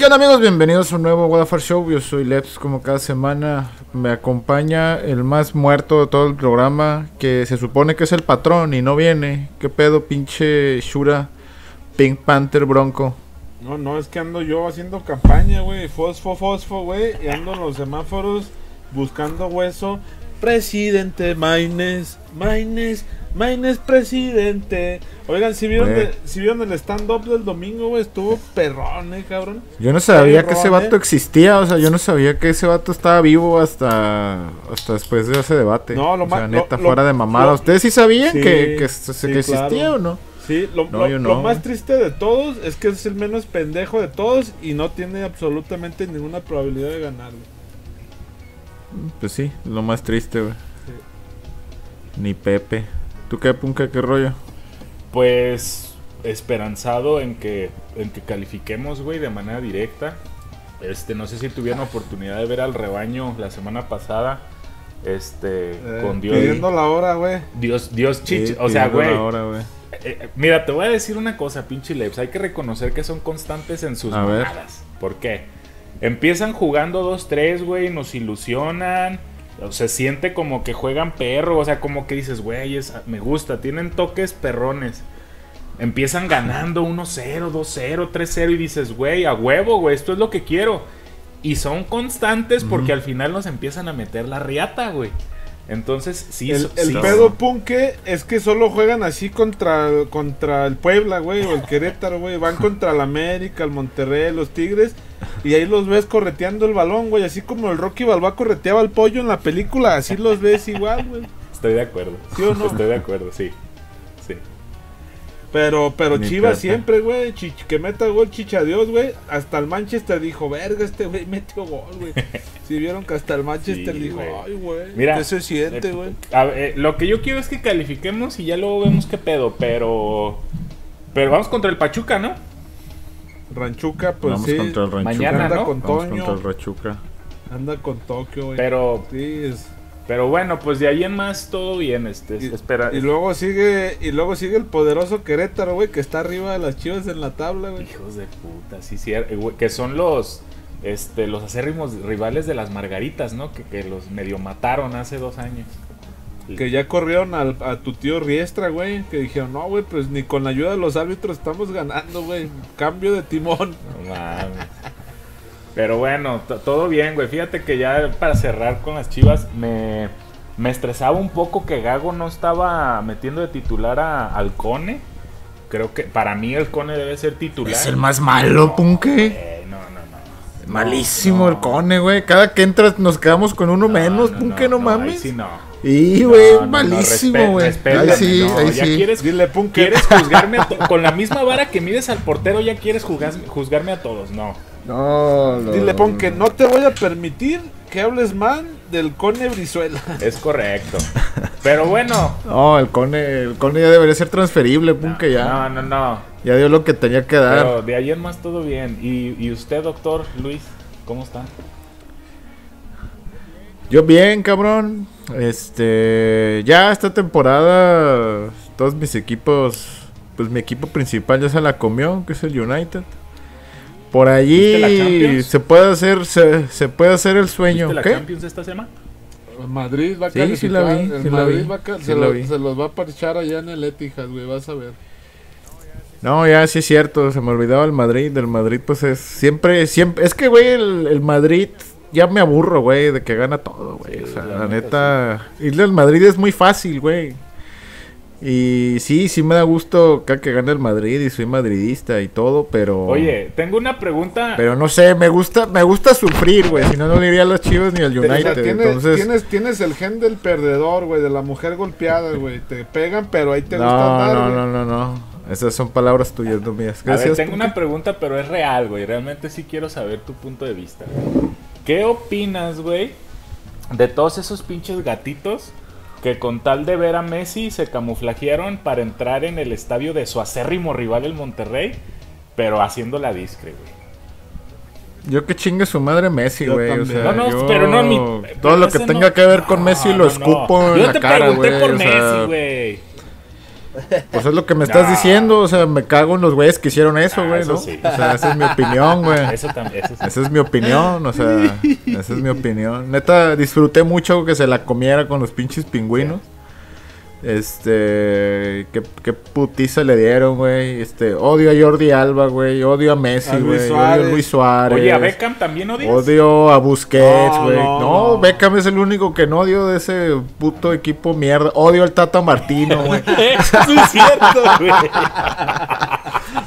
¿Qué onda, amigos? Bienvenidos a un nuevo What Fart Show. Yo soy Lev, como cada semana me acompaña el más muerto de todo el programa, que se supone que es el patrón y no viene. ¿Qué pedo, pinche Shura, Pink Panther Bronco? No, es que ando yo haciendo campaña, güey, fosfo, güey, y ando en los semáforos buscando hueso. Presidente Máynez presidente. Oigan, ¿sí vieron el stand-up del domingo, güey? Estuvo perrón, cabrón. Yo no sabía que ese vato existía, o sea, yo no sabía que ese vato estaba vivo hasta después de ese debate. No, lo más... O sea, neta, fuera de mamada. ¿Ustedes sí sabían que existía o no? Sí, lo más triste de todos es que es el menos pendejo de todos y no tiene absolutamente ninguna probabilidad de ganarlo. Pues sí, lo más triste, güey. Sí. Ni Pepe. ¿Tú qué, Punca? ¿Qué rollo? Pues esperanzado en que califiquemos, güey, de manera directa. No sé si tuvieron oportunidad de ver al rebaño la semana pasada. Con Dios. Pidiendo la hora, güey. Dios chichi. Sí, o sea, güey. Mira, te voy a decir una cosa, pinche Leps. Hay que reconocer que son constantes en sus mamadas. ¿Por qué? Empiezan jugando 2-3, güey, nos ilusionan, se siente como que juegan perro, o sea, como que dices, güey, me gusta, tienen toques perrones. Empiezan ganando 1-0, 2-0, 3-0 y dices, güey, a huevo, güey, esto es lo que quiero. Y son constantes porque al final nos empiezan a meter la riata, güey. Entonces, sí. El pedo, Punque, es que solo juegan así contra el Puebla, güey, o el Querétaro, güey. Van contra el América, el Monterrey, los Tigres, y ahí los ves correteando el balón, güey. Así como el Rocky Balboa correteaba al pollo en la película, así los ves igual, güey. Estoy de acuerdo. ¿Sí o no? Estoy de acuerdo, sí. Sí. Pero Chivas siempre, güey, que meta gol, chicha Dios, güey. Hasta el Manchester dijo, verga, este güey metió gol, güey. Si vieron que hasta el Manchester dijo, wey. Ay, güey, ¿qué se siente, güey? Lo que yo quiero es que califiquemos y ya luego vemos qué pedo, pero vamos contra el Pachuca, ¿no? Ranchuca, pues vamos sí. Contra el Ranchuca. Mañana, anda, ¿no? Con vamos Toño. Contra el Ranchuca. Anda con Tokio, güey. Pero... sí, pero bueno, pues de ahí en más todo bien, espera. Y luego sigue el poderoso Querétaro, güey, que está arriba de las Chivas en la tabla, güey. Hijos de puta, sí, güey, que son los acérrimos rivales de las Margaritas, ¿no? Que los medio mataron hace 2 años. Que ya corrieron a tu tío Riestra, güey, que dijeron, no, güey, pues ni con la ayuda de los árbitros estamos ganando, güey. Cambio de timón. No mames. Pero bueno, todo bien, güey. Fíjate que ya para cerrar con las Chivas, me estresaba un poco que Gago no estaba metiendo de titular al Cone. Creo que para mí el Cone debe ser titular. Es el más malo, no, Punque. No. Malísimo el Cone, güey. Cada que entras nos quedamos con uno menos, Punque, no mames. Ahí sí no. Y, güey, malísimo, güey. Ahí sí, no, ahí ya sí. Dile, Punque. ¿Quieres juzgarme con la misma vara que mides al portero, ya quieres juzgarme a todos? No. No. Dile, pon que no te voy a permitir que hables mal del Cone Brizuela. Es correcto. Pero bueno. No, el Cone ya debería ser transferible, pon que ya. No. Ya dio lo que tenía que dar. Pero de ayer más todo bien. ¿Y usted, doctor Luis, cómo está? Yo bien, cabrón. Ya esta temporada todos mis equipos, pues mi equipo principal ya se la comió, que es el United. Por allí se puede hacer el sueño. ¿Viste la Champions esta semana? Madrid va a calificar. Sí, la vi. El Madrid se los va a parchar allá en el Etihad, güey, vas a ver. No, ya sí es cierto, se me olvidaba el Madrid. Del Madrid pues es siempre es que, güey, el Madrid ya me aburro, güey, de que gana todo, güey. Sí, o sea, la neta, sí. Irle al Madrid es muy fácil, güey. Y sí me da gusto que gane el Madrid y soy madridista y todo, pero... Oye, tengo una pregunta... Pero no sé, me gusta sufrir, güey, si no, no le iría a los Chivas ni al United, o sea, entonces... Tienes el gen del perdedor, güey, de la mujer golpeada, güey, te pegan, pero ahí te gusta andar, güey. No. Esas son palabras tuyas, no mías. A ver, tengo una pregunta, pero es real, güey, realmente sí quiero saber tu punto de vista. ¿Qué opinas, güey, de todos esos pinches gatitos que con tal de ver a Messi se camuflajearon para entrar en el estadio de su acérrimo rival, el Monterrey, pero haciendo la discre, güey? Yo que chingue su madre Messi, güey. O sea, yo... pero no todo lo que tenga que ver con Messi lo escupo en la cara, güey. Yo te pregunté por Messi, güey. Pues es lo que me estás diciendo, o sea, me cago en los güeyes que hicieron eso, güey, ¿no? Sí. O sea, esa es mi opinión, güey. Eso también, eso sí. Esa es mi opinión, o sea, esa es mi opinión. Neta, disfruté mucho que se la comiera con los pinches pingüinos. Sí. Qué putiza le dieron, güey. Odio a Jordi Alba, güey. Odio a Messi, güey. Odio a Luis Suárez. Oye, ¿a Beckham también odias? Odio a Busquets, güey. No, Beckham es el único que no odio de ese puto equipo mierda. Odio al Tata Martino, güey. Eso es cierto, güey.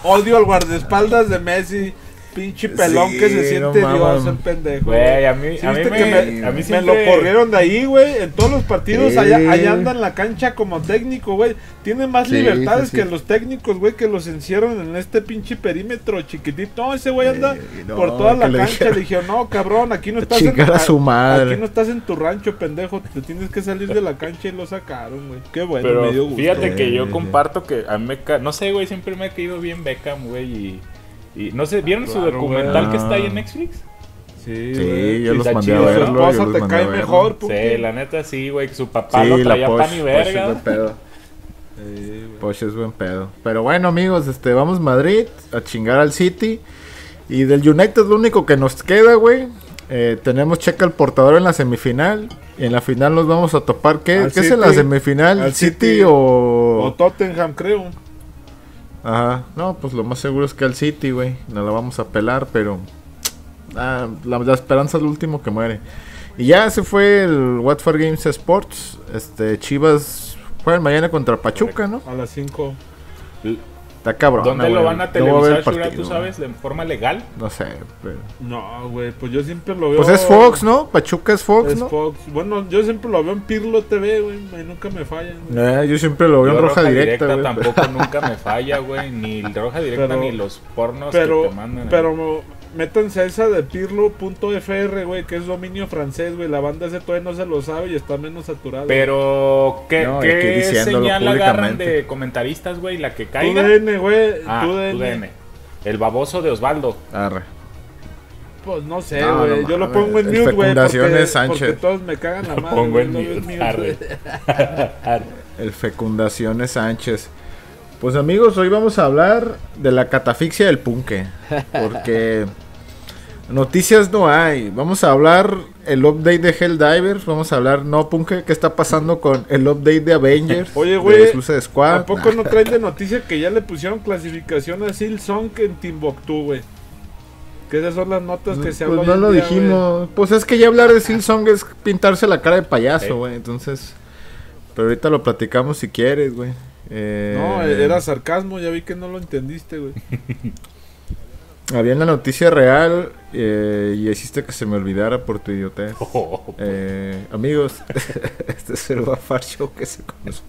Odio al guardaespaldas de Messi. Pinche pelón, sí, que se siente Dios, el pendejo. Güey, a mí siempre... me lo corrieron de ahí, güey. En todos los partidos, sí, allá anda en la cancha como técnico, güey. Tiene más libertades que los técnicos, güey, que los encierran en este pinche perímetro chiquitito. No, ese güey anda por toda la cancha. Le dijeron, no, cabrón, aquí no estás aquí no estás en tu rancho, pendejo. Te tienes que salir de la cancha y lo sacaron, güey. Qué bueno, pero me dio gusto. Fíjate que yo comparto que a mí no sé, güey, siempre me ha caído bien Beckham, güey, y no sé, ¿vieron su documental que está ahí en Netflix? Sí, güey, yo los mandé a ver. Su esposa te cae mejor, sí, la neta sí, güey, que su papá lo traía pan y verga. Posh es buen pedo. Posh es buen pedo. Pero bueno, amigos, vamos a Madrid a chingar al City. Y del United lo único que nos queda, güey. Tenemos Checa al portador en la semifinal. En la final nos vamos a topar. ¿Qué es en la semifinal? ¿El City o Tottenham, creo? Ajá, no, pues lo más seguro es que al City, güey, no la vamos a pelar, pero la esperanza es lo último que muere. Y ya se fue el What Fart Games Sports. Chivas juegan mañana contra Pachuca, ¿no? A las 5. Está cabrón. ¿Dónde lo van a televisar, Shura, tú sabes, de forma legal? No sé, pero... No, güey, pues yo siempre lo veo... Pues es Fox, ¿no? Pachuca es Fox, ¿no? Es Fox. Bueno, yo siempre lo veo en Pirlo TV, güey, nunca me fallan. Yo siempre lo veo en Roja Directa, güey. Tampoco nunca me falla, güey, ni Roja Directa, pero, ni los pornos que te mandan. Pero métanse a esa de Pirlo.fr, güey, que es dominio francés, güey. La banda ese todavía no se lo sabe y está menos saturada. Pero, ¿qué señal agarran de comentaristas, güey? La que caiga. TUDN, güey. TUDN. El baboso de Osvaldo. Arre. Pues no sé, güey. No, yo lo pongo en mute, güey. Porque todos me cagan la madre. Lo pongo en mute. Arre. El Fecundaciones Sánchez. Pues amigos, hoy vamos a hablar de la catafixia del punque. Porque... noticias no hay. Vamos a hablar el update de Helldivers. Vamos a hablar, no, Punke, ¿qué está pasando con el update de Avengers? Oye, güey, ¿tampoco no traen de noticia que ya le pusieron clasificación a Silsong en Timbuktu, güey? Que esas son las notas que se hablan. Pues no lo dijimos, güey. Pues es que ya hablar de Silsong es pintarse la cara de payaso, güey, entonces... Pero ahorita lo platicamos si quieres, güey. No, era sarcasmo, ya vi que no lo entendiste, güey. Había en la noticia real y hiciste que se me olvidara por tu idiotez. Amigos, este es el What Fart Show que se conoce.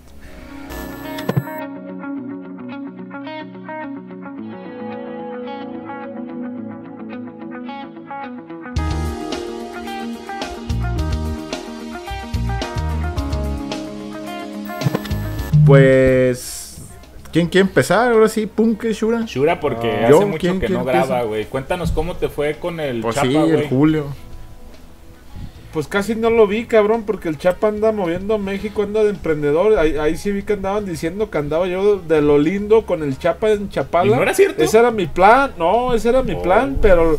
Pues... ¿Quién quiere empezar? Ahora sí, Punke, Shura. Shura, porque hace mucho que no graba, güey. Cuéntanos cómo te fue con el Chapa, güey. Pues sí, el Julio. Pues casi no lo vi, cabrón, porque el Chapa anda moviendo México, anda de emprendedor. Ahí sí vi que andaban diciendo que andaba yo de lo lindo con el Chapa en Chapala. ¿Y no era cierto? Ese era mi plan, güey. Pero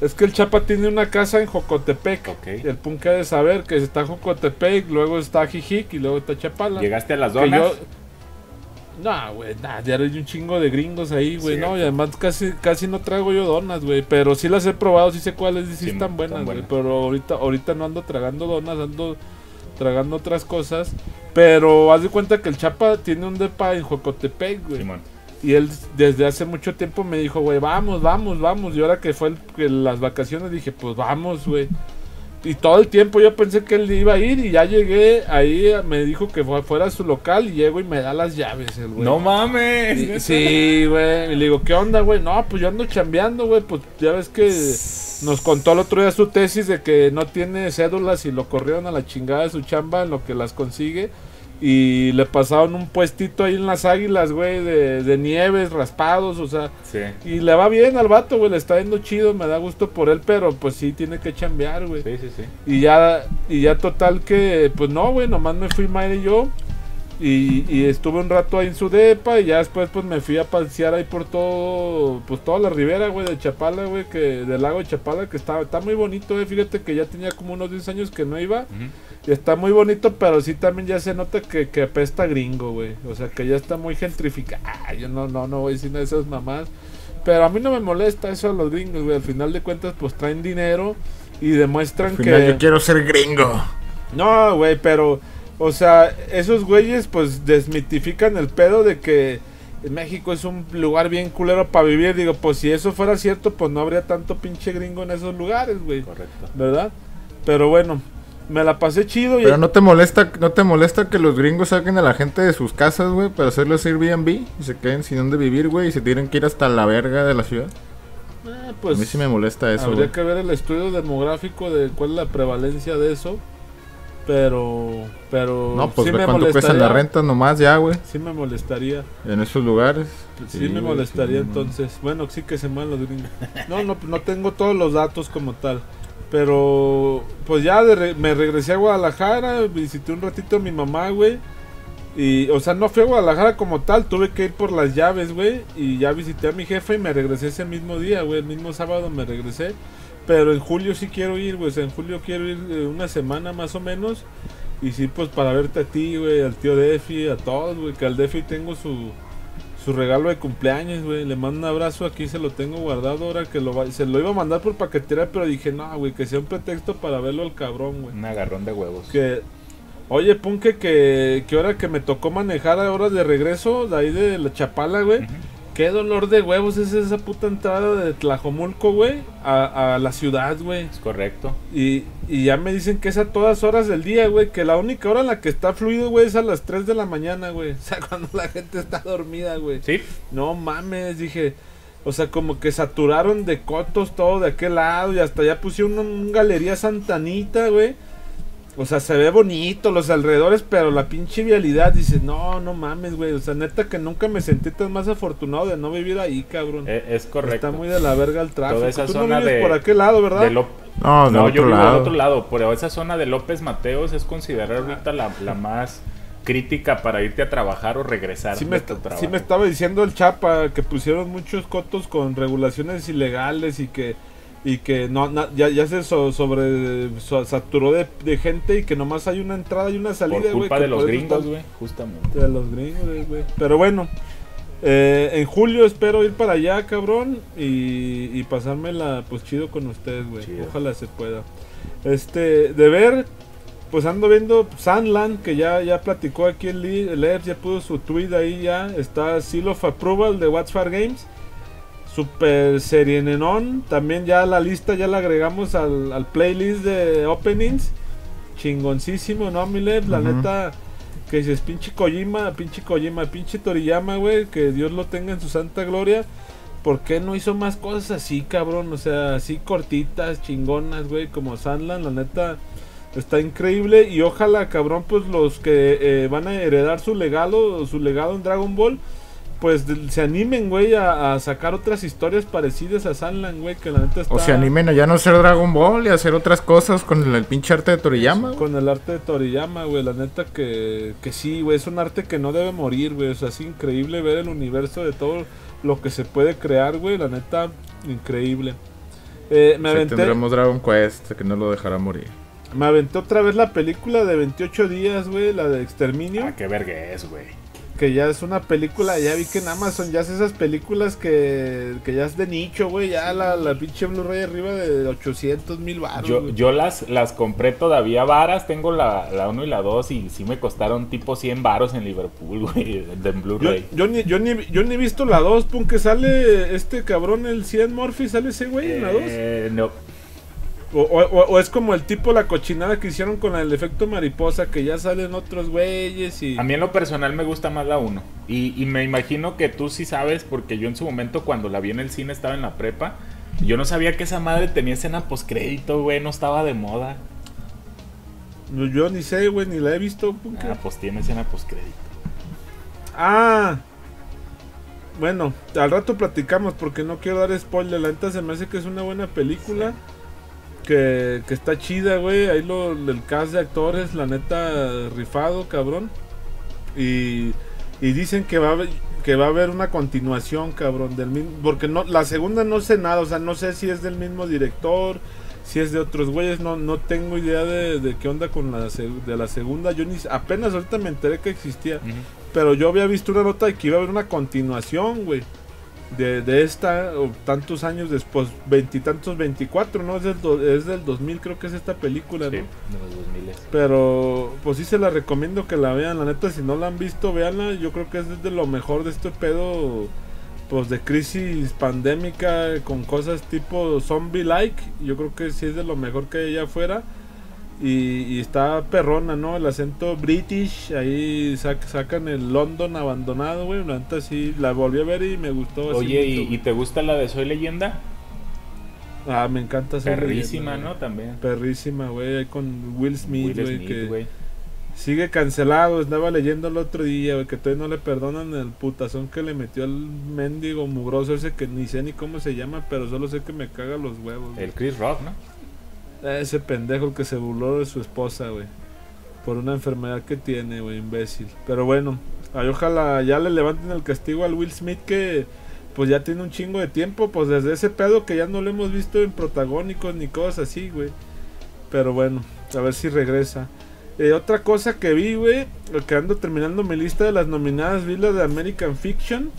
es que el Chapa tiene una casa en Jocotepec. El Punke ha de saber que está Jocotepec, luego está Jijic y luego está Chapala. ¿Llegaste a las donas? No, güey, ya hay un chingo de gringos ahí, güey, no, y además casi no traigo yo donas, güey, pero sí las he probado, sí sé cuáles, sí están buenas, güey, pero ahorita no ando tragando donas, ando tragando otras cosas, pero haz de cuenta que el Chapa tiene un depa en Jocotepec, güey, y él desde hace mucho tiempo me dijo, güey, vamos, y ahora que fue las vacaciones dije, pues vamos, güey. Y todo el tiempo yo pensé que él iba a ir y ya llegué ahí, me dijo que fuera a su local y llego y me da las llaves el güey. ¡No mames! Y, sí, güey, y le digo, ¿qué onda, güey? No, pues yo ando chambeando, güey, pues ya ves que nos contó el otro día su tesis de que no tiene cédulas y lo corrieron a la chingada de su chamba en lo que las consigue y le pasaron un puestito ahí en las Águilas, güey, de nieves, raspados, o sea, y le va bien al vato, güey, le está yendo chido, me da gusto por él, pero pues sí tiene que chambear, güey. Y ya total que, pues no, güey, nomás me fui Máynez y yo Y estuve un rato ahí en su depa y ya después pues me fui a pasear ahí por todo, pues toda la ribera, güey, de Chapala, güey, que del lago de Chapala, que está muy bonito, fíjate que ya tenía como unos 10 años que no iba. Y está muy bonito, pero sí también ya se nota que apesta gringo, güey. O sea, que ya está muy gentrificado. Yo no voy sin esas mamás. Pero a mí no me molesta eso a los gringos, güey. Al final de cuentas, pues traen dinero y demuestran al final que... Yo quiero ser gringo. No, güey, pero... O sea, esos güeyes pues desmitifican el pedo de que México es un lugar bien culero para vivir. Digo, pues si eso fuera cierto, pues no habría tanto pinche gringo en esos lugares, güey. Correcto. ¿Verdad? Pero bueno, me la pasé chido. Pero no te molesta que los gringos saquen a la gente de sus casas, güey, para hacerles Airbnb y se queden sin dónde vivir, güey, y se tienen que ir hasta la verga de la ciudad. Pues a mí sí me molesta eso. Habría que ver el estudio demográfico de cuál es la prevalencia de eso. Pero no, pues sí me cuánto cuestan las rentas nomás ya, güey. Sí me molestaría. En esos lugares. Sí me molestaría, sí, entonces. No. Bueno, sí que se mueven los gringos. No tengo todos los datos como tal. Pero pues ya me regresé a Guadalajara, visité un ratito a mi mamá, güey. Y, o sea, no fui a Guadalajara como tal, tuve que ir por las llaves, güey. Y ya visité a mi jefa y me regresé ese mismo día, güey. El mismo sábado me regresé. Pero en julio sí quiero ir, güey. O sea, en julio quiero ir una semana más o menos. Y sí, pues para verte a ti, güey, al tío Defi, a todos, güey. Que al Defi tengo su regalo de cumpleaños, güey. Le mando un abrazo, aquí se lo tengo guardado ahora que se lo iba a mandar por paquetería, pero dije, no, güey, que sea un pretexto para verlo al cabrón, güey. Un agarrón de huevos. Que, oye, Punke, que ahora que me tocó manejar a horas de regreso de ahí de la Chapala, güey. Uh-huh. Qué dolor de huevos es esa puta entrada de Tlajomulco, güey, a la ciudad, güey. Es correcto. Y ya me dicen que es a todas horas del día, güey, que la única hora en la que está fluido, güey, es a las 3 de la mañana, güey. O sea, cuando la gente está dormida, güey. Sí. No mames, dije, o sea, como que saturaron de cotos todo de aquel lado y hasta ya pusieron un galería Santanita, güey. O sea, se ve bonito los alrededores, pero la pinche vialidad, dices, no mames, güey. O sea, neta que nunca me sentí tan más afortunado de no vivir ahí, cabrón. Es correcto. Está muy de la verga el tráfico. Toda esa zona no vives por aquel lado, ¿verdad? No, yo vivo del otro lado. Pero esa zona de López Mateos es considerada ahorita la más crítica para irte a trabajar o regresar. Sí me estaba diciendo el Chapa que pusieron muchos cotos con regulaciones ilegales y que ya se saturó de gente y que nomás hay una entrada y una salida, güey. Por culpa de los gringos, güey, justamente. De los gringos, güey. Pero bueno, en julio espero ir para allá, cabrón, y pasármela, pues, chido con ustedes, güey. Ojalá se pueda. De ver, pues ando viendo Sandland, que ya platicó aquí el Lev, ya puso su tweet ahí ya. Está Seal of Approval de What Fart Games. Super Serienenón, también ya la lista ya la agregamos al playlist de openings. Chingoncísimo, ¿no, mi Lev? La neta, que dices, pinche Kojima, pinche Toriyama, güey, que Dios lo tenga en su santa gloria. ¿Por qué no hizo más cosas así, cabrón? O sea, así cortitas, chingonas, güey, como Sandland, la neta, está increíble. Y ojalá, cabrón, pues los que van a heredar su legado en Dragon Ball, pues se animen, güey, a sacar otras historias parecidas a Sandland, güey, que la neta está... O se animen a ya no hacer Dragon Ball y a hacer otras cosas con el pinche arte de Toriyama. Con el arte de Toriyama, güey, la neta que sí, güey, es un arte que no debe morir, güey, o sea, es increíble ver el universo de todo lo que se puede crear, güey, la neta, increíble. Tendremos Dragon Quest, que no lo dejará morir. Me aventé otra vez la película de 28 días, güey, la de Exterminio. Ah, qué verga es, güey. Que ya es una película, ya vi que en Amazon ya hace esas películas que ya es de nicho, güey, ya la pinche Blu-ray arriba de 800,000 baros. Yo las compré todavía varas, tengo la 1 y la 2 y sí me costaron tipo 100 baros en Liverpool, güey, de Blu-ray. Yo ni he visto la 2, pum, que sale este cabrón, el Cian Murphy, sale ese güey en la 2. No. O es como el tipo, la cochinada que hicieron con el efecto mariposa, que ya salen otros güeyes y... A mí en lo personal me gusta más la 1. Y me imagino que tú sí sabes, porque yo en su momento cuando la vi en el cine estaba en la prepa. Yo no sabía que esa madre tenía escena postcrédito, güey, no estaba de moda. Yo ni sé, güey, ni la he visto. Porque... Ah, pues tiene escena postcrédito. Ah... Bueno, al rato platicamos porque no quiero dar spoiler. La neta se me hace que es una buena película. Sí. Que está chida, güey. Ahí el cast de actores, la neta, rifado, cabrón. Y dicen que va a haber una continuación, cabrón, del mismo, porque no, la segunda no sé nada, o sea, no sé si es del mismo director, si es de otros güeyes, no tengo idea de qué onda con la segunda. Yo ni, apenas ahorita me enteré que existía, pero yo había visto una nota de que iba a haber una continuación, güey, de esta, o tantos años después, veintitantos, 24, ¿no? Es del 2000, creo que es esta película, sí, ¿no? De los 2000. Pero pues sí se la recomiendo que la vean, la neta, si no la han visto, véanla. Yo creo que es de lo mejor de este pedo, pues, de crisis pandémica, con cosas tipo zombie-like. Yo creo que sí es de lo mejor que hay allá afuera. Y está perrona, ¿no? El acento british, ahí sacan el London abandonado, güey. Antes sí, la volví a ver y me gustó. Oye, así ¿y te gusta la de Soy Leyenda? Ah, me encanta. Perrísima, Leyenda, ¿no? Wey. También. Perrísima, güey, ahí con Will Smith, güey. Sigue cancelado, estaba leyendo el otro día, güey, que todavía no le perdonan el putazón que le metió al mendigo mugroso ese que ni sé ni cómo se llama, pero solo sé que me caga los huevos. El Chris Rock, ¿no? Ese pendejo que se burló de su esposa, güey, por una enfermedad que tiene, güey, imbécil. Pero bueno, ay, ojalá ya le levanten el castigo al Will Smith, que pues ya tiene un chingo de tiempo, pues desde ese pedo que ya no lo hemos visto en protagónicos ni cosas así, güey. Pero bueno, a ver si regresa. Otra cosa que vi, güey, que ando terminando mi lista de las nominadas, vi la de American Fiction.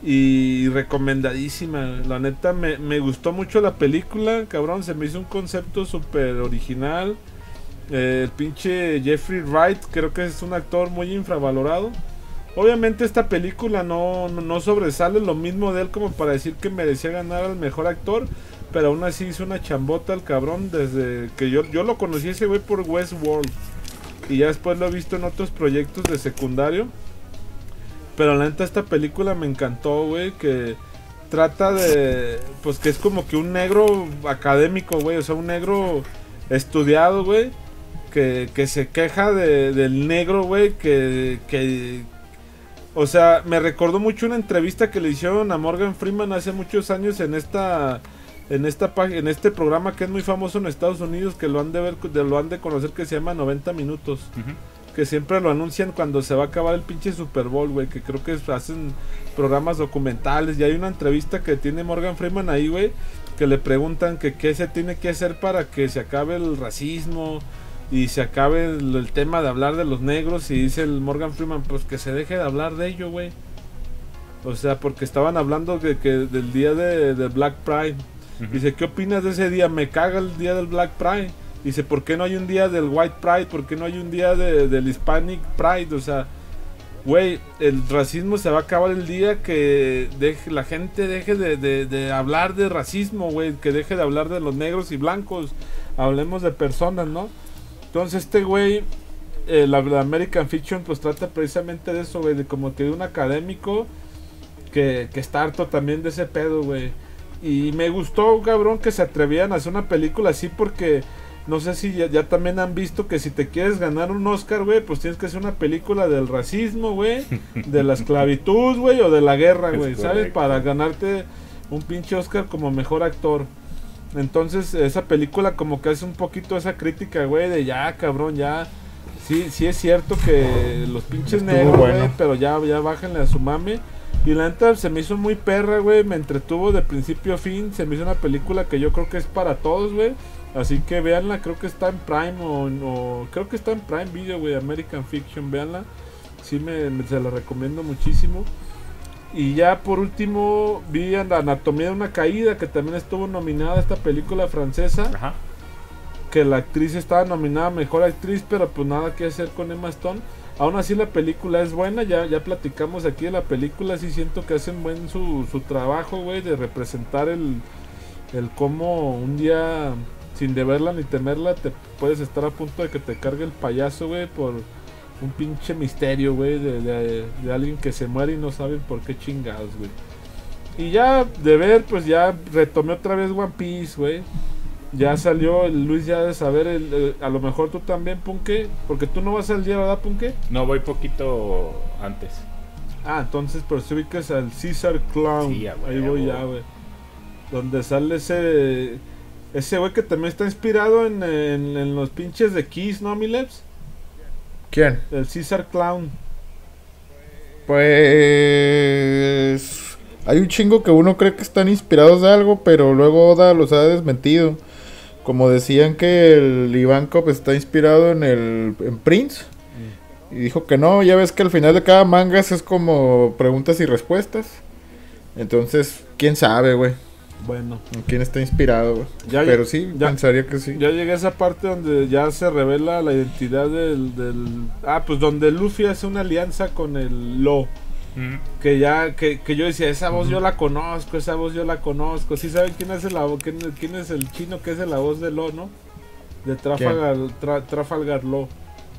Y recomendadísima, la neta, me gustó mucho la película, cabrón, se me hizo un concepto súper original. El pinche Jeffrey Wright, creo que es un actor muy infravalorado. Obviamente esta película no sobresale lo mismo de él como para decir que merecía ganar al mejor actor, pero aún así hizo una chambota el cabrón. Desde que yo lo conocí ese güey por Westworld, y ya después lo he visto en otros proyectos de secundario. Pero la neta, esta película me encantó, güey, que trata de, pues, que es como que un negro académico, güey, o sea, un negro estudiado, güey, que se queja del negro, güey, que, o sea, me recordó mucho una entrevista que le hicieron a Morgan Freeman hace muchos años en este programa que es muy famoso en Estados Unidos, que lo han de conocer, que se llama 90 minutos. Uh-huh. Que siempre lo anuncian cuando se va a acabar el pinche Super Bowl, güey, que creo que hacen programas documentales. Y hay una entrevista que tiene Morgan Freeman ahí, güey, que le preguntan que qué se tiene que hacer para que se acabe el racismo y se acabe el tema de hablar de los negros. Y dice el Morgan Freeman, pues que se deje de hablar de ello, güey. O sea, porque estaban hablando del día de Black Pride. Uh-huh. Dice, ¿qué opinas de ese día? Me caga el día del Black Pride. Dice, ¿por qué no hay un día del White Pride? ¿Por qué no hay un día del Hispanic Pride? O sea, güey, el racismo se va a acabar el día que la gente deje de hablar de racismo, güey. Que deje de hablar de los negros y blancos. Hablemos de personas, ¿no? Entonces este güey, la American Fiction, pues trata precisamente de eso, güey. De como que de un académico que está harto también de ese pedo, güey. Y me gustó, cabrón, que se atrevían a hacer una película así, porque no sé si ya también han visto que si te quieres ganar un Oscar, güey, pues tienes que hacer una película del racismo, güey, de la esclavitud, güey, o de la guerra, güey, ¿sabes? Para ganarte un pinche Oscar como mejor actor. Entonces, esa película como que hace un poquito esa crítica, güey, de ya, cabrón, ya. Sí es cierto que los pinches negros, güey, bueno, pero ya bájenle a su mame. Y la neta se me hizo muy perra, güey, me entretuvo de principio a fin. Se me hizo una película que yo creo que es para todos, güey. Así que véanla, creo que está en Prime creo que está en Prime Video, güey, American Fiction, véanla. Sí, se la recomiendo muchísimo. Y ya por último vi Anatomía de una Caída, que también estuvo nominada a esta película francesa. Ajá. Que la actriz estaba nominada Mejor Actriz, pero pues nada que hacer con Emma Stone. Aún así la película es buena, ya platicamos aquí de la película. Sí siento que hacen buen su trabajo, güey, de representar el cómo un día, sin deberla ni temerla, te puedes estar a punto de que te cargue el payaso, güey, por un pinche misterio, güey, de alguien que se muere y no saben por qué chingados, güey. Y ya de ver, pues ya retomé otra vez One Piece, güey. Ya salió el Luis, ya de saber, a lo mejor tú también, Punke, porque tú no vas al día, ¿verdad, Punke? No, voy poquito antes. Ah, entonces, pero si ubicas al Caesar Clown, sí, ahí voy ya, güey. Donde sale ese güey que también está inspirado en los pinches de Kiss, ¿no, mi Lebs? ¿Quién? El Caesar Clown. Pues... hay un chingo que uno cree que están inspirados de algo, pero luego Oda los ha desmentido. Como decían que el Ivankov está inspirado en Prince. Y dijo que no, ya ves que al final de cada manga es como preguntas y respuestas. Entonces, quién sabe, güey. Bueno. ¿Quién está inspirado, güey? Pero sí, ya, pensaría que sí. Ya llegué a esa parte donde ya se revela la identidad pues donde Luffy hace una alianza con el Law. Que ya, que yo decía, esa voz yo la conozco, esa voz yo la conozco. ¿Sí saben quién es el chino que hace la voz de Law, no? De Trafalgar Law.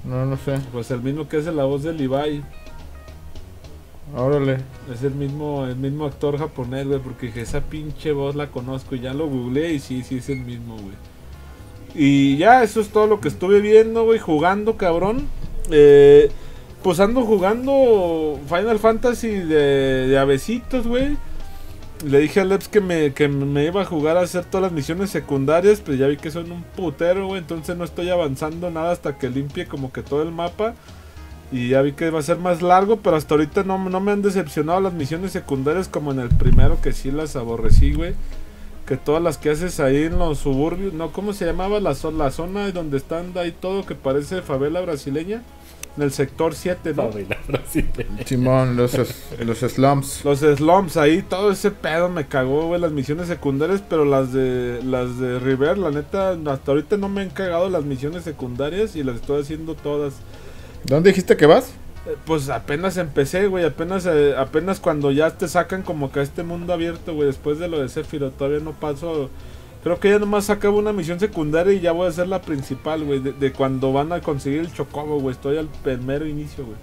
No, no sé. Pues el mismo que hace la voz de Levi. Órale. Es el mismo actor japonés, güey, porque dije, esa pinche voz la conozco y ya lo googleé y sí, sí es el mismo, güey. Y ya, eso es todo lo que estuve viendo, güey, jugando, cabrón. Pues ando jugando Final Fantasy de avecitos, güey. Le dije a Leps que me iba a jugar a hacer todas las misiones secundarias, pero ya vi que son un putero, güey. Entonces no estoy avanzando nada hasta que limpie como que todo el mapa. Y ya vi que va a ser más largo, pero hasta ahorita no me han decepcionado las misiones secundarias como en el primero, que sí las aborrecí, güey. Que todas las que haces ahí en los suburbios, ¿no? ¿Cómo se llamaba la zona donde están ahí todo que parece favela brasileña? En el sector 7, ¿no? Favela brasileña. Simón, los slums. Los slums, ahí todo ese pedo me cagó, güey, las misiones secundarias, pero las de River, la neta, hasta ahorita no me han cagado las misiones secundarias y las estoy haciendo todas. ¿Dónde dijiste que vas? Pues apenas empecé, güey, apenas cuando ya te sacan como que a este mundo abierto, güey, después de lo de Sephiroth, todavía no paso, creo que ya nomás acabo una misión secundaria y ya voy a hacer la principal, güey, de cuando van a conseguir el Chocobo, güey, estoy al primero inicio, güey.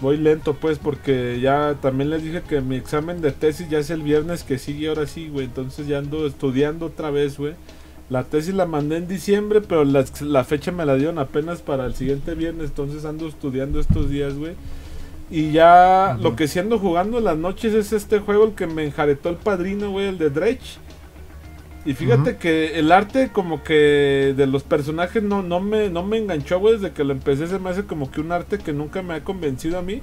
Voy lento, pues, porque ya también les dije que mi examen de tesis ya es el viernes que sigue, ahora sí, güey, entonces ya ando estudiando otra vez, güey. La tesis la mandé en diciembre, pero la fecha me la dieron apenas para el siguiente viernes, entonces ando estudiando estos días, güey. Y ya lo que sí ando jugando en las noches es este juego, el que me enjaretó el padrino, güey, el de Dredge. Y fíjate que el arte como que de los personajes no me enganchó, güey, desde que lo empecé se me hace como que un arte que nunca me ha convencido a mí.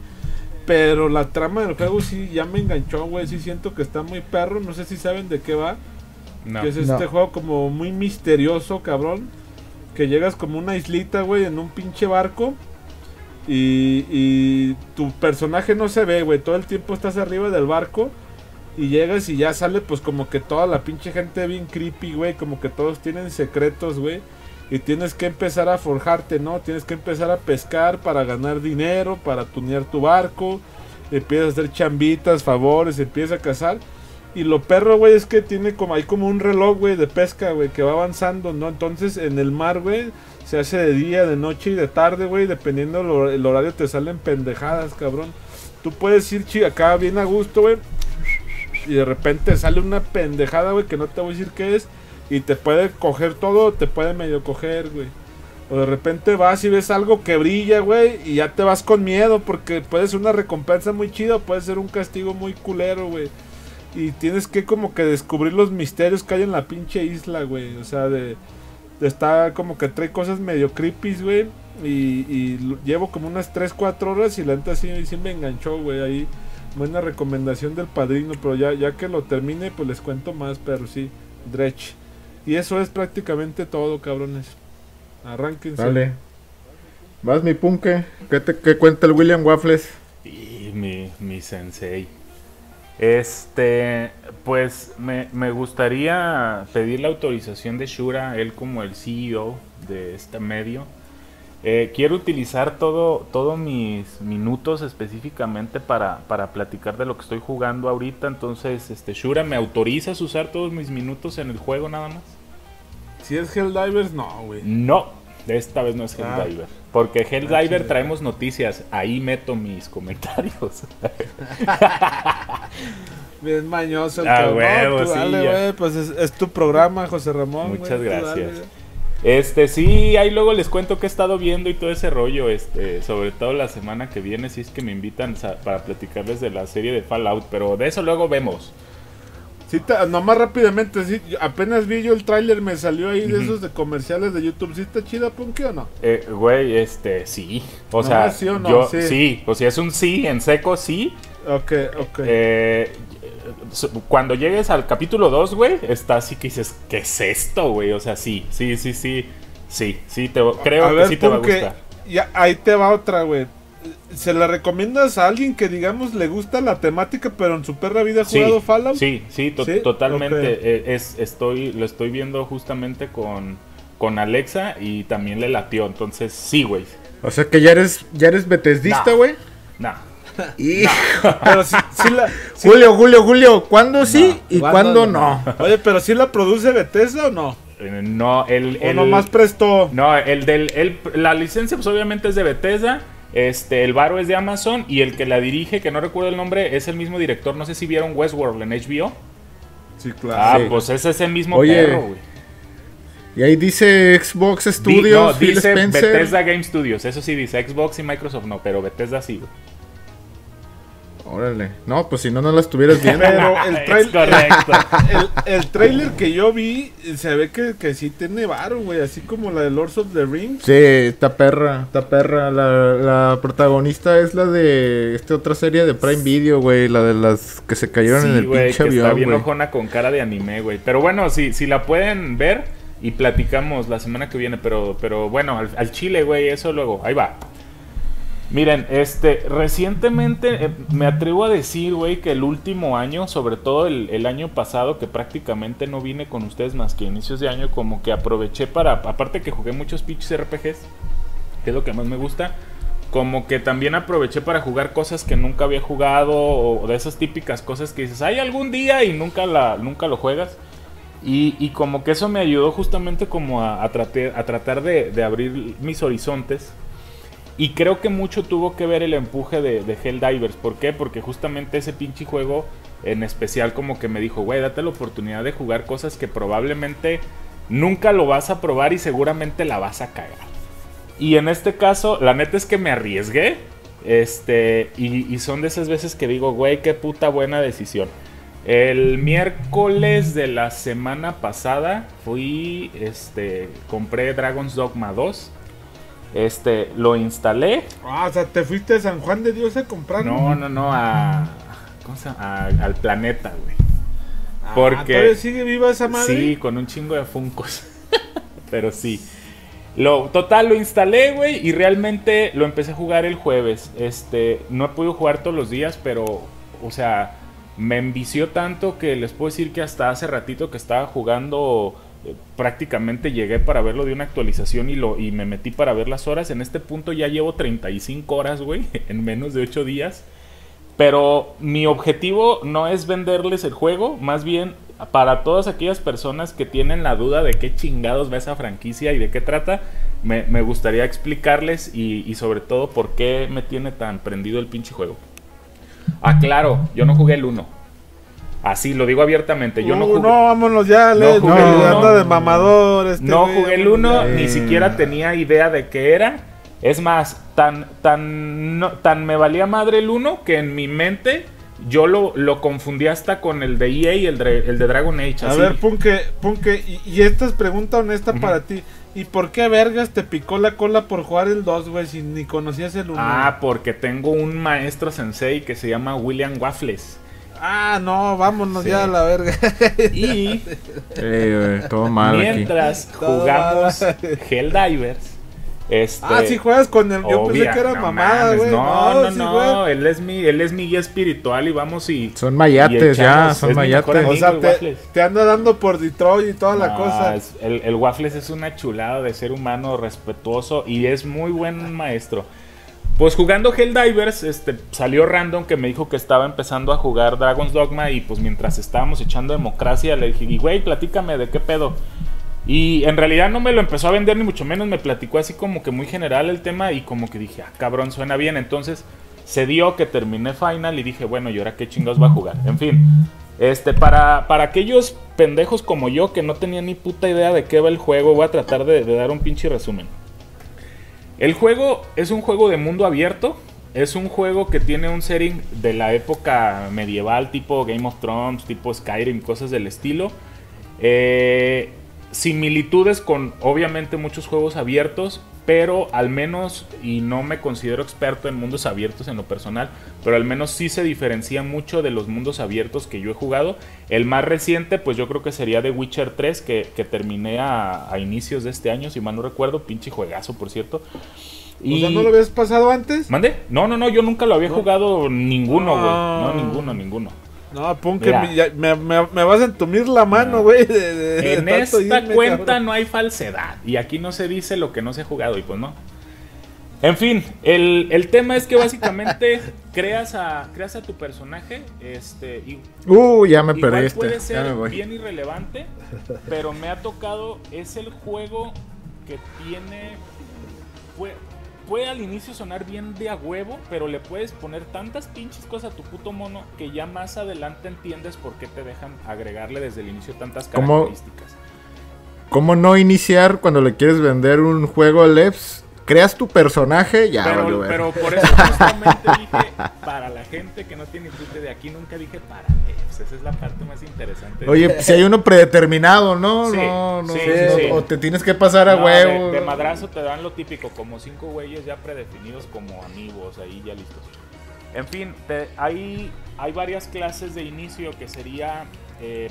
Pero la trama del juego sí ya me enganchó, güey, sí siento que está muy perro, no sé si saben de qué va. No, que es este juego como muy misterioso, cabrón. Que llegas como una islita, güey, en un pinche barco. Y tu personaje no se ve, güey. Todo el tiempo estás arriba del barco. Y llegas y ya sale, pues como que toda la pinche gente bien creepy, güey. Como que todos tienen secretos, güey. Y tienes que empezar a forjarte, ¿no? Tienes que empezar a pescar para ganar dinero, para tunear tu barco. Empiezas a hacer chambitas, favores, empiezas a cazar. Y lo perro, güey, es que tiene como, hay como un reloj, güey, de pesca, güey, que va avanzando, ¿no? Entonces, en el mar, güey, se hace de día, de noche y de tarde, güey, dependiendo el horario te salen pendejadas, cabrón. Tú puedes ir acá bien a gusto, güey, y de repente sale una pendejada, güey, que no te voy a decir qué es, y te puede coger todo, te puede medio coger, güey. O de repente vas y ves algo que brilla, güey, y ya te vas con miedo, porque puede ser una recompensa muy chida, puede ser un castigo muy culero, güey. Y tienes que como que descubrir los misterios que hay en la pinche isla, güey. O sea, está como que trae cosas medio creepy, güey. Y llevo como unas 3-4 horas y la neta sí me enganchó, güey. Ahí, buena recomendación del padrino. Pero ya que lo termine, pues les cuento más, pero sí, Dredge. Y eso es prácticamente todo, cabrones. Arránquense. Dale. Vas, mi punke. ¿Qué cuenta el William Waffles? Y mi sensei. Pues me gustaría pedir la autorización de Shura, él como el CEO de este medio. Quiero utilizar todos mis minutos específicamente para platicar de lo que estoy jugando ahorita. Entonces, Shura, ¿me autorizas a usar todos mis minutos en el juego nada más? Si es Helldivers, no, güey. No, esta vez no es Helldivers. Porque Helldiver traemos noticias, ahí meto mis comentarios. Bien mañoso el cabrón, sí, dale, güey, pues es tu programa, José Ramón. Muchas gracias. Sí, ahí luego les cuento que he estado viendo y todo ese rollo, sobre todo la semana que viene, si es que me invitan para platicarles de la serie de Fallout, pero de eso luego vemos. Sí, nomás rápidamente, sí, apenas vi yo el tráiler, me salió ahí de esos de comerciales de YouTube. ¿Sí está chida, Punky, o no? Güey, sí. O sea, ¿sí o no? Yo, sí. O sea, es un sí, en seco, sí. Ok. Cuando llegues al capítulo 2, güey, está así que dices, ¿qué es esto, güey? O sea, sí, creo que sí te va a gustar. Ya, ahí te va otra, güey. ¿Se la recomiendas a alguien que, digamos, le gusta la temática, pero en su perra vida ha jugado Fallout? Sí, totalmente. Okay. Lo estoy viendo justamente con Alexa y también le latió. Entonces, sí, güey. O sea que ya eres betesdista, güey. Nah. Pero sí la... Sí. Julio, ¿cuándo sí y cuándo no? Oye, pero ¿sí la produce Bethesda o no? No, él nomás prestó. No, la licencia pues obviamente es de Bethesda. El varo es de Amazon y el que la dirige, que no recuerdo el nombre, es el mismo director. No sé si vieron Westworld en HBO. Sí, claro. Pues es ese mismo. Oye, perro, güey. Y ahí dice Xbox Studios, dice Spencer. Bethesda Game Studios. Eso sí dice Xbox y Microsoft no, pero Bethesda sí, güey. Órale. No, pues si no la estuvieras viendo. Pero el trailer. El trailer que yo vi, se ve que sí tiene varo, güey. Así como la de Lords of the Rings. Sí, está perra. La protagonista es la de otra serie de Prime Video, güey. La de las que se cayeron en el pinche avión, güey. Está bien ojona con cara de anime, güey. Pero bueno, si la pueden ver y platicamos la semana que viene. Pero bueno, al chile, güey. Eso luego. Ahí va. Miren, recientemente me atrevo a decir, güey, que el último año, sobre todo el año pasado, que prácticamente no vine con ustedes más que inicios de año, como que aproveché para, aparte que jugué muchos pinches RPGs, que es lo que más me gusta, como que también aproveché para jugar cosas que nunca había jugado, o de esas típicas cosas que dices, ay, algún día y nunca lo juegas. Y como que eso me ayudó justamente como a tratar de abrir mis horizontes. Y creo que mucho tuvo que ver el empuje de Helldivers. ¿Por qué? Porque justamente ese pinche juego en especial como que me dijo, güey, date la oportunidad de jugar cosas que probablemente nunca lo vas a probar y seguramente la vas a cagar. Y en este caso, la neta es que me arriesgué. Y son de esas veces que digo, güey, qué puta buena decisión. El miércoles de la semana pasada fui, compré Dragon's Dogma 2. Lo instalé. O sea, ¿te fuiste a San Juan de Dios a comprar? No, al planeta, güey. Porque todavía sigue viva esa madre. Sí, con un chingo de funcos. Pero sí. Total, lo instalé, güey. Y realmente lo empecé a jugar el jueves. No he podido jugar todos los días, pero, o sea, me envició tanto que les puedo decir que hasta hace ratito que estaba jugando. Prácticamente llegué para verlo de una actualización y me metí para ver las horas. En este punto ya llevo 35 horas, güey, en menos de 8 días. Pero mi objetivo no es venderles el juego, más bien para todas aquellas personas que tienen la duda de qué chingados va esa franquicia y de qué trata, me gustaría explicarles y sobre todo por qué me tiene tan prendido el pinche juego. Aclaro, yo no jugué el 1. Así, lo digo abiertamente. Yo no jugué. No, vámonos ya, Lev. No, anda de mamador. No jugué el 1, ni siquiera tenía idea de qué era. Es más, tan me valía madre el 1 que en mi mente yo lo confundí hasta con el de EA y el de Dragon Age. A ver, Punke, y esta es pregunta honesta para ti. ¿Y por qué vergas te picó la cola por jugar el 2, güey, si ni conocías el 1? Porque tengo un maestro sensei que se llama William Waffles. No, vámonos ya a la verga. Y todo mal mientras aquí. Jugamos Helldivers. Si juegas con el... Yo pensé que era mamada, güey. No, él es mi guía espiritual y vamos y... Son mayates ya, son mayates. O sea, te anda dando por Detroit y toda la cosa. El Waffles es una chulada de ser humano respetuoso y es muy buen maestro. Pues jugando Helldivers, salió random que me dijo que estaba empezando a jugar Dragon's Dogma y pues mientras estábamos echando democracia le dije, güey, platícame de qué pedo. Y en realidad no me lo empezó a vender ni mucho menos, me platicó así como que muy general el tema y como que dije, cabrón, suena bien. Entonces se dio que terminé Final y dije, bueno, ¿y ahora qué chingados va a jugar? En fin, para aquellos pendejos como yo que no tenían ni puta idea de qué va el juego, voy a tratar de dar un pinche resumen. El juego es un juego de mundo abierto, Es un juego que tiene un setting de la época medieval, tipo Game of Thrones, tipo Skyrim, cosas del estilo. Similitudes con obviamente muchos juegos abiertos, pero al menos, y no me considero experto en mundos abiertos en lo personal, pero al menos sí se diferencia mucho de los mundos abiertos que yo he jugado. El más reciente, pues yo creo que sería The Witcher 3, que terminé a inicios de este año, si mal no recuerdo. Pinche juegazo, por cierto. Y... o sea, ¿no lo habías pasado antes? ¿Mande? No, no, no, yo nunca lo había jugado ninguno, güey. No, ninguno. No, pon que me vas a entumir la mano, güey. En esta cuenta, cabrón, no hay falsedad. Y aquí no se dice lo que no se ha jugado, y pues no. En fin, el tema es que básicamente creas a tu personaje. Y, ya me perdí. Puede ser bien irrelevante, pero me ha tocado. Es el juego que tiene... Puede al inicio sonar bien de a huevo, pero le puedes poner tantas pinches cosas a tu puto mono que ya más adelante entiendes por qué te dejan agregarle desde el inicio tantas características. ¿Cómo no iniciar cuando le quieres vender un juego a Levs? Creas tu personaje, ya. Pero por eso justamente dije, para la gente que no tiene chiste de aquí, nunca dije para Levs. Esa es la parte más interesante. Oye, si hay uno predeterminado, ¿no? Sí, sí. O te tienes que pasar a huevo. De madrazo te dan lo típico, como 5 güeyes ya predefinidos como amigos, ahí ya listos. En fin, hay varias clases de inicio que sería,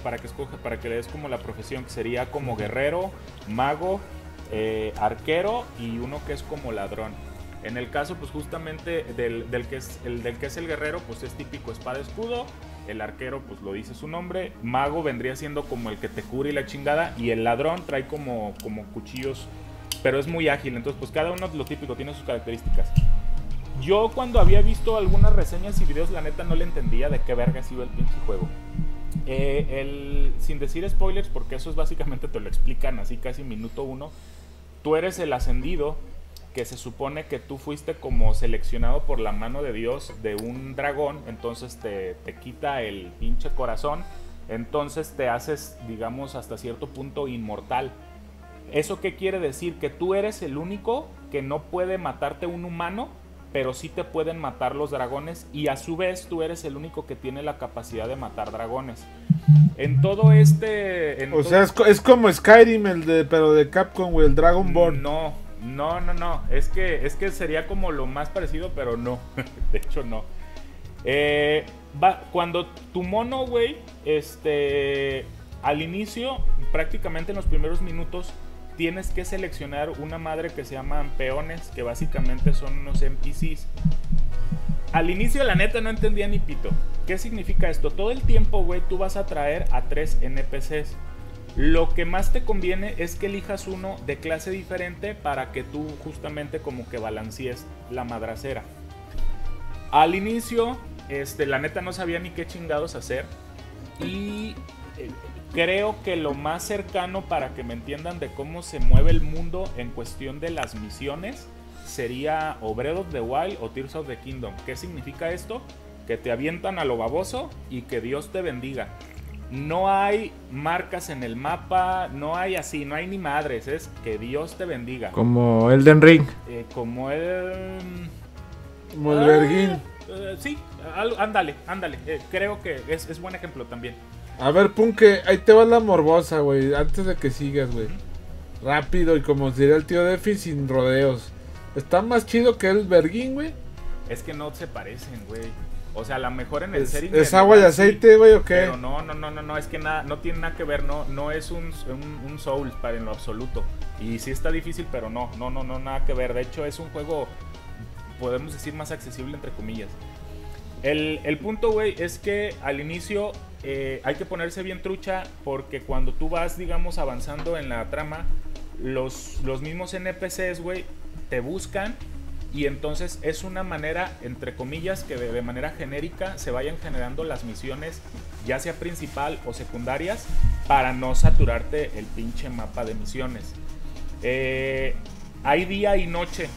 para que le des como la profesión, que sería como guerrero, mago, arquero y uno que es como ladrón. En el caso, pues justamente del que es el guerrero, pues es típico espada escudo. El arquero, pues lo dice su nombre. Mago vendría siendo como el que te cubre y la chingada. Y el ladrón trae como cuchillos, pero es muy ágil. Entonces, pues cada uno lo típico tiene sus características. Yo cuando había visto algunas reseñas y videos, la neta no le entendía de qué verga iba el pinche juego. Sin decir spoilers, porque eso es básicamente, te lo explican así casi minuto uno. Tú eres el ascendido, que se supone que tú fuiste como seleccionado por la mano de Dios de un dragón. Entonces te quita el pinche corazón, entonces te haces, digamos, hasta cierto punto inmortal. ¿Eso qué quiere decir? Que tú eres el único que no puede matarte un humano, pero sí te pueden matar los dragones, y a su vez tú eres el único que tiene la capacidad de matar dragones. En todo este... O sea, es como Skyrim, pero de Capcom, güey, el Dragon Ball. No. Es que sería como lo más parecido, pero no. De hecho, no. Cuando tu mono, güey, al inicio, prácticamente en los primeros minutos, tienes que seleccionar una madre que se llaman peones, que básicamente son unos NPCs. Al inicio, la neta, no entendía ni pito. ¿Qué significa esto? Todo el tiempo, güey, tú vas a traer a 3 NPCs. Lo que más te conviene es que elijas uno de clase diferente para que tú justamente como que balancees la madracera. Al inicio, la neta no sabía ni qué chingados hacer. Y... creo que lo más cercano, para que me entiendan, de cómo se mueve el mundo en cuestión de las misiones, sería o Breath of the Wild o Tears of the Kingdom. ¿Qué significa esto? Que te avientan a lo baboso y que Dios te bendiga. No hay marcas en el mapa, no hay ni madres, es que Dios te bendiga. Como Elden Ring. Como el Berguín. Sí, ándale. Creo que es buen ejemplo también. A ver, Punke, ahí te va la morbosa, güey, antes de que sigas, güey. Rápido y como diría el tío Defi, sin rodeos. ¿Está más chido que el Berguín, güey? Es que no se parecen, güey. O sea, a lo mejor en el setting... ¿Es agua y aceite, güey, o qué? Pero no, es que nada, no tiene nada que ver, no es un Souls para en lo absoluto. Y sí está difícil, pero no, nada que ver. De hecho, es un juego, podemos decir, más accesible, entre comillas. El punto, güey, es que al inicio hay que ponerse bien trucha, porque cuando tú vas, digamos, avanzando en la trama, los mismos NPCs, güey, te buscan, y entonces es una manera, entre comillas, que de manera genérica se vayan generando las misiones, ya sea principal o secundarias, para no saturarte el pinche mapa de misiones. Hay día y noche.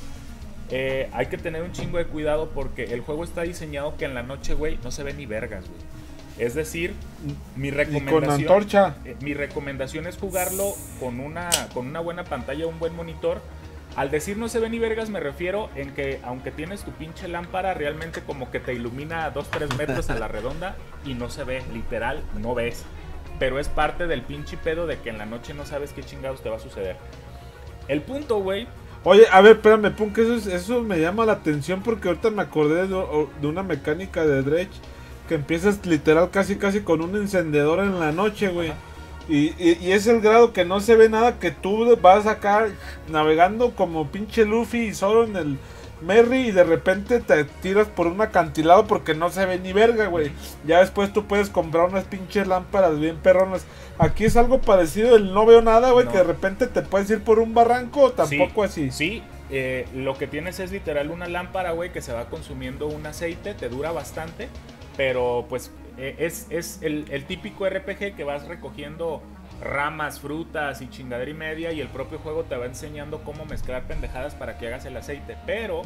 Hay que tener un chingo de cuidado porque el juego está diseñado que en la noche, güey, no se ve ni vergas, güey. Es decir, mi recomendación... ¿Y con antorcha? Mi recomendación es jugarlo con una buena pantalla, un buen monitor, Al decir no se ve ni vergas me refiero en que aunque tienes tu pinche lámpara realmente como que te ilumina 2-3 metros a la redonda y no se ve, literal, no ves. Pero es parte del pinche pedo de que en la noche no sabes qué chingados te va a suceder. El punto, güey. Oye, a ver, espérame, Punk, eso me llama la atención porque ahorita me acordé de una mecánica de Dredge que empiezas literal casi con un encendedor en la noche, güey. Y es el grado que no se ve nada, que tú vas acá navegando como pinche Luffy solo en el Merry y de repente te tiras por un acantilado porque no se ve ni verga, güey. Ya después tú puedes comprar unas pinches lámparas bien perronas. Aquí es algo parecido, el no veo nada, güey, no. Que de repente te puedes ir por un barranco o tampoco sí, así. Sí, lo que tienes es literal una lámpara, güey, que se va consumiendo un aceite, te dura bastante, pero pues... es el típico RPG que vas recogiendo ramas, frutas y chingadera y media, y el propio juego te va enseñando cómo mezclar pendejadas para que hagas el aceite. Pero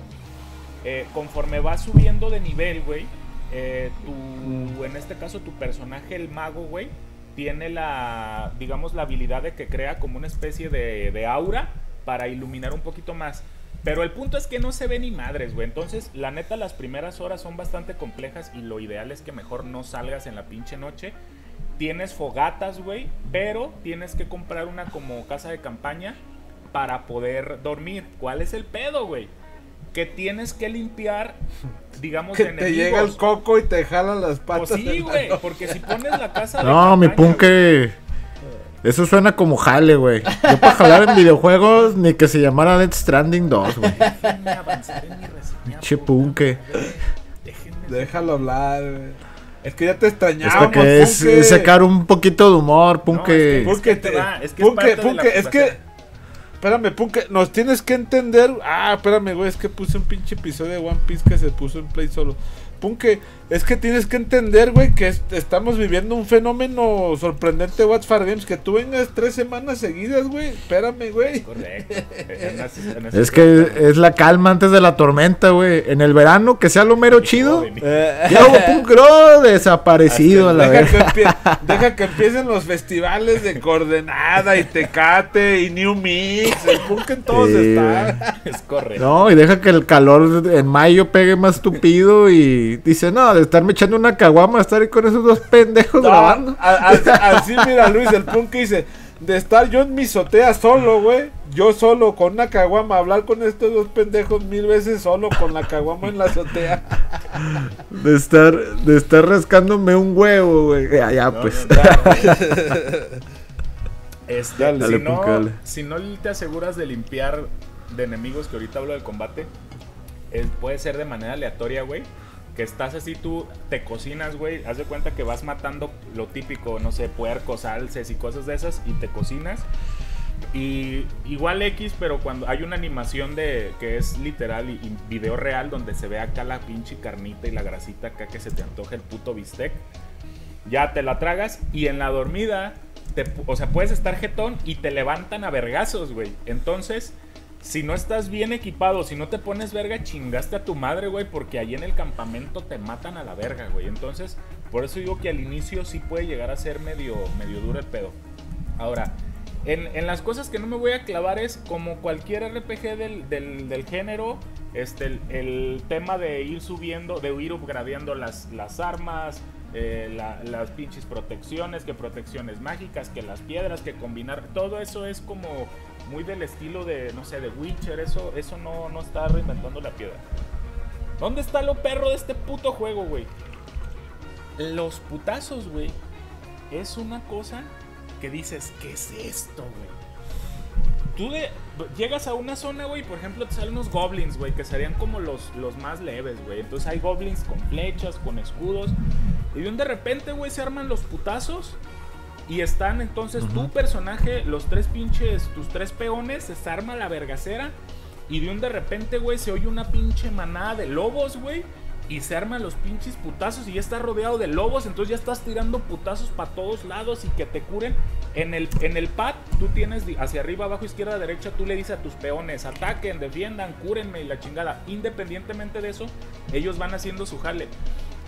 conforme vas subiendo de nivel, güey, en este caso tu personaje, el mago, güey, tiene la, digamos, la habilidad de que crea como una especie de aura para iluminar un poquito más. Pero el punto es que no se ve ni madres, güey. Entonces, la neta, las primeras horas son bastante complejas y lo ideal es que mejor no salgas en la pinche noche. Tienes fogatas, güey, pero tienes que comprar una como casa de campaña para poder dormir. ¿Cuál es el pedo, güey? Que tienes que limpiar, digamos, que enemigos. Te llega el coco y te jala las patas. Pues sí, güey, porque si pones la casa de campaña... No, mi punque... Eso suena como jale, güey. Yo para jalar en videojuegos ni que se llamara Death Stranding 2, güey. Déjenme avanzar en mi reseña. Che punque. Déjalo hablar, güey. Es que ya te extrañamos, punque. Es sacar un poquito de humor, punque. No, es que espérame, punque, nos tienes que entender. Ah, espérame, güey, es que puse un pinche episodio de One Piece que se puso en play solo. Punque, es que tienes que entender, güey, que estamos viviendo un fenómeno sorprendente de What Fart Games. Que tú vengas 3 semanas seguidas, güey. Espérame, güey. Correcto. Es que es la calma antes de la tormenta, güey. En el verano, que sea lo mero chido. Ya hubo Punque, no, desaparecido a la vez. Deja que empiecen los festivales de Coordenada y Tecate y New Mix. El Punque en todos está. Es correcto. No, y deja que el calor en mayo pegue más tupido y... Dice, no, de estarme echando una caguama, estar ahí con esos dos pendejos grabando. Así, mira, Luis, el Punque dice, de estar yo en mi azotea solo, güey, yo solo con una caguama, hablar con estos dos pendejos 1000 veces solo con la caguama en la azotea. De estar rascándome un huevo, güey. Ya, no, pues. Si no te aseguras de limpiar de enemigos, que ahorita hablo del combate, puede ser de manera aleatoria, güey. Que estás así, tú te cocinas, güey, haz de cuenta que vas matando lo típico, no sé, puercos, alces y cosas de esas, y te cocinas. Y igual X, pero cuando hay una animación de que es literal y video real, donde se ve acá la pinche carnita y la grasita acá que se te antoja el puto bistec, ya te la tragas y en la dormida, puedes estar jetón y te levantan a vergazos, güey. Entonces... si no estás bien equipado, si no te pones verga, chingaste a tu madre, güey, porque ahí en el campamento te matan a la verga, güey. Entonces, por eso digo que al inicio sí puede llegar a ser medio duro el pedo. Ahora, en las cosas que no me voy a clavar es, como cualquier RPG del género, el tema de ir subiendo, de ir upgradeando las armas, las pinches protecciones, que protecciones mágicas, que las piedras, que combinar, todo eso es como... muy del estilo de, no sé, de Witcher. Eso no está reinventando la piedra. ¿Dónde está lo perro de este puto juego, güey? Los putazos, güey. Es una cosa que dices, ¿qué es esto, güey? Tú llegas a una zona, güey, por ejemplo, te salen unos goblins, güey, que serían como los más leves, güey. Entonces hay goblins con flechas, con escudos, y de repente, güey, se arman los putazos. Y están entonces tu personaje, tus tres peones, se arma la vergacera. Y de repente, güey, se oye una pinche manada de lobos, güey. Y se arman los pinches putazos y ya estás rodeado de lobos. Entonces ya estás tirando putazos para todos lados y que te curen. En el pad, tú tienes hacia arriba, abajo, izquierda, derecha, tú le dices a tus peones, ataquen, defiendan, cúrenme y la chingada. Independientemente de eso, ellos van haciendo su jale.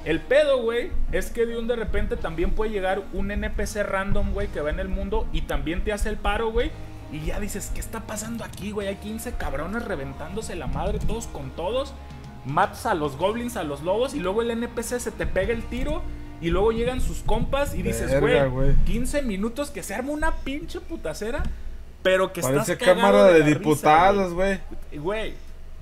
El pedo, güey, es que de repente también puede llegar un NPC random, güey, que va en el mundo y también te hace el paro, güey. Y ya dices, ¿qué está pasando aquí, güey? Hay 15 cabrones reventándose la madre, todos con todos. Matas a los goblins, a los lobos, y luego el NPC se te pega el tiro, y luego llegan sus compas y dices, güey, 15 minutos que se arma una pinche putacera, pero que parece estás cagado cámara de diputados, güey.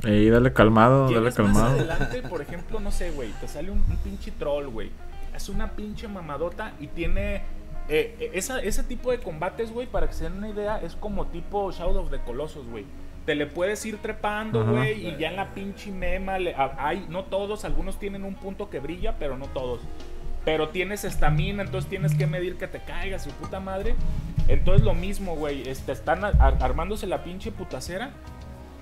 Ey, dale calmado, dale calmado. Más adelante, por ejemplo, no sé, güey, te sale un pinche troll, güey. Es una pinche mamadota y tiene... ese tipo de combates, güey, para que se den una idea, es como tipo Shadow of the Colossus, güey. Te le puedes ir trepando, güey, y ya en la pinche mema hay, no todos, algunos tienen un punto que brilla, pero no todos. Pero tienes estamina, entonces tienes que medir que te caigas, su puta madre. Entonces lo mismo, güey, están armándose la pinche putacera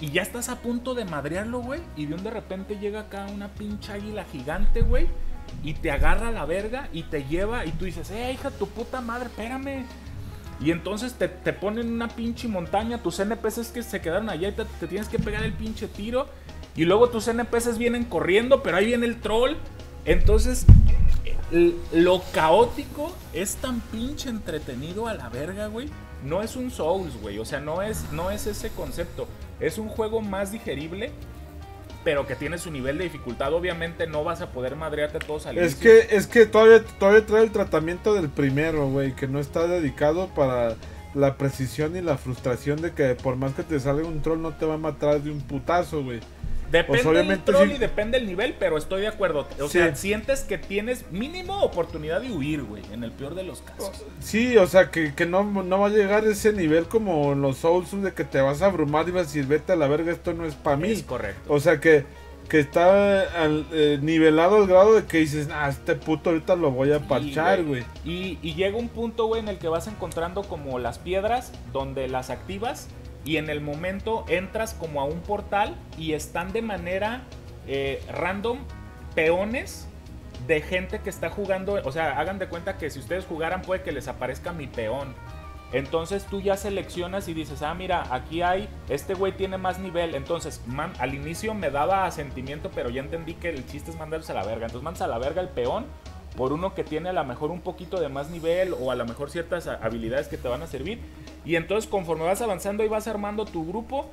y ya estás a punto de madrearlo, güey, y de repente llega acá una pinche águila gigante, güey, y te agarra la verga y te lleva, y tú dices, hija tu puta madre, espérame. Y entonces te ponen una pinche montaña, tus NPCs que se quedaron allá y te tienes que pegar el pinche tiro. Y luego tus NPCs vienen corriendo, pero ahí viene el troll. Entonces, lo caótico es tan pinche entretenido a la verga, güey. No es un Souls, güey, o sea, no es ese concepto. Es un juego más digerible, pero que tiene su nivel de dificultad. Obviamente no vas a poder madrearte todos al inicio. Es que todavía trae el tratamiento del primero, güey, que no está dedicado para la precisión y la frustración de que por más que te salga un troll no te va a matar de un putazo, güey. Depende del troll y depende del nivel, pero estoy de acuerdo. O sea, sientes que tienes mínimo oportunidad de huir, güey, en el peor de los casos. Sí, o sea, que no va a llegar a ese nivel como los Souls de que te vas a abrumar y vas a decir, vete a la verga, esto no es para mí. Es correcto. O sea, que está nivelado al grado de que dices, ah, este puto ahorita lo voy a parchar, güey. Y llega un punto, güey, en el que vas encontrando como las piedras donde las activas. Y en el momento entras como a un portal y están de manera random peones de gente que está jugando. O sea, hagan de cuenta que si ustedes jugaran puede que les aparezca mi peón. Entonces tú ya seleccionas y dices, ah, mira, aquí hay, este güey tiene más nivel. Entonces, al inicio me daba asentimiento, pero ya entendí que el chiste es mandarlos a la verga. Entonces mandas a la verga el peón por uno que tiene a lo mejor un poquito de más nivel o a lo mejor ciertas habilidades que te van a servir. Y entonces conforme vas avanzando y vas armando tu grupo,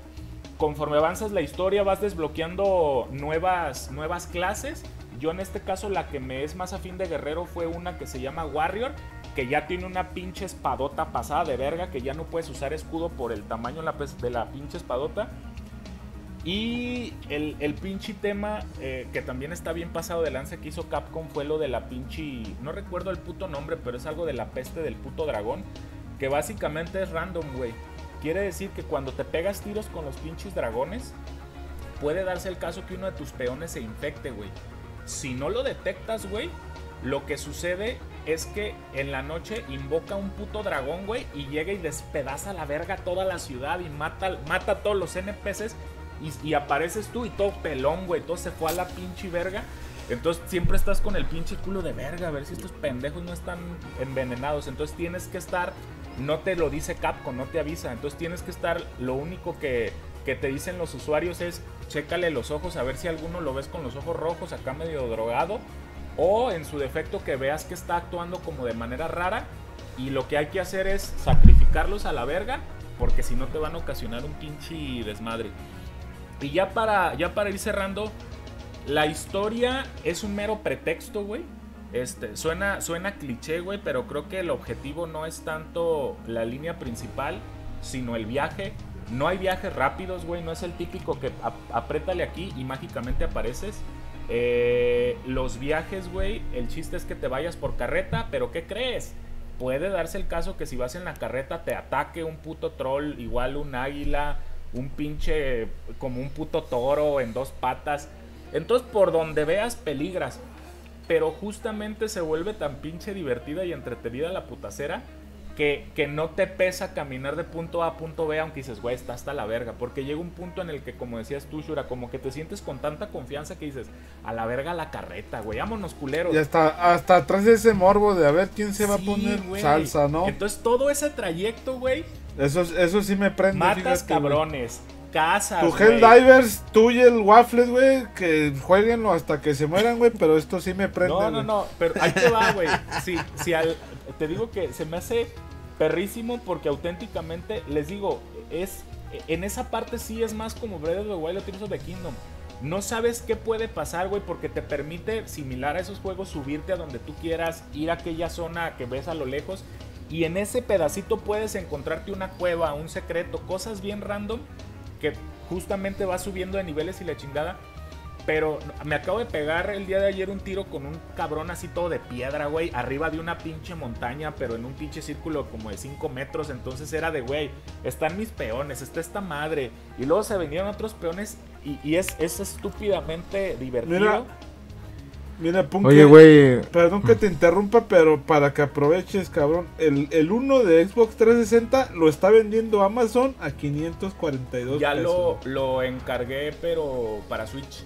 conforme avanzas la historia vas desbloqueando nuevas clases. Yo en este caso la que me es más afín de guerrero fue una que se llama Warrior, que ya tiene una pinche espadota pasada de verga, que ya no puedes usar escudo por el tamaño de la pinche espadota. Y el pinche tema que también está bien pasado de lanza que hizo Capcom fue lo de la pinche... No recuerdo el puto nombre, pero es algo de la peste del puto dragón, que básicamente es random, güey. Quiere decir que cuando te pegas tiros con los pinches dragones, puede darse el caso que uno de tus peones se infecte, güey. Si no lo detectas, güey, lo que sucede es que en la noche invoca un puto dragón, güey, y llega y despedaza la verga toda la ciudad y mata a todos los NPCs. Y apareces tú y todo pelón, güey, todo se fue a la pinche verga. Entonces siempre estás con el pinche culo de verga, a ver si estos pendejos no están envenenados. Entonces tienes que estar, no te lo dice Capcom, no te avisa. Entonces tienes que estar, lo único que te dicen los usuarios es, chécale los ojos a ver si alguno lo ves con los ojos rojos, acá medio drogado. O en su defecto que veas que está actuando como de manera rara. Y lo que hay que hacer es sacrificarlos a la verga, porque si no te van a ocasionar un pinche desmadre. Y ya para ir cerrando, la historia es un mero pretexto, güey. Suena cliché, güey, pero creo que el objetivo no es tanto la línea principal, sino el viaje. No hay viajes rápidos, güey, no es el típico que apriétale aquí y mágicamente apareces. Los viajes, güey, el chiste es que te vayas por carreta, pero ¿qué crees? Puede darse el caso que si vas en la carreta te ataque un puto troll, igual un águila... un pinche, como un puto toro en dos patas. Entonces por donde veas peligras. Pero justamente se vuelve tan pinche divertida y entretenida la putacera que no te pesa caminar de punto A a punto B, aunque dices, güey, está hasta la verga. Porque llega un punto en el que, como decías tú, Shura, como que te sientes con tanta confianza que dices, a la verga la carreta, güey, vámonos culeros. Y hasta atrás de ese morbo de a ver quién se va a poner, güey, salsa, ¿no? Entonces todo ese trayecto, güey, Eso sí me prende. Matas, fíjate, cabrones, wey. Casas, tu Helldivers, tú y el Waffles, güey, que jueguenlo hasta que se mueran, güey, pero esto sí me prende. No, pero ahí te va, güey. Te digo que se me hace perrísimo, porque auténticamente, les digo, es, en esa parte sí es más como Breath of the Wild o Tears of the Kingdom. No sabes qué puede pasar, güey, porque te permite, similar a esos juegos, subirte a donde tú quieras, ir a aquella zona que ves a lo lejos, y en ese pedacito puedes encontrarte una cueva, un secreto, cosas bien random que justamente vas subiendo de niveles y la chingada. Pero me acabo de pegar el día de ayer un tiro con un cabrón así todo de piedra, güey, arriba de una pinche montaña, pero en un pinche círculo como de 5 metros. Entonces era de, güey, están mis peones, está esta madre. Y luego se vendieron otros peones y es estúpidamente divertido. Mira, Punky, oye, güey, perdón que te interrumpa, pero para que aproveches, cabrón, el 1 de Xbox 360 lo está vendiendo Amazon a 542 pesos. Ya lo encargué, pero para Switch.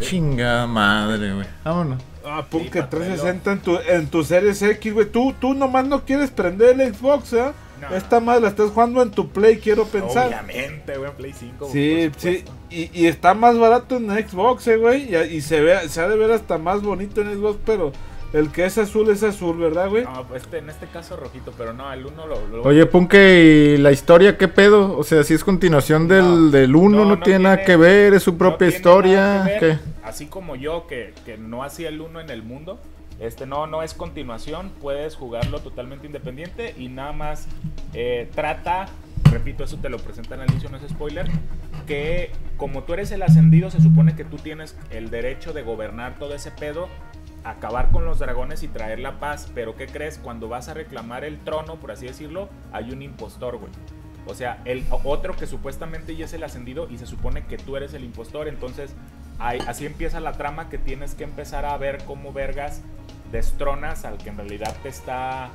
Chingada madre, güey. Vámonos. Ah, Punky, 360 en tu Series X, güey. Tú nomás no quieres prender el Xbox, ¿eh? No. Esta madre la estás jugando en tu Play, quiero pensar. Obviamente, güey, en Play 5. Sí, sí. Y está más barato en Xbox, güey. Y se ha de ver hasta más bonito en Xbox, pero el que es azul, ¿verdad, güey? No, pues en este caso rojito, pero no, el 1 lo... Oye, Punke, ¿y la historia qué pedo? O sea, si es continuación del 1, no tiene nada que ver, es su propia historia. ¿Qué? Así como yo, que no hacía el 1 en el mundo. No es continuación, puedes jugarlo totalmente independiente y nada más trata, repito, eso te lo presentan al inicio, no es spoiler, que como tú eres el ascendido, se supone que tú tienes el derecho de gobernar todo ese pedo, acabar con los dragones y traer la paz, pero ¿qué crees? Cuando vas a reclamar el trono, por así decirlo, hay un impostor, güey. O sea, el otro que supuestamente ya es el ascendido y se supone que tú eres el impostor, entonces así empieza la trama, que tienes que empezar a ver cómo vergas destronas al que en realidad te está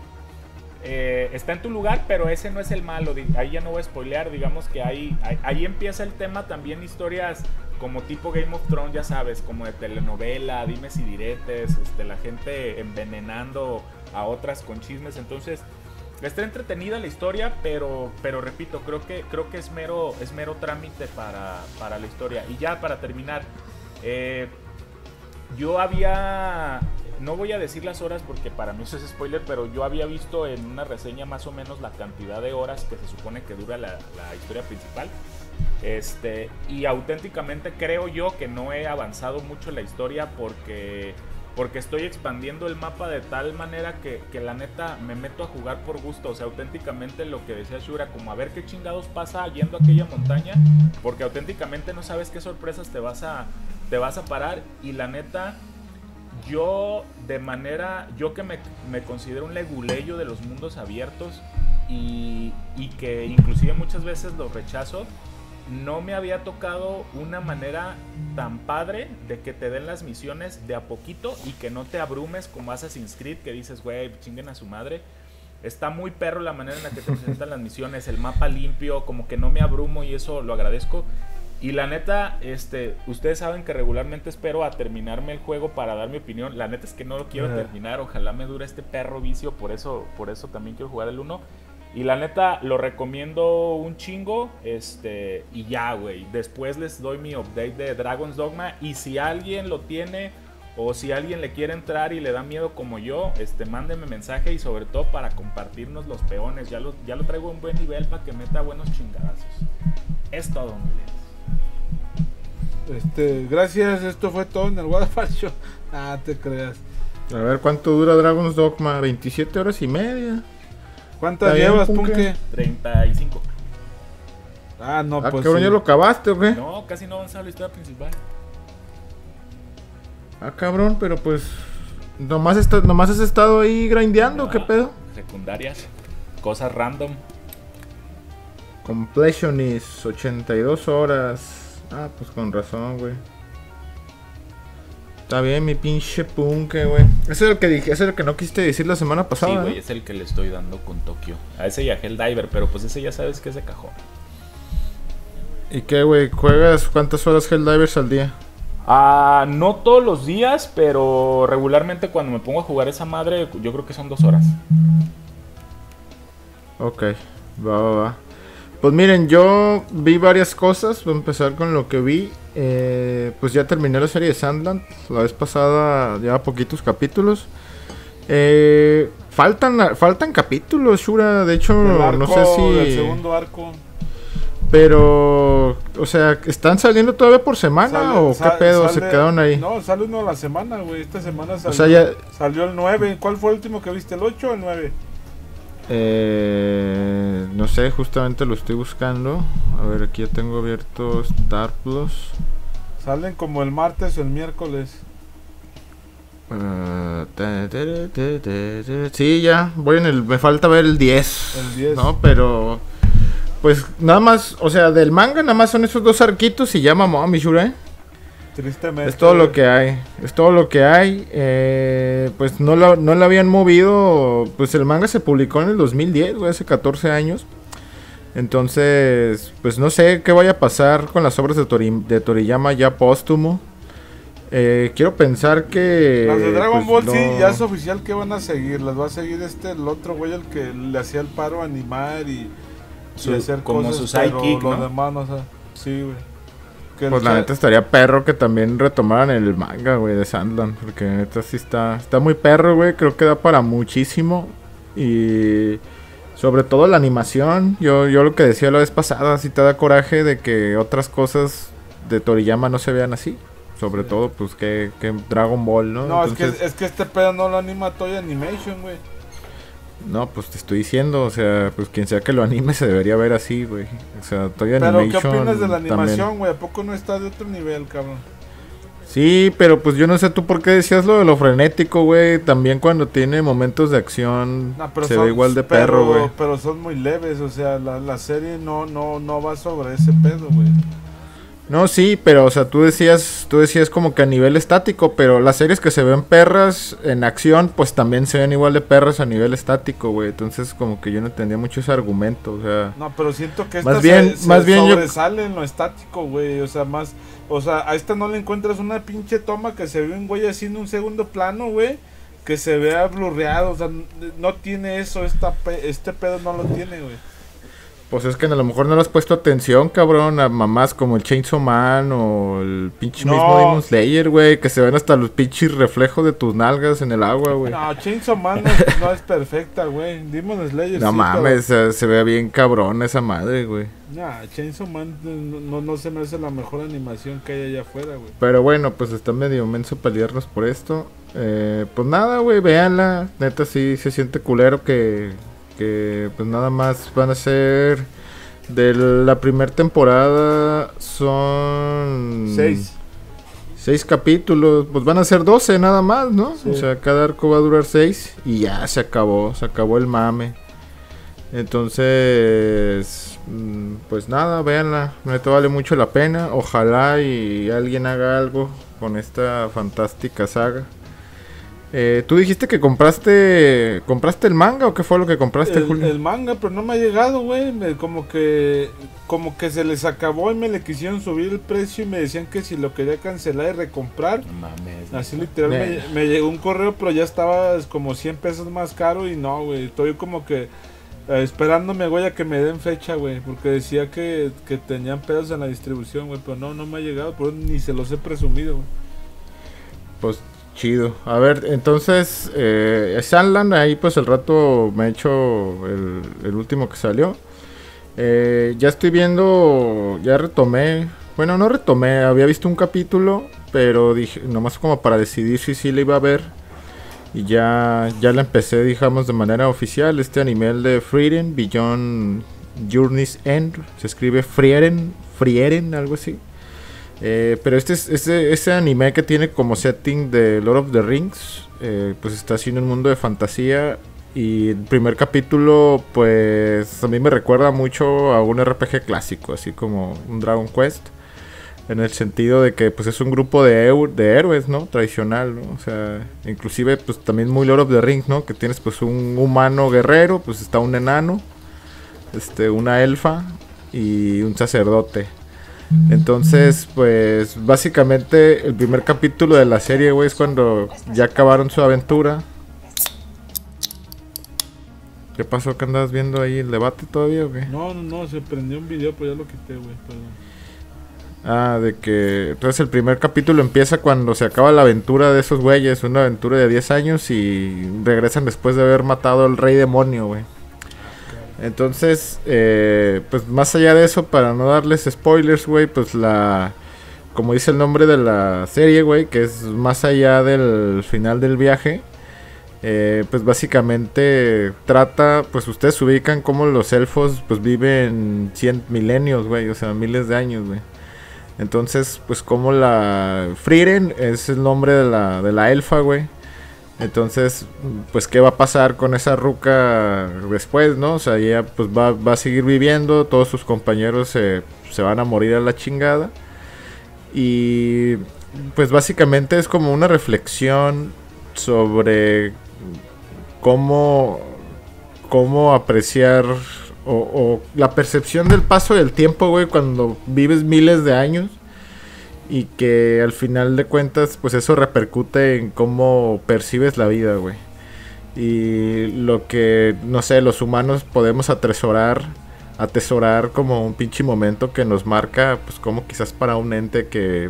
en tu lugar, pero ese no es el malo. Ahí ya no voy a spoilear, digamos que ahí empieza el tema. También historias como tipo Game of Thrones, ya sabes, como de telenovela, dimes y diretes, la gente envenenando a otras con chismes. Entonces está entretenida la historia, pero repito, creo que es mero trámite para la historia. Y ya para terminar, yo había... No voy a decir las horas porque para mí eso es spoiler, pero yo había visto en una reseña más o menos la cantidad de horas que se supone que dura la historia principal. Y auténticamente creo yo que no he avanzado mucho la historia porque estoy expandiendo el mapa de tal manera que la neta me meto a jugar por gusto. O sea, auténticamente lo que decía Shura, como a ver qué chingados pasa yendo a aquella montaña, porque auténticamente no sabes qué sorpresas te vas a parar. Y la neta... Yo que me considero un leguleyo de los mundos abiertos y que inclusive muchas veces los rechazo, no me había tocado una manera tan padre de que te den las misiones de a poquito y que no te abrumes como Assassin's Creed, que dices, güey, chinguen a su madre. Está muy perro la manera en la que te presentan las misiones, el mapa limpio, como que no me abrumo y eso lo agradezco. Y la neta, ustedes saben que regularmente espero a terminarme el juego para dar mi opinión. La neta es que no lo quiero terminar, ojalá me dure este perro vicio, por eso también quiero jugar el 1. Y la neta, lo recomiendo un chingo, y ya, güey. Después les doy mi update de Dragon's Dogma, y si alguien lo tiene, o si alguien le quiere entrar y le da miedo como yo, mándenme mensaje, y sobre todo para compartirnos los peones. Ya lo traigo a un buen nivel para que meta buenos chingadazos. Es todo, Miles. Gracias, esto fue todo en el What Fart Show. Ah, te creas. A ver, ¿cuánto dura Dragon's Dogma? 27 horas y media. ¿Cuántas llevas, Punke? 35. Ah, no, pues cabrón, ¿ya lo acabaste o qué? No, casi no avanzaba la historia principal. Ah, cabrón, pero pues nomás has estado ahí grindeando, no, ¿qué pedo? Secundarias, cosas random. Completionist, 82 horas. Ah, pues con razón, güey. Está bien, mi pinche Punke, güey. Ese es el que dije, ese es el que no quisiste decir la semana pasada. Sí, güey, es el que le estoy dando con Tokio. A ese y a Helldiver, pero pues ese ya sabes que es de cajón. ¿Y qué, güey? ¿Juegas cuántas horas Helldivers al día? Ah, no todos los días, pero regularmente cuando me pongo a jugar esa madre, yo creo que son 2 horas. Ok, va. Pues miren, yo vi varias cosas. Voy a empezar con lo que vi. Pues ya terminé la serie de Sandland. La vez pasada ya poquitos capítulos. Faltan capítulos, Shura. De hecho, arco, no sé si... el segundo arco. Pero, o sea, ¿están saliendo todavía por semana qué pedo? ¿Se quedaron ahí? No, sale uno a la semana, güey. Esta semana salió, salió el 9. ¿Cuál fue el último que viste? ¿El 8 o el 9? No sé, justamente lo estoy buscando. A ver, aquí ya tengo abierto Star Plus. Salen como el martes o el miércoles. Sí, ya. Voy en el... Me falta ver el 10. El 10. No, pero... Pues nada más, o sea, del manga nada más son esos dos arquitos y ya mamó, mi Shura. Tristemente. Es todo lo que hay, es todo lo que hay. Pues no la habían movido, pues el manga se publicó en el 2010, güey, hace 14 años. Entonces, pues no sé qué vaya a pasar con las obras de Toriyama ya póstumo. Quiero pensar que... Las de Dragon Ball, sí, ya es oficial que van a seguir. Las va a seguir el otro güey, el que le hacía el paro a animar y... hacer como cosas, su sidekick, ¿no? Los demás, o sea, sí, güey. Pues la neta estaría perro que también retomaran el manga, güey, de Sandland, porque neta sí está muy perro, güey. Creo que da para muchísimo y sobre todo la animación. Yo lo que decía la vez pasada, sí te da coraje de que otras cosas de Toriyama no se vean así. Sobre todo, pues que Dragon Ball, ¿no? No, entonces... es que este pedo no lo anima Toy Animation, güey. No, pues te estoy diciendo, o sea, pues quien sea que lo anime se debería ver así, güey. O sea, Toy Animation. Pero, ¿qué opinas de la animación, güey? ¿A poco no está de otro nivel, cabrón? Sí, pero pues yo no sé tú por qué decías lo de lo frenético, güey. También cuando tiene momentos de acción se ve igual de perro, güey. Pero son muy leves, o sea, la serie no va sobre ese pedo, güey. No, sí, pero o sea, tú decías como que a nivel estático, pero las series que se ven perras en acción, pues también se ven igual de perras a nivel estático, güey. Entonces como que yo no entendía mucho ese argumento, o sea. No, pero siento que esta más bien sobresale en lo estático, güey. O sea, a esta no le encuentras una pinche toma que se ve un güey haciendo un segundo plano, güey, que se vea blurreado, o sea, no tiene eso, este pedo no lo tiene, güey. Pues es que a lo mejor no le has puesto atención, cabrón, a mamás como el Chainsaw Man o el pinche mismo Demon Slayer, güey, que se ven hasta los pinches reflejos de tus nalgas en el agua, güey. No, Chainsaw Man no es perfecta, güey. Demon Slayer no sí, mames, pero... se ve bien cabrón esa madre, güey. Nah, Chainsaw Man no se me hace la mejor animación que hay allá afuera, güey. Pero bueno, pues está medio menso pelearnos por esto. Pues nada, güey, véanla. Neta sí se siente culero que pues nada más van a ser de la primera temporada son 6 capítulos, pues van a ser 12 nada más, ¿no? Sí. O sea, cada arco va a durar 6 y ya se acabó el mame. Entonces, pues nada, véanla, no te vale mucho la pena, ojalá y alguien haga algo con esta fantástica saga. ¿Tú dijiste que compraste el manga o qué fue lo que compraste, Julio? El manga, pero no me ha llegado, güey. Como que se les acabó y me le quisieron subir el precio y me decían que si lo quería cancelar y recomprar. No mames. Así literal me llegó un correo, pero ya estaba como 100 pesos más caro y no, güey. Estoy como que esperándome, güey, a que me den fecha, güey. Porque decía que tenían pedos en la distribución, güey. Pero no me ha llegado, pero ni se los he presumido, güey. Pues... chido. A ver, entonces Sandland, ahí pues el rato me he hecho el último que salió. Ya estoy viendo, ya retomé. Bueno, no retomé, había visto un capítulo, pero dije, nomás como para decidir si le iba a ver. Y ya la empecé, digamos, de manera oficial. Este anime de Frieren, Beyond Journey's End. Se escribe Frieren, algo así. Pero este anime que tiene como setting de Lord of the Rings, pues está haciendo un mundo de fantasía. Y el primer capítulo pues a mí me recuerda mucho a un RPG clásico, así como un Dragon Quest, en el sentido de que pues es un grupo de héroes, ¿no? Tradicional, ¿no? O sea, inclusive pues también muy Lord of the Rings, ¿no? Que tienes pues un humano guerrero, pues está un enano, una elfa y un sacerdote. Entonces, pues, básicamente el primer capítulo de la serie, güey, es cuando ya acabaron su aventura. ¿Qué pasó? ¿Qué andabas viendo ahí? ¿El debate todavía, güey? No, se prendió un video, pero ya lo quité, güey, perdón. Ah, de que... Entonces el primer capítulo empieza cuando se acaba la aventura de esos güeyes. Una aventura de 10 años y regresan después de haber matado al rey demonio, güey. Entonces, pues más allá de eso, para no darles spoilers, güey, pues la... Como dice el nombre de la serie, güey, que es más allá del final del viaje. Pues básicamente trata, pues ustedes se ubican como los elfos pues viven 100 milenios, güey, o sea, miles de años, güey. Entonces, pues como la... Frieren es el nombre de la elfa, güey. Entonces, pues qué va a pasar con esa ruca después, ¿no? O sea, ella pues va a seguir viviendo, todos sus compañeros se van a morir a la chingada. Y pues básicamente es como una reflexión sobre cómo apreciar o la percepción del paso del tiempo, güey, cuando vives miles de años y que al final de cuentas pues eso repercute en cómo percibes la vida, güey. Y lo que, no sé, los humanos podemos atesorar como un pinche momento que nos marca, pues como quizás para un ente que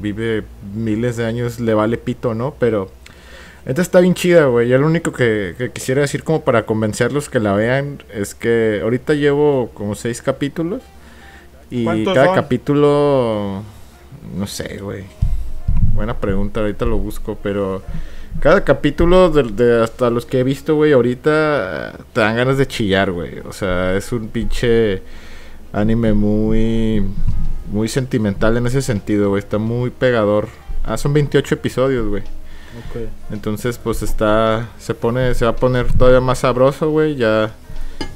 vive miles de años le vale pito, ¿no? Pero esta está bien chida, güey. Ya lo único que quisiera decir como para convencerlos que la vean es que ahorita llevo como 6 capítulos. Y cada son? Capítulo... No sé, güey. Buena pregunta, ahorita lo busco, pero... Cada capítulo, de hasta los que he visto, güey, ahorita te dan ganas de chillar, güey. O sea, es un pinche anime muy... Muy sentimental en ese sentido, güey. Está muy pegador. Ah, son 28 episodios, güey. Okay. Entonces, pues está... Se va a poner todavía más sabroso, güey. Ya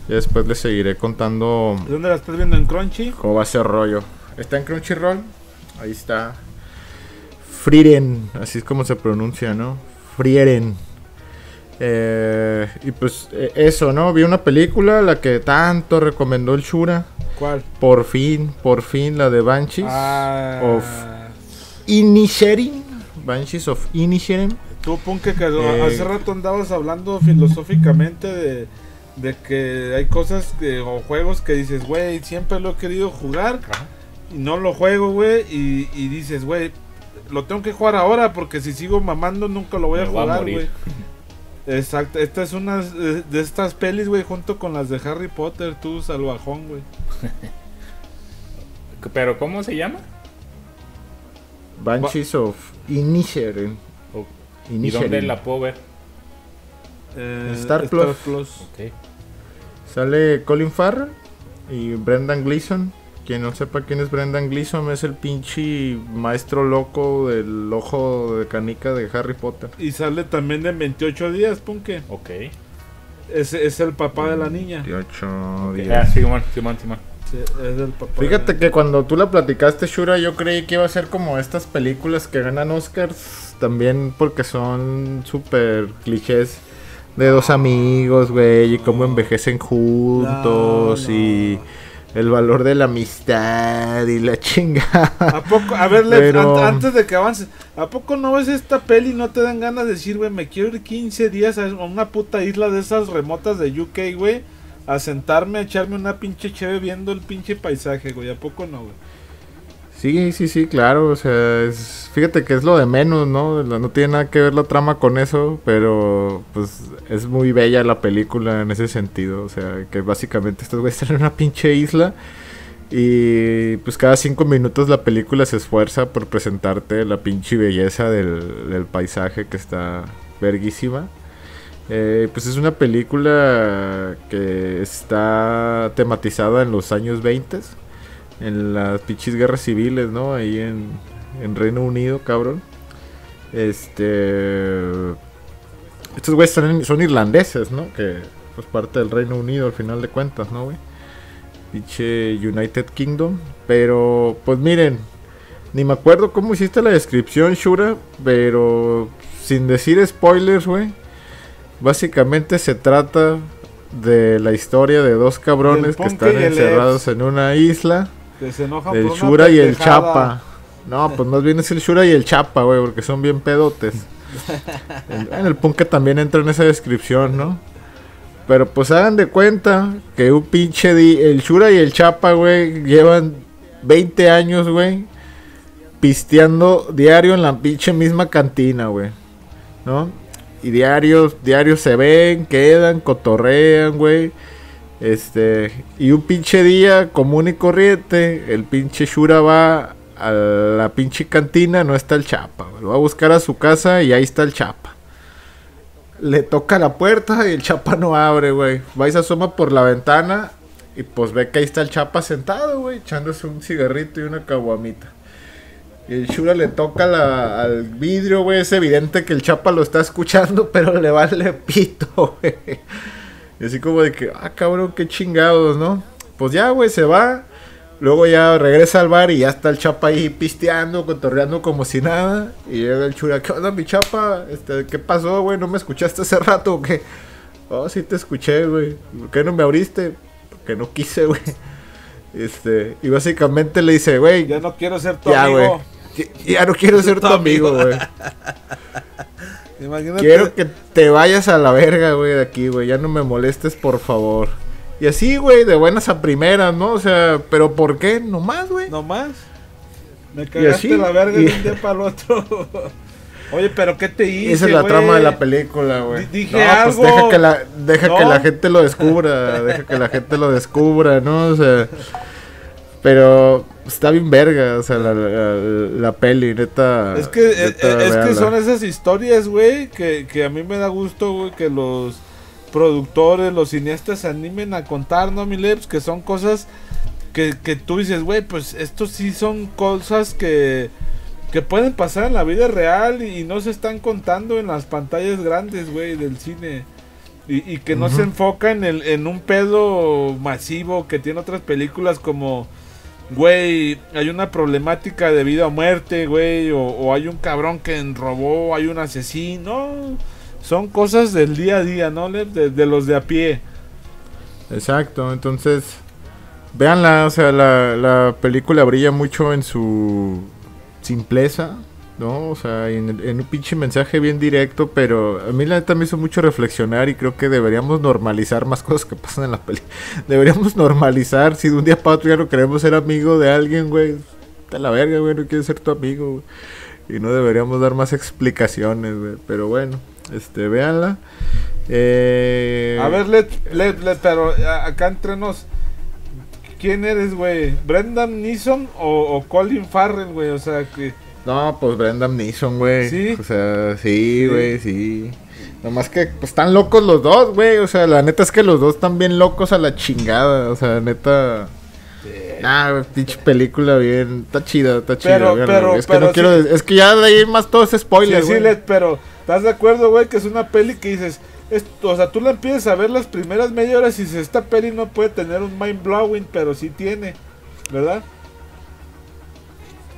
después les seguiré contando... ¿De dónde la estás viendo? ¿En Crunchy? ¿Cómo va ese rollo? ¿Está en Crunchyroll? Ahí está. Frieren. Así es como se pronuncia, ¿no? Frieren. Y pues eso, ¿no? Vi una película, la que tanto recomendó el Shura. ¿Cuál? Por fin, la de Banshees of Inisherin. Banshees of Inisherin. Tú, Punke, que hace rato andabas hablando filosóficamente de que hay cosas o juegos que dices, güey, siempre lo he querido jugar y no lo juego, güey, y dices, güey, lo tengo que jugar ahora porque si sigo mamando nunca lo voy a jugar, güey. Exacto, esta es una de estas pelis, güey, junto con las de Harry Potter, tú salvajón, güey. ¿Pero cómo se llama? Banshees of Inisherin. ¿Y dónde la puedo ver? Star Plus. Okay. Sale Colin Farrell y Brendan Gleeson. Quien no sepa quién es Brendan Gleeson, es el pinche maestro loco del ojo de canica de Harry Potter. Y sale también en 28 días, Punke. Ok. Es el papá de la niña. 28 días. Ah, Simón. Sí, es el papá. Fíjate que cuando tú la platicaste, Shura, yo creí que iba a ser como estas películas que ganan Oscars, también porque son súper clichés de dos amigos, güey, y cómo envejecen juntos y... El valor de la amistad y la chingada. ¿A poco? A ver, Lev, pero... antes de que avances, ¿a poco no ves esta peli y no te dan ganas de decir, güey, me quiero ir 15 días a una puta isla de esas remotas de UK, güey? A sentarme, a echarme una pinche cheve viendo el pinche paisaje, güey. ¿A poco no, güey? Sí, claro. O sea, fíjate que es lo de menos, ¿no? No tiene nada que ver la trama con eso, pero pues es muy bella la película en ese sentido. O sea, que básicamente estos güeyes están en una pinche isla y pues cada 5 minutos la película se esfuerza por presentarte la pinche belleza del paisaje que está verguísima. Pues es una película que está tematizada en los años 20. En las pinches guerras civiles, ¿no? Ahí en Reino Unido, cabrón. Estos güeyes son irlandeses, ¿no? Que pues parte del Reino Unido al final de cuentas, ¿no, güey? Pinche United Kingdom. Pero, pues miren, ni me acuerdo cómo hiciste la descripción, Shura. Pero, sin decir spoilers, güey. Básicamente se trata de la historia de dos cabrones que están encerrados en una isla. Que se enojan el por Shura y el Chapa. No, pues más bien es el Shura y el Chapa, güey, porque son bien pedotes. En el Punk que también entra en esa descripción, ¿no? Pero pues hagan de cuenta que el Shura y el Chapa, güey, llevan 20 años, güey, pisteando diario en la pinche misma cantina, güey, ¿no? Y diarios se ven, quedan, cotorrean, güey. Y un pinche día común y corriente, el pinche Shura va a la pinche cantina, no está el Chapa, güey. Lo va a buscar a su casa y ahí está el Chapa. Le toca la puerta y el Chapa no abre, güey. Va y se asoma por la ventana y pues ve que ahí está el Chapa sentado, güey, echándose un cigarrito y una caguamita. Y el Shura le toca al vidrio, güey. Es evidente que el Chapa lo está escuchando, pero le vale pito, güey. Y así como de que, ah, cabrón, qué chingados, ¿no? Pues ya, güey, se va. Luego ya regresa al bar y ya está el Chapa ahí pisteando, cotorreando como si nada. Y llega el Shura, ¿qué onda, mi Chapa? ¿Qué pasó, güey? ¿No me escuchaste hace rato o qué? Oh, sí te escuché, güey. ¿Por qué no me abriste? Porque no quise, güey. Y básicamente le dice, güey, ya no quiero ser tu amigo. Ya no quiero ser tu amigo, güey. Imagínate. Quiero que te vayas a la verga, güey, de aquí, güey. Ya no me molestes, por favor. Y así, güey, de buenas a primeras, ¿no? O sea, ¿pero por qué? Nomás, güey. Nomás. Me cagaste la verga de un día para el otro. Oye, ¿pero qué te hice, güey? Esa es la trama de la película, güey. Dije no, algo. Pues deja que la gente lo descubra. Deja que la gente lo descubra, ¿no? O sea... Pero está bien verga, o sea, la peli, neta. Es que, es que son esas historias, güey, que a mí me da gusto, güey, que los productores, los cineastas se animen a contar, ¿no, mi Leps? Que son cosas que tú dices, güey, pues esto sí son cosas que pueden pasar en la vida real y no se están contando en las pantallas grandes, güey, del cine. Y que no se enfoca en un pedo masivo que tiene otras películas como... Güey, hay una problemática de vida o muerte, güey, o hay un cabrón que robó, hay un asesino. Son cosas del día a día, ¿no, Lev? De los de a pie. Exacto, entonces, véanla, o sea, la película brilla mucho en su simpleza, ¿no? O sea, en un pinche mensaje bien directo, pero a mí la neta me hizo mucho reflexionar y creo que deberíamos normalizar más cosas que pasan en la peli. Deberíamos normalizar, si de un día para otro ya no queremos ser amigo de alguien, güey, de la verga, güey, no quiero ser tu amigo, güey. Y no deberíamos dar más explicaciones, güey, pero bueno, véanla. A ver, Led, pero acá entre nos, ¿quién eres, güey? ¿Brendan Neeson o Colin Farrell, güey? O sea, que... No, pues Brendan Neeson, güey. ¿Sí? O sea, sí, güey, sí. Nomás que pues, están locos los dos, güey. O sea, la neta es que los dos están bien locos a la chingada. O sea, neta... Nah, pinche película bien... Está chida, está chida. Pero, es que no quiero... Es que ya de ahí más todo es spoiler, güey. Sí, Led, pero... ¿Estás de acuerdo, güey? Que es una peli que dices... O sea, tú la empiezas a ver las primeras media horas y dices... Esta peli no puede tener un mind blowing, pero sí tiene. ¿Verdad?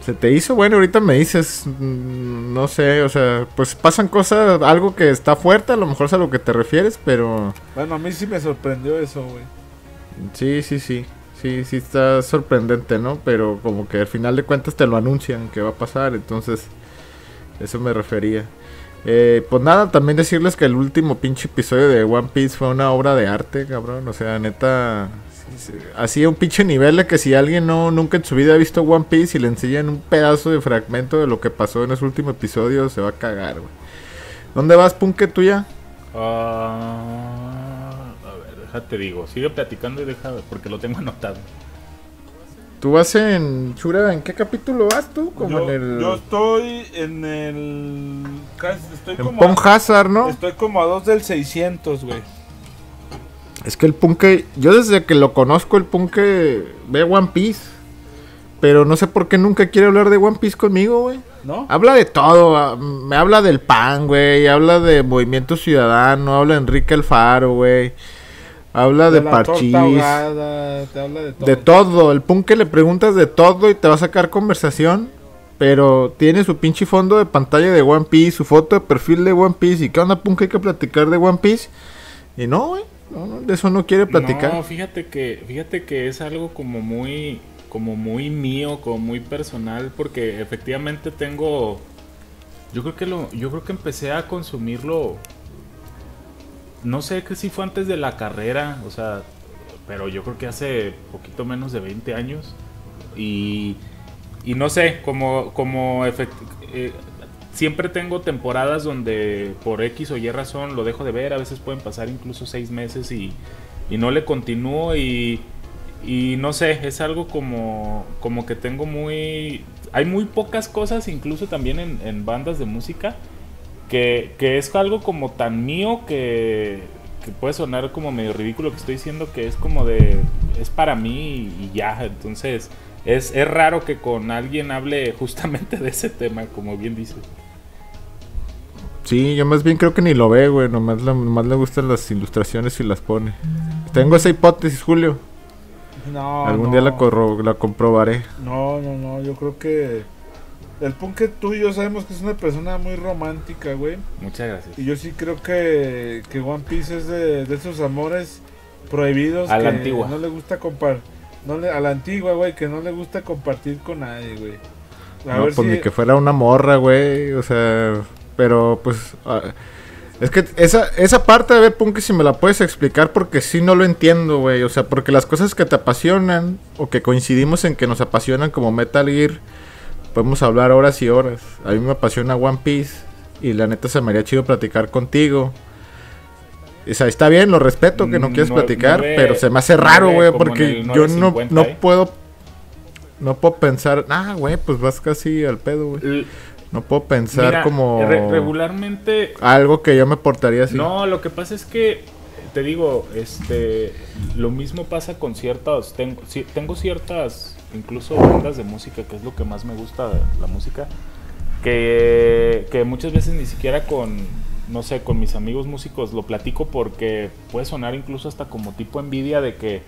Se te hizo, bueno, ahorita me dices, no sé, o sea, pues pasan cosas, algo que está fuerte, a lo mejor es a lo que te refieres, pero... Bueno, a mí sí me sorprendió eso, güey. Sí, está sorprendente, ¿no? Pero como que al final de cuentas te lo anuncian que va a pasar, entonces, eso me refería. Pues nada, también decirles que el último pinche episodio de One Piece fue una obra de arte, cabrón, o sea, neta... Así un pinche nivel de que si alguien nunca en su vida ha visto One Piece y le enseñan un pedazo de fragmento de lo que pasó en ese último episodio, se va a cagar, güey. ¿Dónde vas, Punke, tú ya? A ver, déjate digo, sigue platicando y déjame, porque lo tengo anotado. ¿Tú vas en Shura? ¿En qué capítulo vas tú? Como yo, yo estoy en el... Estoy en como Pon Hazard, ¿no? Estoy como a 2 del 600, güey. Es que el Punke, yo desde que lo conozco, el Punke ve One Piece, pero no sé por qué nunca quiere hablar de One Piece conmigo, güey. ¿No? Habla de todo, me habla del PAN, güey, habla de Movimiento Ciudadano, habla de Enrique Alfaro, güey, habla de Parchís, ahogada, te habla de todo. De todo, el Punke le preguntas de todo y te va a sacar conversación, pero tiene su pinche fondo de pantalla de One Piece, su foto de perfil de One Piece, y ¿qué onda, Punke? Hay que platicar de One Piece, y no, güey. No, de eso no quiere platicar. No, fíjate que es algo como muy mío, como muy personal, porque efectivamente tengo, yo creo que empecé a consumirlo, no sé que si fue antes de la carrera, o sea, pero yo creo que hace poquito menos de 20 años, y Y no sé, siempre tengo temporadas donde por X o Y razón lo dejo de ver. A veces pueden pasar incluso 6 meses y no le continúo. Y no sé, es algo como que tengo muy... Hay muy pocas cosas, incluso también en bandas de música, que es algo como tan mío que puede sonar como medio ridículo que estoy diciendo, que es como de... Es para mí y ya. Entonces es raro que con alguien hable justamente de ese tema, como bien dices. Sí, yo más bien creo que ni lo ve, güey. Nomás le gustan las ilustraciones y las pone. Tengo esa hipótesis, Julio. No, Algún día la comprobaré. No, yo creo que... El punk que tú y yo sabemos que es una persona muy romántica, güey. Muchas gracias. Y yo sí creo que One Piece es de esos amores prohibidos. A la antigua. No le gusta a la antigua, güey, que no le gusta compartir con nadie, güey. No, pues si... ni que fuera una morra, güey. O sea, pero pues... Es que esa parte de ver punk, si me la puedes explicar, porque sí no lo entiendo, güey. O sea, porque las cosas que te apasionan, o que coincidimos en que nos apasionan, como Metal Gear, podemos hablar horas y horas. A mí me apasiona One Piece, y la neta se me haría chido platicar contigo. O sea, está bien, lo respeto que no quieres platicar, pero se me hace raro, güey, porque yo no puedo pensar... Ah, güey, pues vas casi al pedo, güey. No puedo pensar. Mira, como... regularmente... Algo que yo me portaría así. No, lo que pasa es que, te digo, lo mismo pasa con ciertas... Tengo ciertas, incluso bandas de música, que es lo que más me gusta de la música, que muchas veces ni siquiera con mis amigos músicos lo platico, porque puede sonar incluso hasta como tipo envidia de que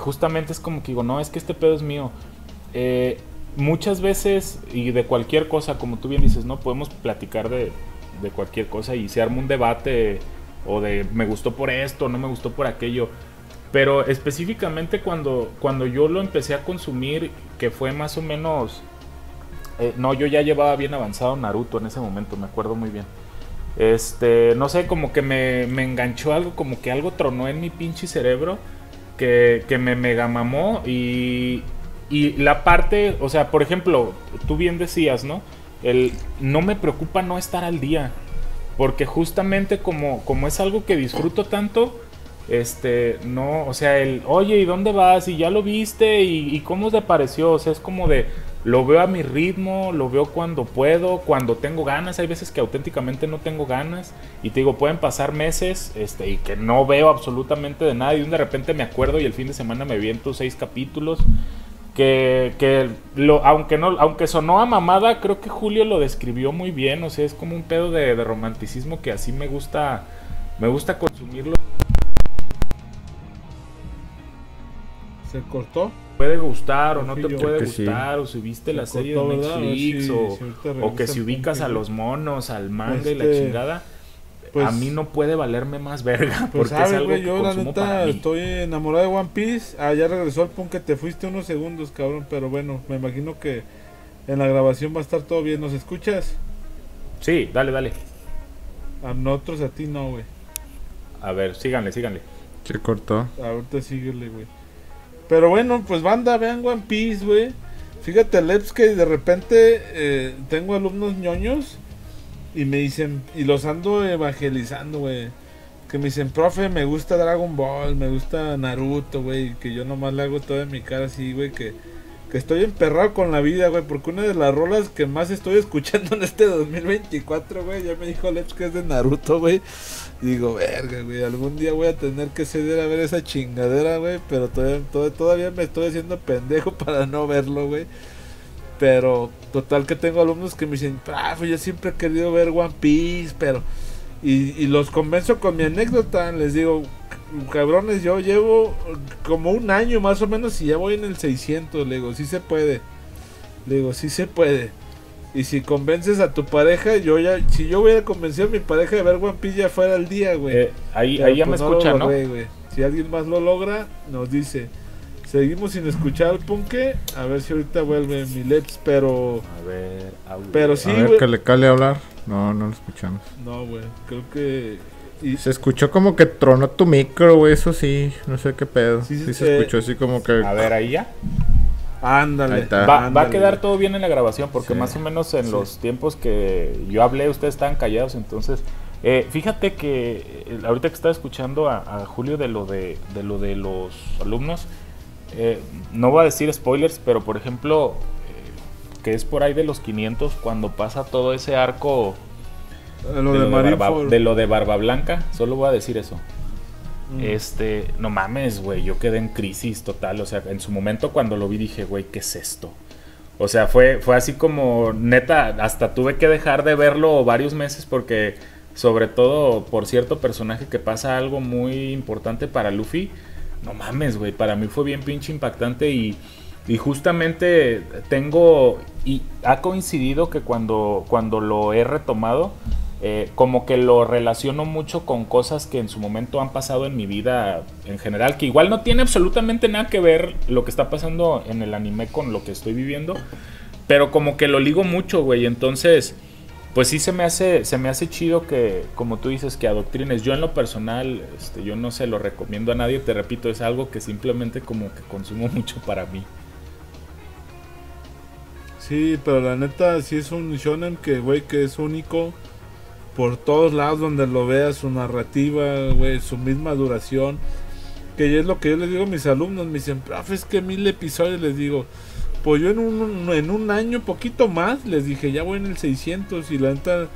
justamente es como que digo, no, es que este pedo es mío. Muchas veces, y de cualquier cosa, como tú bien dices, ¿no? Podemos platicar de cualquier cosa y se arma un debate, o de me gustó por esto, no me gustó por aquello. Pero específicamente cuando yo lo empecé a consumir, que fue más o menos... yo ya llevaba bien avanzado Naruto en ese momento, me acuerdo muy bien. No sé, como que me enganchó algo, como que algo tronó en mi pinche cerebro, que me megamamó y la parte, o sea, por ejemplo, tú bien decías, ¿no? No me preocupa no estar al día, porque justamente como es algo que disfruto tanto, no, o sea, oye, ¿y dónde vas? ¿Y ya lo viste? ¿Y cómo te pareció? O sea, es como de, lo veo a mi ritmo, lo veo cuando puedo, cuando tengo ganas. Hay veces que auténticamente no tengo ganas, y te digo, pueden pasar meses, y que no veo absolutamente de nada, y de repente me acuerdo y el fin de semana me viento 6 capítulos. Aunque sonó a mamada, creo que Julio lo describió muy bien. O sea, es como un pedo de romanticismo, que así me gusta consumirlo. ¿Se cortó? Puede gustar o no te puede gustar, o si viste la serie de Netflix, o que si ubicas a los monos, al manga y la chingada. Pues, a mí no puede valerme más verga, porque pues, es algo que yo la neta estoy enamorado de One Piece. Ya regresó el punk que te fuiste unos segundos, cabrón, pero bueno, me imagino que en la grabación va a estar todo bien. ¿Nos escuchas? Sí, dale. A nosotros, a ti no, güey. A ver, síganle. Se cortó. Ahorita síguele, güey. Pero bueno, pues banda, vean One Piece, güey. Fíjate, Leps, que de repente tengo alumnos ñoños y me dicen, y los ando evangelizando, güey, que me dicen, profe, me gusta Dragon Ball, me gusta Naruto, güey, que yo nomás le hago todo en mi cara así, güey, que estoy emperrado con la vida, güey, porque una de las rolas que más estoy escuchando en este 2024, güey, ya me dijo Leps que es de Naruto, güey, y digo, verga, güey, algún día voy a tener que ceder a ver esa chingadera, güey, pero todavía me estoy haciendo pendejo para no verlo, güey. Pero total que tengo alumnos que me dicen, profe, yo siempre he querido ver One Piece, pero... Y los convenzo con mi anécdota, les digo, cabrones, yo llevo como un año más o menos y ya voy en el 600, le digo, sí se puede. Le digo, sí se puede. Y si convences a tu pareja, si yo hubiera convencido a mi pareja de ver One Piece ya fuera el día, güey. Ahí ya pues me escuchan, ¿no? Güey. Si alguien más lo logra, nos dice... Seguimos sin escuchar al punke, a ver si ahorita vuelve mi Leps, pero... Pero sí, güey. Que le cale hablar. No lo escuchamos. No, güey, creo que... Se escuchó como que tronó tu micro, güey, eso sí, no sé qué pedo. Sí, se escuchó así como que... A ver, ¿ahí ya? Ándale. Va a quedar todo bien en la grabación, porque sí, más o menos en los tiempos que yo hablé, ustedes estaban callados, entonces... fíjate que ahorita que estaba escuchando a Julio de los alumnos, no voy a decir spoilers, pero por ejemplo, que es por ahí de los 500 cuando pasa todo ese arco de lo de Barba Blanca, solo voy a decir eso. No mames, güey, yo quedé en crisis total, o sea, en su momento cuando lo vi dije, güey, ¿qué es esto? O sea, fue así como, neta, hasta tuve que dejar de verlo varios meses porque... Sobre todo por cierto personaje que pasa algo muy importante para Luffy. No mames, güey, para mí fue bien pinche impactante. Y justamente tengo... Y ha coincidido que cuando lo he retomado, como que lo relaciono mucho con cosas que en su momento han pasado en mi vida en general, que igual no tiene absolutamente nada que ver lo que está pasando en el anime con lo que estoy viviendo, pero como que lo ligo mucho, güey. Entonces... Pues sí se me hace chido que, como tú dices, que adoctrines. Yo en lo personal, yo no se lo recomiendo a nadie, te repito, es algo que simplemente como que consumo mucho para mí. Sí, pero la neta sí es un shonen que, güey, que es único por todos lados donde lo veas, su narrativa, güey, su misma duración. Que es lo que yo les digo a mis alumnos, me dicen, profe, es que 1000 episodios, les digo... Pues yo en un año, poquito más, les dije, ya voy en el 600 y la neta,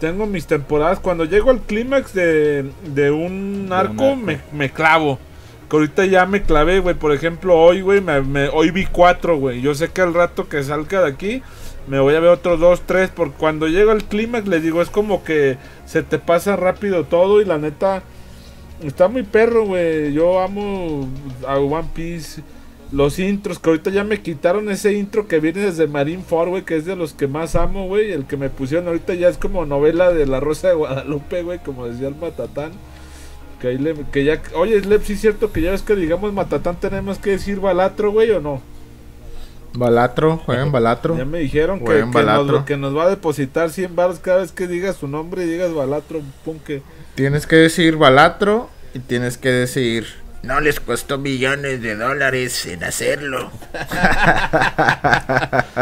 tengo mis temporadas. Cuando llego al clímax de un arco, me clavo. Que ahorita ya me clavé, güey. Por ejemplo, hoy, güey, hoy vi 4, güey. Yo sé que al rato que salga de aquí, me voy a ver otros 2, 3. Porque cuando llego al clímax, les digo, es como que se te pasa rápido todo y la neta, está muy perro, güey. Yo amo a One Piece. Los intros, que ahorita ya me quitaron ese intro que viene desde Marineford, güey, que es de los que más amo, güey. El que me pusieron ahorita ya es como novela de La Rosa de Guadalupe, güey, como decía el Matatán. Que ahí que ya, oye, Lev, sí es cierto que ya ves que digamos Matatán tenemos que decir Balatro, güey, ¿o no? Balatro, juegan Balatro. Ya me dijeron que nos va a depositar 100 baros cada vez que digas su nombre y digas Balatro, punque. Tienes que decir Balatro y tienes que decir... No les costó $millones en hacerlo.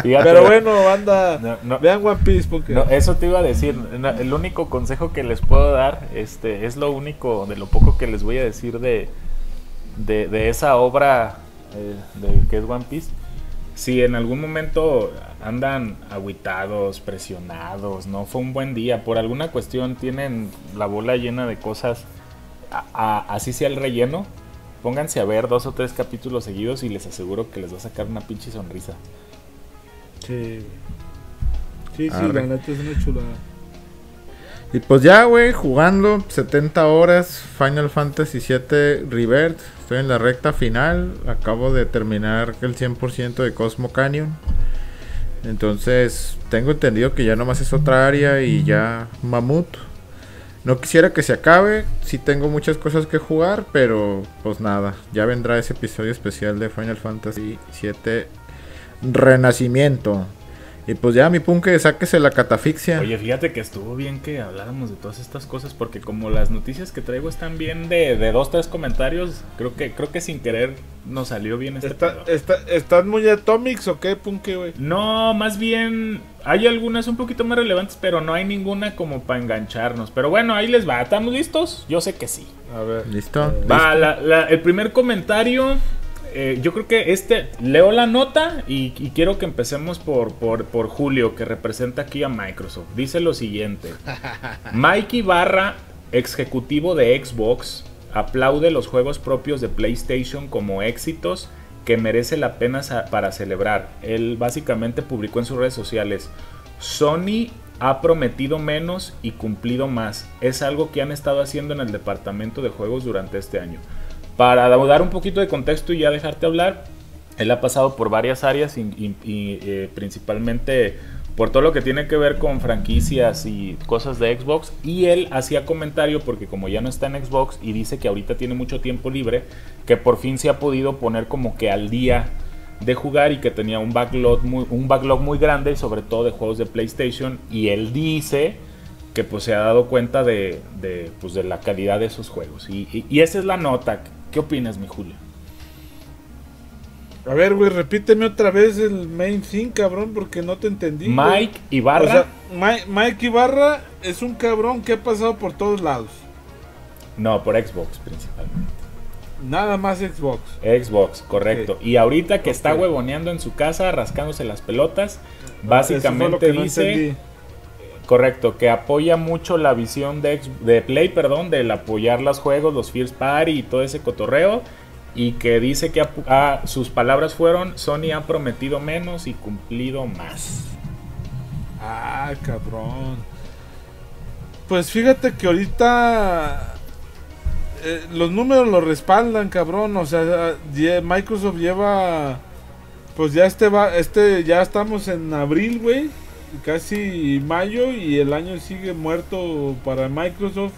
Pero bueno, banda, vean One Piece porque... No, eso te iba a decir, el único consejo que les puedo dar, es lo único, de lo poco que les voy a decir de esa obra que es One Piece. Si en algún momento andan agüitados, presionados, no fue un buen día, por alguna cuestión tienen la bola llena de cosas, así sea el relleno, pónganse a ver 2 o 3 capítulos seguidos y les aseguro que les va a sacar una pinche sonrisa. Sí, la neta es una chulada. Y pues ya, güey, jugando 70 horas Final Fantasy VII Rebirth. Estoy en la recta final. Acabo de terminar el 100% de Cosmo Canyon. Entonces, tengo entendido que ya nomás es otra área y ya mamut. No quisiera que se acabe, sí tengo muchas cosas que jugar, pero pues nada, ya vendrá ese episodio especial de Final Fantasy VII Renacimiento. Y pues ya, mi punk, sáquese la catafixia. Oye, fíjate que estuvo bien que habláramos de todas estas cosas, porque como las noticias que traigo están bien de 2, 3 comentarios, creo que sin querer nos salió bien ¿Estás muy Atomics o qué, punk, güey? No, más bien... Hay algunas un poquito más relevantes, pero no hay ninguna como para engancharnos. Pero bueno, ahí les va. ¿Estamos listos? Yo sé que sí. A ver. ¿Listo? Va, el primer comentario. Yo creo que leo la nota y quiero que empecemos por Julio, que representa aquí a Microsoft. Dice lo siguiente. Mikey Barra, ejecutivo de Xbox, aplaude los juegos propios de PlayStation como éxitos que merece la pena para celebrar. Él básicamente publicó en sus redes sociales: Sony ha prometido menos y cumplido más. Es algo que han estado haciendo en el departamento de juegos durante este año. Para dar un poquito de contexto y ya dejarte hablar, él ha pasado por varias áreas y principalmente por todo lo que tiene que ver con franquicias y cosas de Xbox, y él hacía comentario porque como ya no está en Xbox y dice que ahorita tiene mucho tiempo libre, que por fin se ha podido poner como que al día de jugar y que tenía un backlog muy grande, sobre todo de juegos de PlayStation, y él dice que pues se ha dado cuenta de la calidad de esos juegos y esa es la nota. ¿Qué opinas, mi Julio? A ver, güey, repíteme otra vez el main thing, cabrón, porque no te entendí. Mike Ibarra. O sea, Mike Ibarra es un cabrón que ha pasado por todos lados. No, por Xbox principalmente. Nada más Xbox. Xbox, correcto. Okay. Y ahorita que está huevoneando en su casa, rascándose las pelotas, básicamente dice... Correcto, que apoya mucho la visión de Play, perdón, del apoyar los juegos, los first party y todo ese cotorreo. Y que dice que sus palabras fueron: Sony ha prometido menos y cumplido más. Ah, cabrón. Pues fíjate que ahorita los números lo respaldan, cabrón. O sea, Microsoft lleva... Pues ya ya estamos en abril, güey, casi mayo, y el año sigue muerto para Microsoft.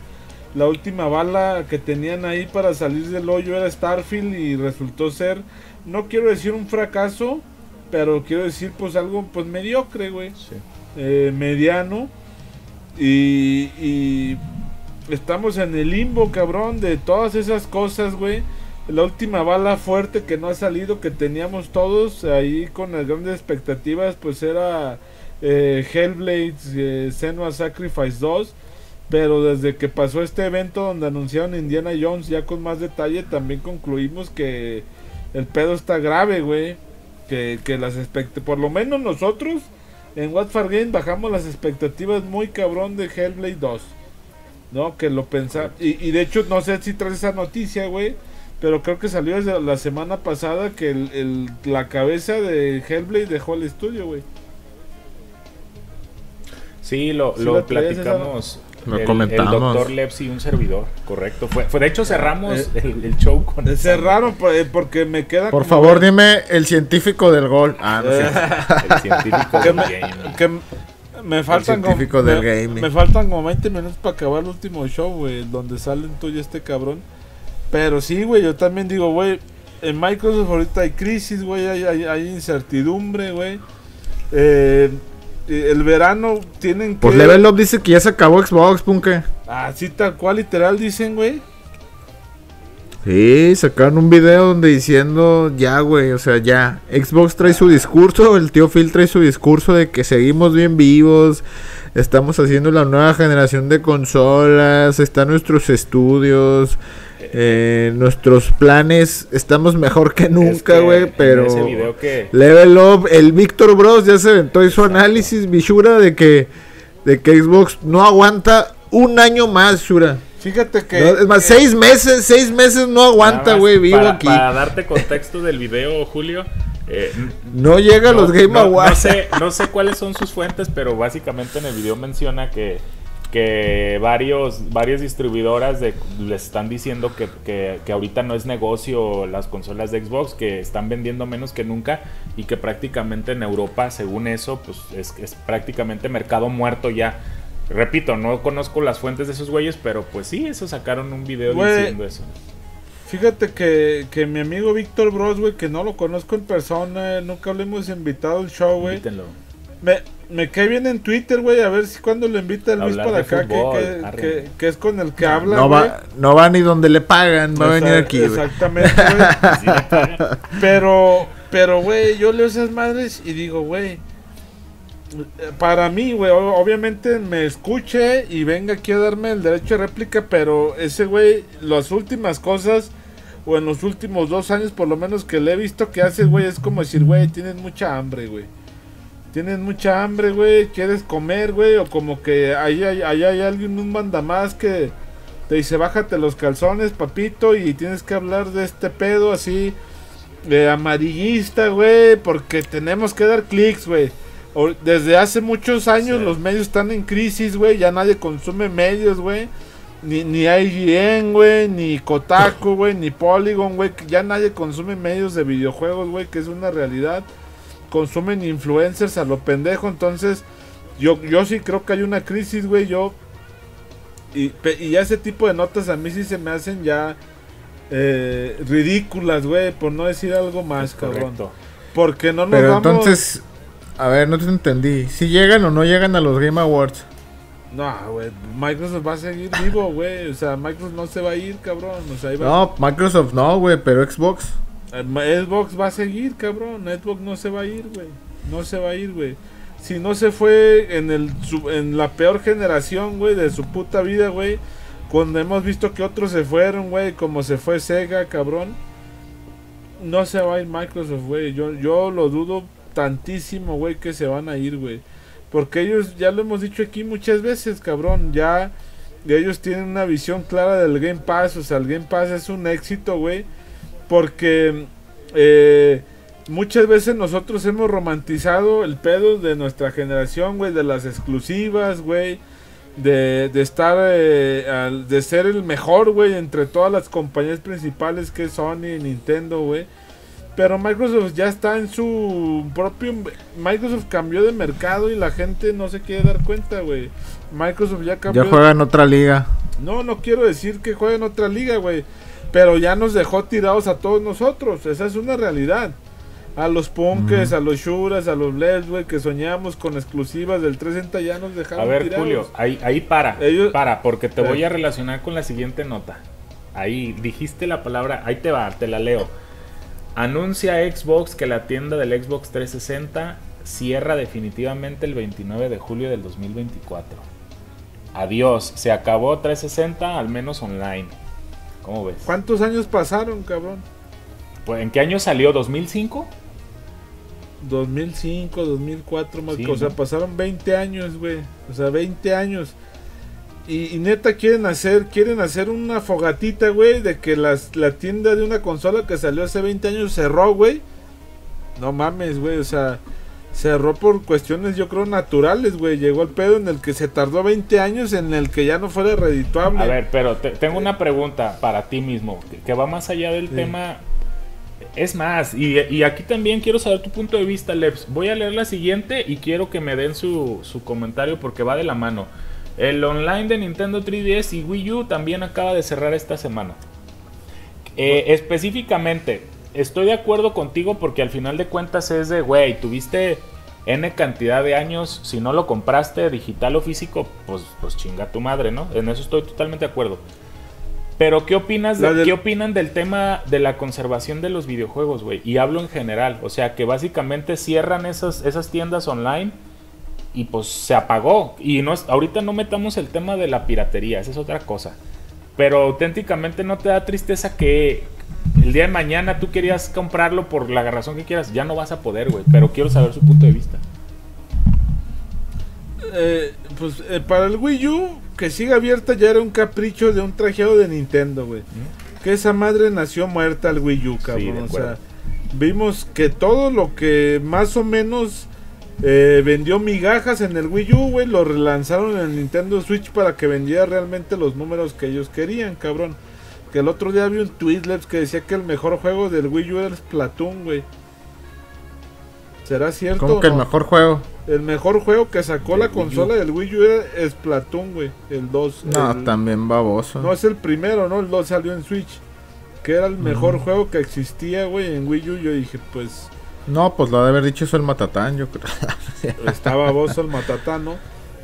La última bala que tenían ahí para salir del hoyo era Starfield, y resultó ser, no quiero decir un fracaso, pero quiero decir pues algo pues mediocre, güey. Sí. Mediano. Y estamos en el limbo, cabrón, de todas esas cosas, güey. La última bala fuerte que no ha salido, que teníamos todos ahí con las grandes expectativas, pues era... Hellblade, Senua's Sacrifice 2. Pero desde que pasó este evento donde anunciaron Indiana Jones ya con más detalle, también concluimos que el pedo está grave, güey. Que las expectativas, por lo menos nosotros en What Fart Game, bajamos las expectativas muy cabrón de Hellblade 2, ¿no? Que lo pensaba, y de hecho no sé si traes esa noticia, güey, pero creo que salió desde la semana pasada que la cabeza de Hellblade dejó el estudio, güey. Sí, lo platicamos, lo comentamos. El doctor Lev y un servidor, correcto. De hecho, cerramos el show con... Cerraron porque me queda... Por favor, que... dime el científico del gol. Ah, no sé. El científico del game. Que me faltan el científico del game. Me faltan como 20 minutos para acabar el último show, güey, donde salen tú y este cabrón. Pero sí, güey, yo también digo, güey, en Microsoft ahorita hay crisis, güey, hay incertidumbre, güey. El verano tienen que... Pues Level Up dice que ya se acabó Xbox, punque. Así tal cual, literal, dicen, güey. Sí, sacaron un video donde diciendo ya, güey, o sea, ya. Xbox trae su discurso, el tío Phil trae su discurso de que seguimos bien vivos, estamos haciendo la nueva generación de consolas, están nuestros estudios, nuestros planes, estamos mejor que nunca, güey, pero... Ese video que... Level Up, el Víctor Bros ya se aventó y su análisis, Shura, de que Xbox no aguanta un año más, Shura. Fíjate que... No, es más, 6 meses no aguanta, güey, vivo aquí. Para darte contexto del video, Julio... no llega a los Game Awards. No sé cuáles son sus fuentes, pero básicamente en el video menciona que varias distribuidoras les están diciendo que ahorita no es negocio las consolas de Xbox, que están vendiendo menos que nunca y que prácticamente en Europa, según eso, pues es prácticamente mercado muerto ya. Repito, no conozco las fuentes de esos güeyes, pero pues sí, eso sacaron un video diciendo eso. Fíjate que mi amigo Víctor Bros, güey, que no lo conozco en persona, nunca lo hemos invitado al show, güey. Invítenlo. Me cae bien en Twitter, güey, a ver si cuando lo invita el Luis para acá, que es con el que habla, güey. No va ni donde le pagan, va a venir aquí, güey. Exactamente, güey. Pero, güey, yo leo esas madres y digo, güey, para mí, güey, obviamente me escuche y venga aquí a darme el derecho de réplica, pero ese güey, las últimas cosas, o en los últimos 2 años por lo menos que le he visto que hace, güey, es como decir, güey, tienes mucha hambre, güey. Tienes mucha hambre, güey, quieres comer, güey, o como que ahí hay alguien, un mandamás que te dice, bájate los calzones, papito, y tienes que hablar de este pedo así, amarillista, güey, porque tenemos que dar clics, güey. Desde hace muchos años los medios están en crisis, güey, ya nadie consume medios, güey, ni IGN, güey, ni Kotaku, güey, ni Polygon, güey, ya nadie consume medios de videojuegos, güey, que es una realidad. Consumen influencers a lo pendejo, entonces yo sí creo que hay una crisis, güey, y ya ese tipo de notas a mí sí se me hacen ya ridículas, güey, por no decir algo más, cabrón. Porque no nos Pero vamos... entonces... A ver, no te entendí. ¿Si llegan o no llegan a los Game Awards? No, güey. Microsoft va a seguir vivo, güey. O sea, Microsoft no se va a ir, cabrón. O sea, no, Microsoft no, güey. Pero Xbox. Xbox va a seguir, cabrón. Xbox no se va a ir, güey. No se va a ir, güey. Si no se fue en la peor generación, güey, de su puta vida, güey. Cuando hemos visto que otros se fueron, güey, como se fue Sega, cabrón. No se va a ir Microsoft, güey. Yo lo dudo tantísimo, güey, que se van a ir, güey. Porque ellos, ya lo hemos dicho aquí muchas veces, cabrón. Ya ellos tienen una visión clara del Game Pass. O sea, el Game Pass es un éxito, güey. Porque muchas veces nosotros hemos romantizado el pedo de nuestra generación, güey. De las exclusivas, güey. De estar, de ser el mejor, güey, entre todas las compañías principales que es Sony, Nintendo, güey. Pero Microsoft ya está en su propio... Microsoft cambió de mercado y la gente no se quiere dar cuenta, güey. Microsoft ya cambió... Ya juega en otra liga. No, no quiero decir que juega en otra liga, güey. Pero ya nos dejó tirados a todos nosotros. Esa es una realidad. A los punkes, a los shuras, a los levs, güey, que soñamos con exclusivas del 360, ya nos dejaron tirados. A ver, tirados. Julio, ahí para. Ellos... Para, porque te voy a relacionar con la siguiente nota. Ahí dijiste la palabra... Ahí te va, te la leo. Anuncia Xbox que la tienda del Xbox 360 cierra definitivamente el 29 de julio del 2024. Adiós, se acabó 360, al menos online. ¿Cómo ves? ¿Cuántos años pasaron, cabrón? Pues, ¿en qué año salió? ¿2005? 2005, 2004, más sí, o sea, pasaron 20 años, güey. O sea, 20 años. Y neta quieren hacer una fogatita, güey, de que la tienda de una consola que salió hace 20 años cerró, güey. No mames, güey, o sea, cerró por cuestiones, yo creo, naturales, güey. Llegó el pedo en el que se tardó 20 años en el que ya no fuera redituable. A ver, pero tengo una pregunta para ti mismo, que va más allá del tema. Es más, y aquí también quiero saber tu punto de vista, Leps. Voy a leer la siguiente y quiero que me den su comentario porque va de la mano. El online de Nintendo 3DS y Wii U también acaba de cerrar esta semana. Específicamente, estoy de acuerdo contigo porque al final de cuentas es de, güey, tuviste N cantidad de años, si no lo compraste digital o físico, pues chinga tu madre, ¿no? En eso estoy totalmente de acuerdo. Pero ¿qué opinan del tema de la conservación de los videojuegos, güey? Y hablo en general, o sea, que básicamente cierran esas tiendas online. Y pues se apagó. Y no, ahorita no metamos el tema de la piratería, esa es otra cosa. Pero auténticamente no te da tristeza que el día de mañana tú querías comprarlo por la razón que quieras. Ya no vas a poder, güey. Pero quiero saber su punto de vista. Para el Wii U, que siga abierta ya era un capricho de un trajeado de Nintendo, güey. Que esa madre nació muerta al Wii U, cabrón. Sí, de acuerdo. O sea, vimos que todo lo que más o menos... vendió migajas en el Wii U, güey. Lo relanzaron en el Nintendo Switch para que vendiera realmente los números que ellos querían, cabrón. Que el otro día vi un tweet, Leps, que decía que el mejor juego del Wii U era Splatoon, güey. ¿Será cierto? ¿Cómo que no? El mejor juego. El mejor juego que sacó la consola del Wii U era Splatoon, güey. El 2. No, también baboso. No, es el primero, ¿no? El 2 salió en Switch. Que era el mejor juego que existía, güey, en Wii U. Yo dije, pues... No, pues lo ha de haber dicho eso el Matatán, yo creo. Está baboso el Matatán, ¿no?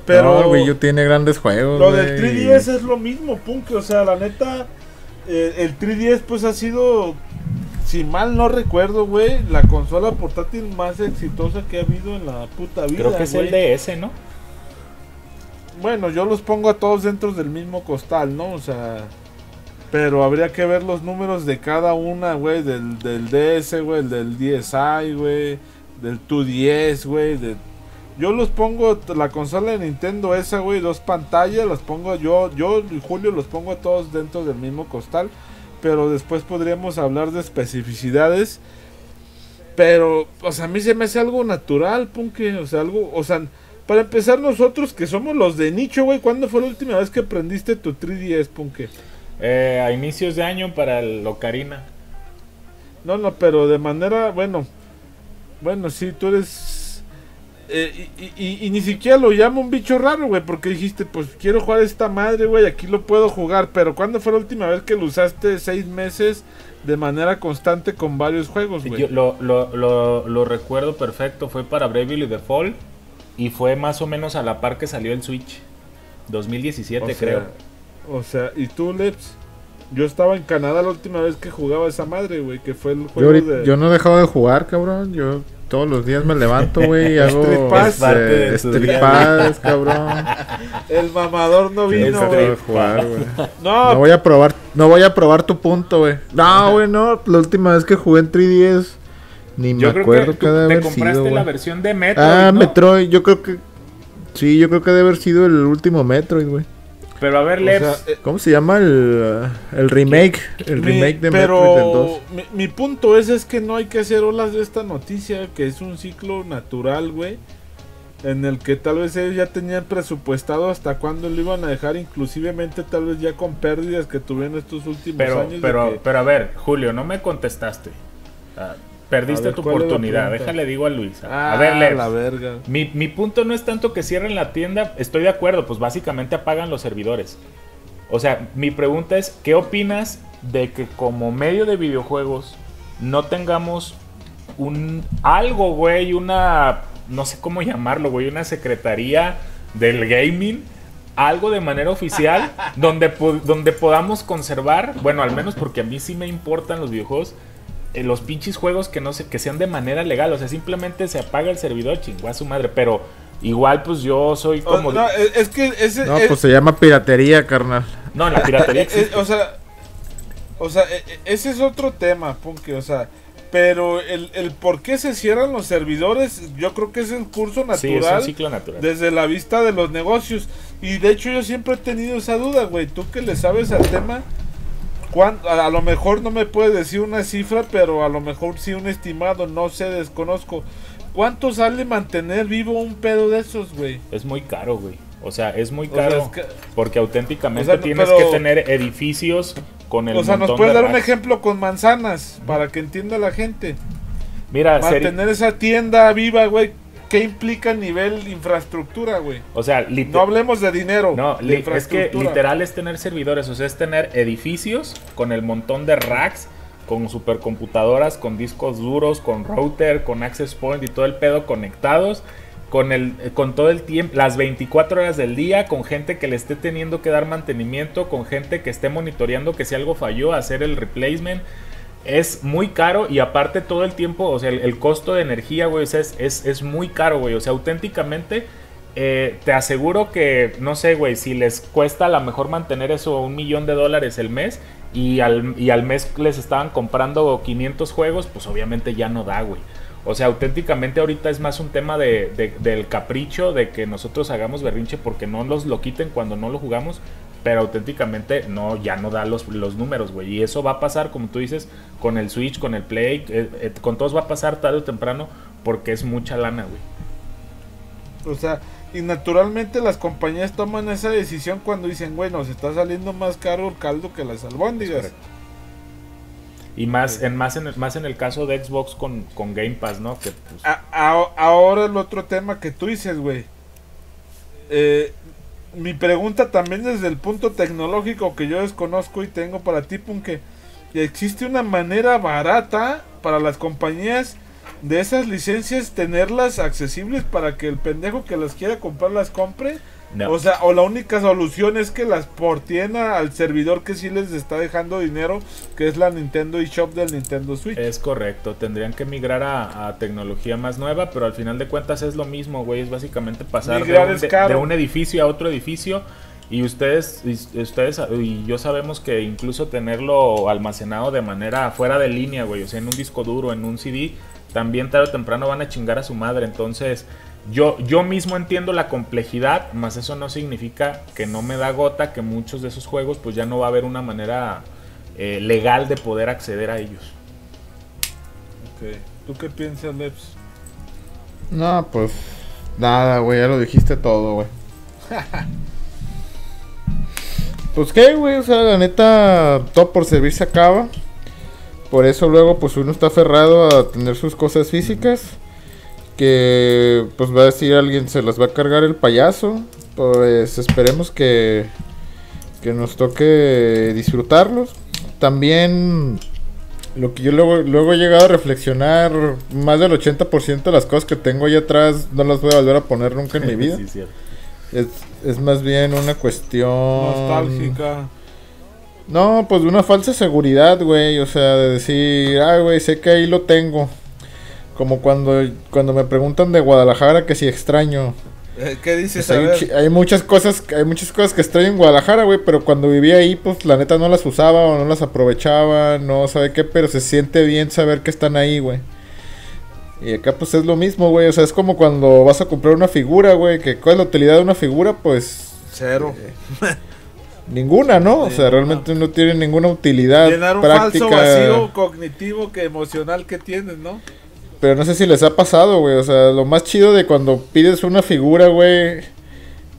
Pero no, Wii U tiene grandes juegos. Lo del 3DS es lo mismo, punk. O sea, la neta, el 3DS pues ha sido, si mal no recuerdo, güey, la consola portátil más exitosa que ha habido en la puta vida. Creo que es, güey, el DS, ¿no? Bueno, yo los pongo a todos dentro del mismo costal, ¿no? O sea... Pero habría que ver los números de cada una, güey, del DS, güey, del DSi, güey, del 2DS, güey, yo los pongo, la consola de Nintendo esa, güey, dos pantallas, las pongo yo y Julio los pongo a todos dentro del mismo costal, pero después podríamos hablar de especificidades, pero, o sea, a mí se me hace algo natural, punky, o sea, algo, o sea, para empezar nosotros que somos los de nicho, güey, ¿cuándo fue la última vez que prendiste tu 3DS, punky? A inicios de año para el Ocarina. No, pero de manera, bueno, sí, tú eres y ni siquiera lo llamo un bicho raro, güey, porque dijiste, pues quiero jugar esta madre, güey, aquí lo puedo jugar. Pero ¿cuándo fue la última vez que lo usaste 6 meses de manera constante con varios juegos, güey? Yo lo recuerdo perfecto, fue para Bravely Default. Y fue más o menos a la par que salió el Switch 2017, o sea, creo. O sea, ¿y tú, Leps? Yo estaba en Canadá la última vez que jugaba esa madre, güey, que fue el juego de... Yo no he dejado de jugar, cabrón, yo todos los días me levanto, güey, y hago... Street Pass, cabrón. El mamador no vino, güey. No. No voy a probar tu punto, güey. No, güey, no, la última vez que jugué en 3DS, ni yo me acuerdo que debe haber sido, te compraste la versión de Metroid, ¿no? Metroid, yo creo que... Sí, yo creo que debe haber sido el último Metroid, güey. Pero a ver, Lev, o sea, ¿cómo se llama el remake? El remake de Metroid 2. Mi punto es que no hay que hacer olas de esta noticia, que es un ciclo natural, güey, en el que tal vez ellos ya tenían presupuestado hasta cuándo lo iban a dejar, inclusivemente tal vez ya con pérdidas que tuvieron estos últimos años. Pero a ver, Julio, no me contestaste. Perdiste tu oportunidad, déjale digo a Luis. A ver, Lev, la verga. Mi punto no es tanto que cierren la tienda, estoy de acuerdo, pues básicamente apagan los servidores. O sea, mi pregunta es, ¿qué opinas de que como medio de videojuegos no tengamos algo, güey, una, no sé cómo llamarlo, güey, una secretaría del gaming, algo de manera oficial, donde podamos conservar, bueno, al menos porque a mí sí me importan los videojuegos, los pinches juegos que sean de manera legal? O sea, simplemente se apaga el servidor, chingua su madre, pero igual pues yo soy como... No, es que ese... No, pues se llama piratería, carnal. No, la piratería existe. O sea, ese es otro tema, Punky, o sea, pero el por qué se cierran los servidores, yo creo que es el curso natural. Sí, es un ciclo natural. Desde la vista de los negocios, y de hecho yo siempre he tenido esa duda, güey, tú que le sabes al tema... A lo mejor no me puede decir una cifra, pero a lo mejor sí un estimado, no sé, desconozco. ¿Cuánto sale mantener vivo un pedo de esos, güey? Es muy caro, güey. O sea, es muy caro. O sea, porque auténticamente, o sea, tienes que tener edificios con el... O sea, nos puedes dar un ejemplo con manzanas, para que entienda la gente. Mira, mantener esa tienda viva, güey. ¿Qué implica el nivel de infraestructura, güey? O sea, no hablemos de dinero. No, de infraestructura. Es que literal es tener servidores, o sea, es tener edificios con el montón de racks, con supercomputadoras, con discos duros, con router, con access point y todo el pedo conectados, con todo el tiempo, las 24 horas del día, con gente que le esté teniendo que dar mantenimiento, con gente que esté monitoreando que si algo falló, hacer el replacement. Es muy caro y aparte todo el tiempo, o sea, el costo de energía, güey, o sea, es muy caro, güey. O sea, auténticamente te aseguro que, no sé, güey, si les cuesta a lo mejor mantener eso $1,000,000 el mes y al mes les estaban comprando 500 juegos, pues obviamente ya no da, güey. O sea, auténticamente ahorita es más un tema del capricho de que nosotros hagamos berrinche porque no nos lo quiten cuando no lo jugamos. Pero auténticamente no, ya no da los números, güey. Y eso va a pasar, como tú dices, con el Switch, con el Play, con todos va a pasar tarde o temprano porque es mucha lana, güey. O sea, y naturalmente las compañías toman esa decisión cuando dicen, güey, nos está saliendo más caro el caldo que las albóndigas. Y más en el caso de Xbox con Game Pass, ¿no? Que, pues... ahora el otro tema que tú dices, güey. Mi pregunta también desde el punto tecnológico que yo desconozco y tengo para ti, Punke, ¿existe una manera barata para las compañías de esas licencias tenerlas accesibles para que el pendejo que las quiera comprar las compre? No. O sea, o la única solución es que las porteen al servidor que sí les está dejando dinero, que es la Nintendo eShop del Nintendo Switch. Es correcto, tendrían que migrar a tecnología más nueva, pero al final de cuentas es lo mismo, güey, es básicamente pasar de un edificio a otro edificio. Y ustedes y yo sabemos que incluso tenerlo almacenado de manera fuera de línea, güey, o sea, en un disco duro, en un CD, también tarde o temprano van a chingar a su madre. Entonces... Yo mismo entiendo la complejidad, más eso no significa que no me da gota que muchos de esos juegos pues ya no va a haber una manera legal de poder acceder a ellos. Ok, ¿tú qué piensas, Leps? No, pues nada, güey, ya lo dijiste todo, güey. Pues qué, güey, o sea, la neta, todo por servir se acaba. Por eso luego pues uno está aferrado a tener sus cosas físicas. Que pues va a decir alguien, se las va a cargar el payaso. Pues esperemos que nos toque disfrutarlos. También lo que yo luego he llegado a reflexionar, más del 80% de las cosas que tengo allá atrás no las voy a volver a poner nunca en mi vida. Sí, es más bien una cuestión nostálgica. No, pues de una falsa seguridad, güey. O sea, de decir, ah, güey, sé que ahí lo tengo. Como cuando me preguntan de Guadalajara que si extraño. ¿Qué dices? Pues hay muchas cosas que extraño en Guadalajara, güey, pero cuando vivía ahí, pues la neta no las usaba o no las aprovechaba, no sabe qué, pero se siente bien saber que están ahí, güey. Y acá pues es lo mismo, güey, o sea, es como cuando vas a comprar una figura, güey, que ¿cuál es la utilidad de una figura? Pues... cero. Ninguna, ¿no? O sea, realmente no tiene ninguna utilidad práctica. Llenar un falso vacío cognitivo que emocional que tienes, ¿no? Pero no sé si les ha pasado, güey, o sea, lo más chido de cuando pides una figura, güey,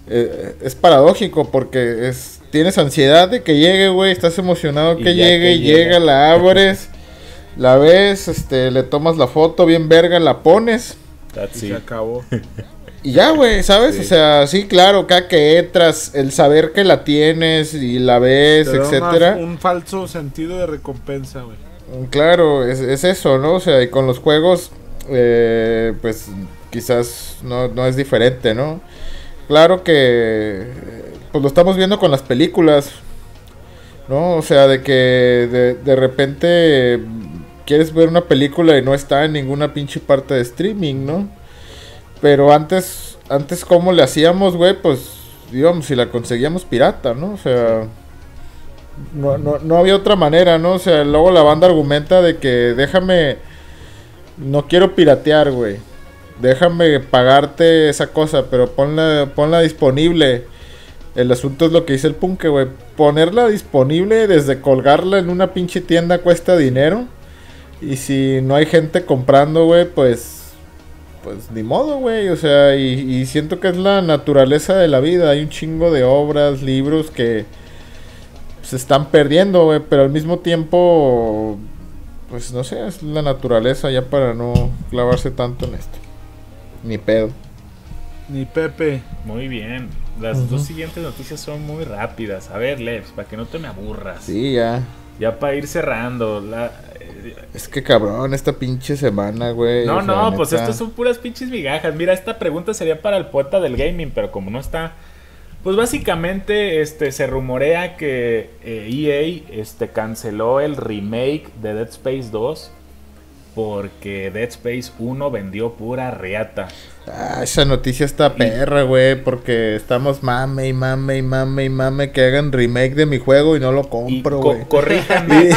es paradójico, porque tienes ansiedad de que llegue, güey, estás emocionado que llegue, llega, la abres, la ves, le tomas la foto bien verga, la pones, y se acabó. Y ya, güey, ¿sabes? Sí. O sea, sí, claro, acá que entras, el saber que la tienes y la ves, etcétera. Un falso sentido de recompensa, güey. Claro, es eso, ¿no? O sea, y con los juegos, pues quizás no es diferente, ¿no? Claro que, pues lo estamos viendo con las películas, ¿no? O sea, de que de repente quieres ver una película y no está en ninguna pinche parte de streaming, ¿no? Pero antes ¿cómo le hacíamos, güey? Pues, digamos, si la conseguíamos pirata, ¿no? O sea... No había otra manera, ¿no? O sea, luego la banda argumenta de que no quiero piratear, güey. Déjame pagarte esa cosa, pero ponla disponible. El asunto es lo que dice el punk, güey. Ponerla disponible desde colgarla en una pinche tienda cuesta dinero. Y si no hay gente comprando, güey, pues ni modo, güey. O sea, y siento que es la naturaleza de la vida. Hay un chingo de obras, libros que... se están perdiendo, güey, pero al mismo tiempo, pues no sé, es la naturaleza ya para no clavarse tanto en esto. Ni pedo. Ni Pepe. Muy bien. Las dos siguientes noticias son muy rápidas. A ver, Lev, para que no te me aburras. Sí, ya. Ya para ir cerrando. Es que cabrón, esta pinche semana, güey. No, neta... pues estas son puras pinches migajas. Mira, esta pregunta sería para el poeta del gaming, pero como no está... Pues básicamente se rumorea que EA canceló el remake de Dead Space 2 porque Dead Space 1 vendió pura riata. Ah, esa noticia está perra, güey, porque estamos mame que hagan remake de mi juego y no lo compro, güey. Corríjanme,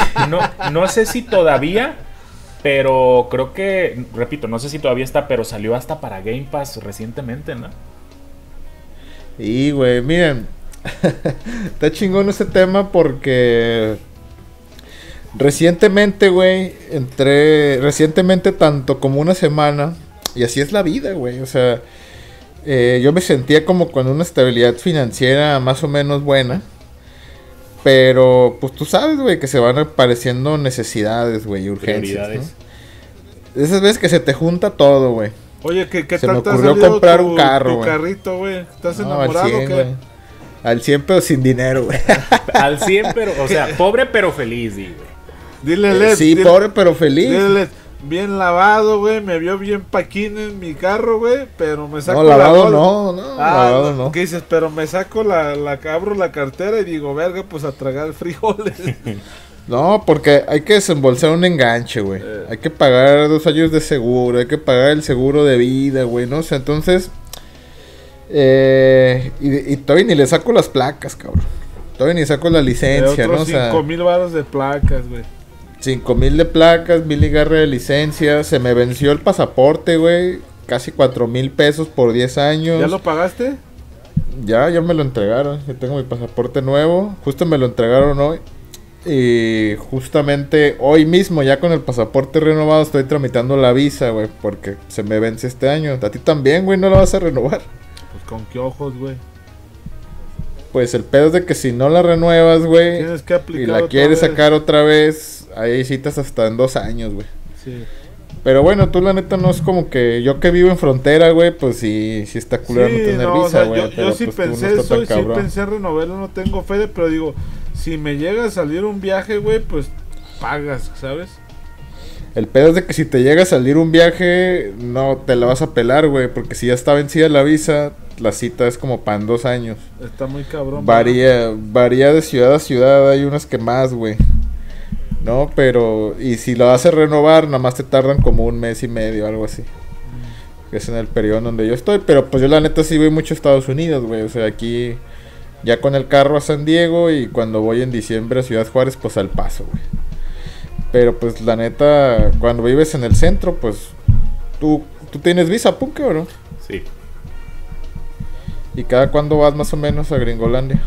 no sé si todavía, pero creo que, repito, no sé si todavía está, pero salió hasta para Game Pass recientemente, ¿no? Y güey, miren, está chingón ese tema porque recientemente, güey, tanto como una semana, y así es la vida, güey, o sea, yo me sentía como con una estabilidad financiera más o menos buena, pero pues tú sabes, güey, que se van apareciendo necesidades, güey, urgencias, ¿no? Esas veces que se te junta todo, güey. Oye, ¿qué se me ocurrió comprar un carro, güey. Carrito, güey. ¿Estás enamorado o qué? Wey. Al 100 pero sin dinero, güey. Al 100 pero, o sea, pobre pero feliz, güey. Dile, Led. Sí, dile, pobre pero feliz. Dile, bien lavado, güey. Me vio bien paquín en mi carro, güey. Pero me saco ¿qué dices? Pero me saco abro la cartera y digo, verga, pues a tragar frijoles. No, porque hay que desembolsar un enganche, güey. Hay que pagar 2 años de seguro, hay que pagar el seguro de vida, güey, ¿no? O sea, entonces... y todavía ni le saco las placas, cabrón. Todavía ni saco la licencia, ¿no? O sea, 5,000 varos de placas, güey. 5,000 de placas, 1,000 y garra de licencia. Se me venció el pasaporte, güey. Casi 4,000 pesos por 10 años. ¿Ya lo pagaste? Ya me lo entregaron. Yo tengo mi pasaporte nuevo. Justo me lo entregaron hoy. Y justamente hoy mismo, ya con el pasaporte renovado, estoy tramitando la visa, güey, porque se me vence este año. A ti también, güey, no la vas a renovar. Pues con qué ojos, güey. Pues el pedo es de que si no la renuevas, güey, tienes que aplicar y la quieres sacar otra vez, ahí citas hasta en 2 años, güey. Sí. Pero bueno, tú la neta no es como que... Yo que vivo en frontera, güey, pues sí está culero no tener visa, güey. O sea, yo sí pensé eso, sí pensé renovarlo, no tengo fe, pero digo... Si me llega a salir un viaje, güey, pues pagas, ¿sabes? El pedo es de que si te llega a salir un viaje, no te la vas a pelar, güey, porque si ya está vencida la visa, la cita es como para en 2 años. Está muy cabrón. Varía de ciudad a ciudad, hay unas que más, güey. No, pero... Y si lo haces renovar, nada más te tardan como 1.5 meses, algo así. Es en el periodo donde yo estoy. Pero pues yo la neta sí voy mucho a Estados Unidos, güey. O sea, aquí... Ya con el carro a San Diego y cuando voy en diciembre a Ciudad Juárez, pues al paso, güey. Pero pues la neta, cuando vives en el centro, pues... ¿Tú tienes visa, Punke, o no? Sí. ¿Y cada cuándo vas más o menos a Gringolandia?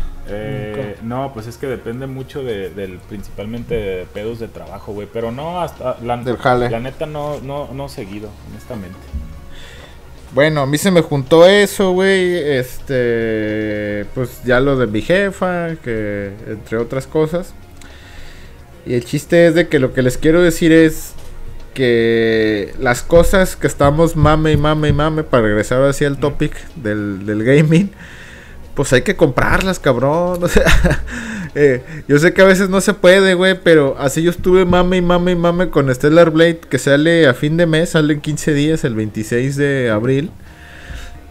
No, pues es que depende mucho del principalmente de pedos de trabajo, güey. Pero no hasta... del jale. La neta no seguido, honestamente. Bueno, a mí se me juntó eso, güey. Pues ya lo de mi jefa, que entre otras cosas. Y el chiste es de que lo que les quiero decir es que las cosas que estamos mame, para regresar ahora sí al topic del gaming, pues hay que comprarlas, cabrón. O sea, yo sé que a veces no se puede, güey, pero así yo estuve mame con Stellar Blade, que sale a fin de mes, sale en 15 días, el 26 de abril.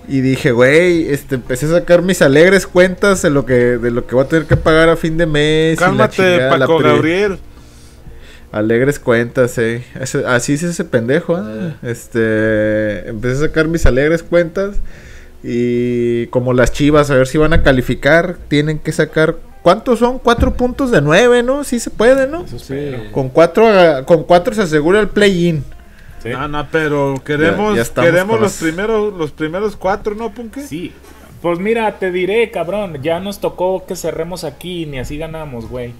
Y dije, güey, empecé a sacar mis alegres cuentas de lo que voy a tener que pagar a fin de mes. Cálmate, y la chingada, Paco Gabriel. Alegres cuentas, Así es ese pendejo, ¿eh? Empecé a sacar mis alegres cuentas. Y como las Chivas, a ver si van a calificar, tienen que sacar... ¿Cuántos son? 4 puntos de 9, ¿no? Sí se puede, ¿no? Eso sí. Con cuatro se asegura el play-in. Sí. No, pero queremos los primeros 4, ¿no, Punke? Sí. Pues mira, te diré, cabrón, ya nos tocó que cerremos aquí, ni así ganamos, güey.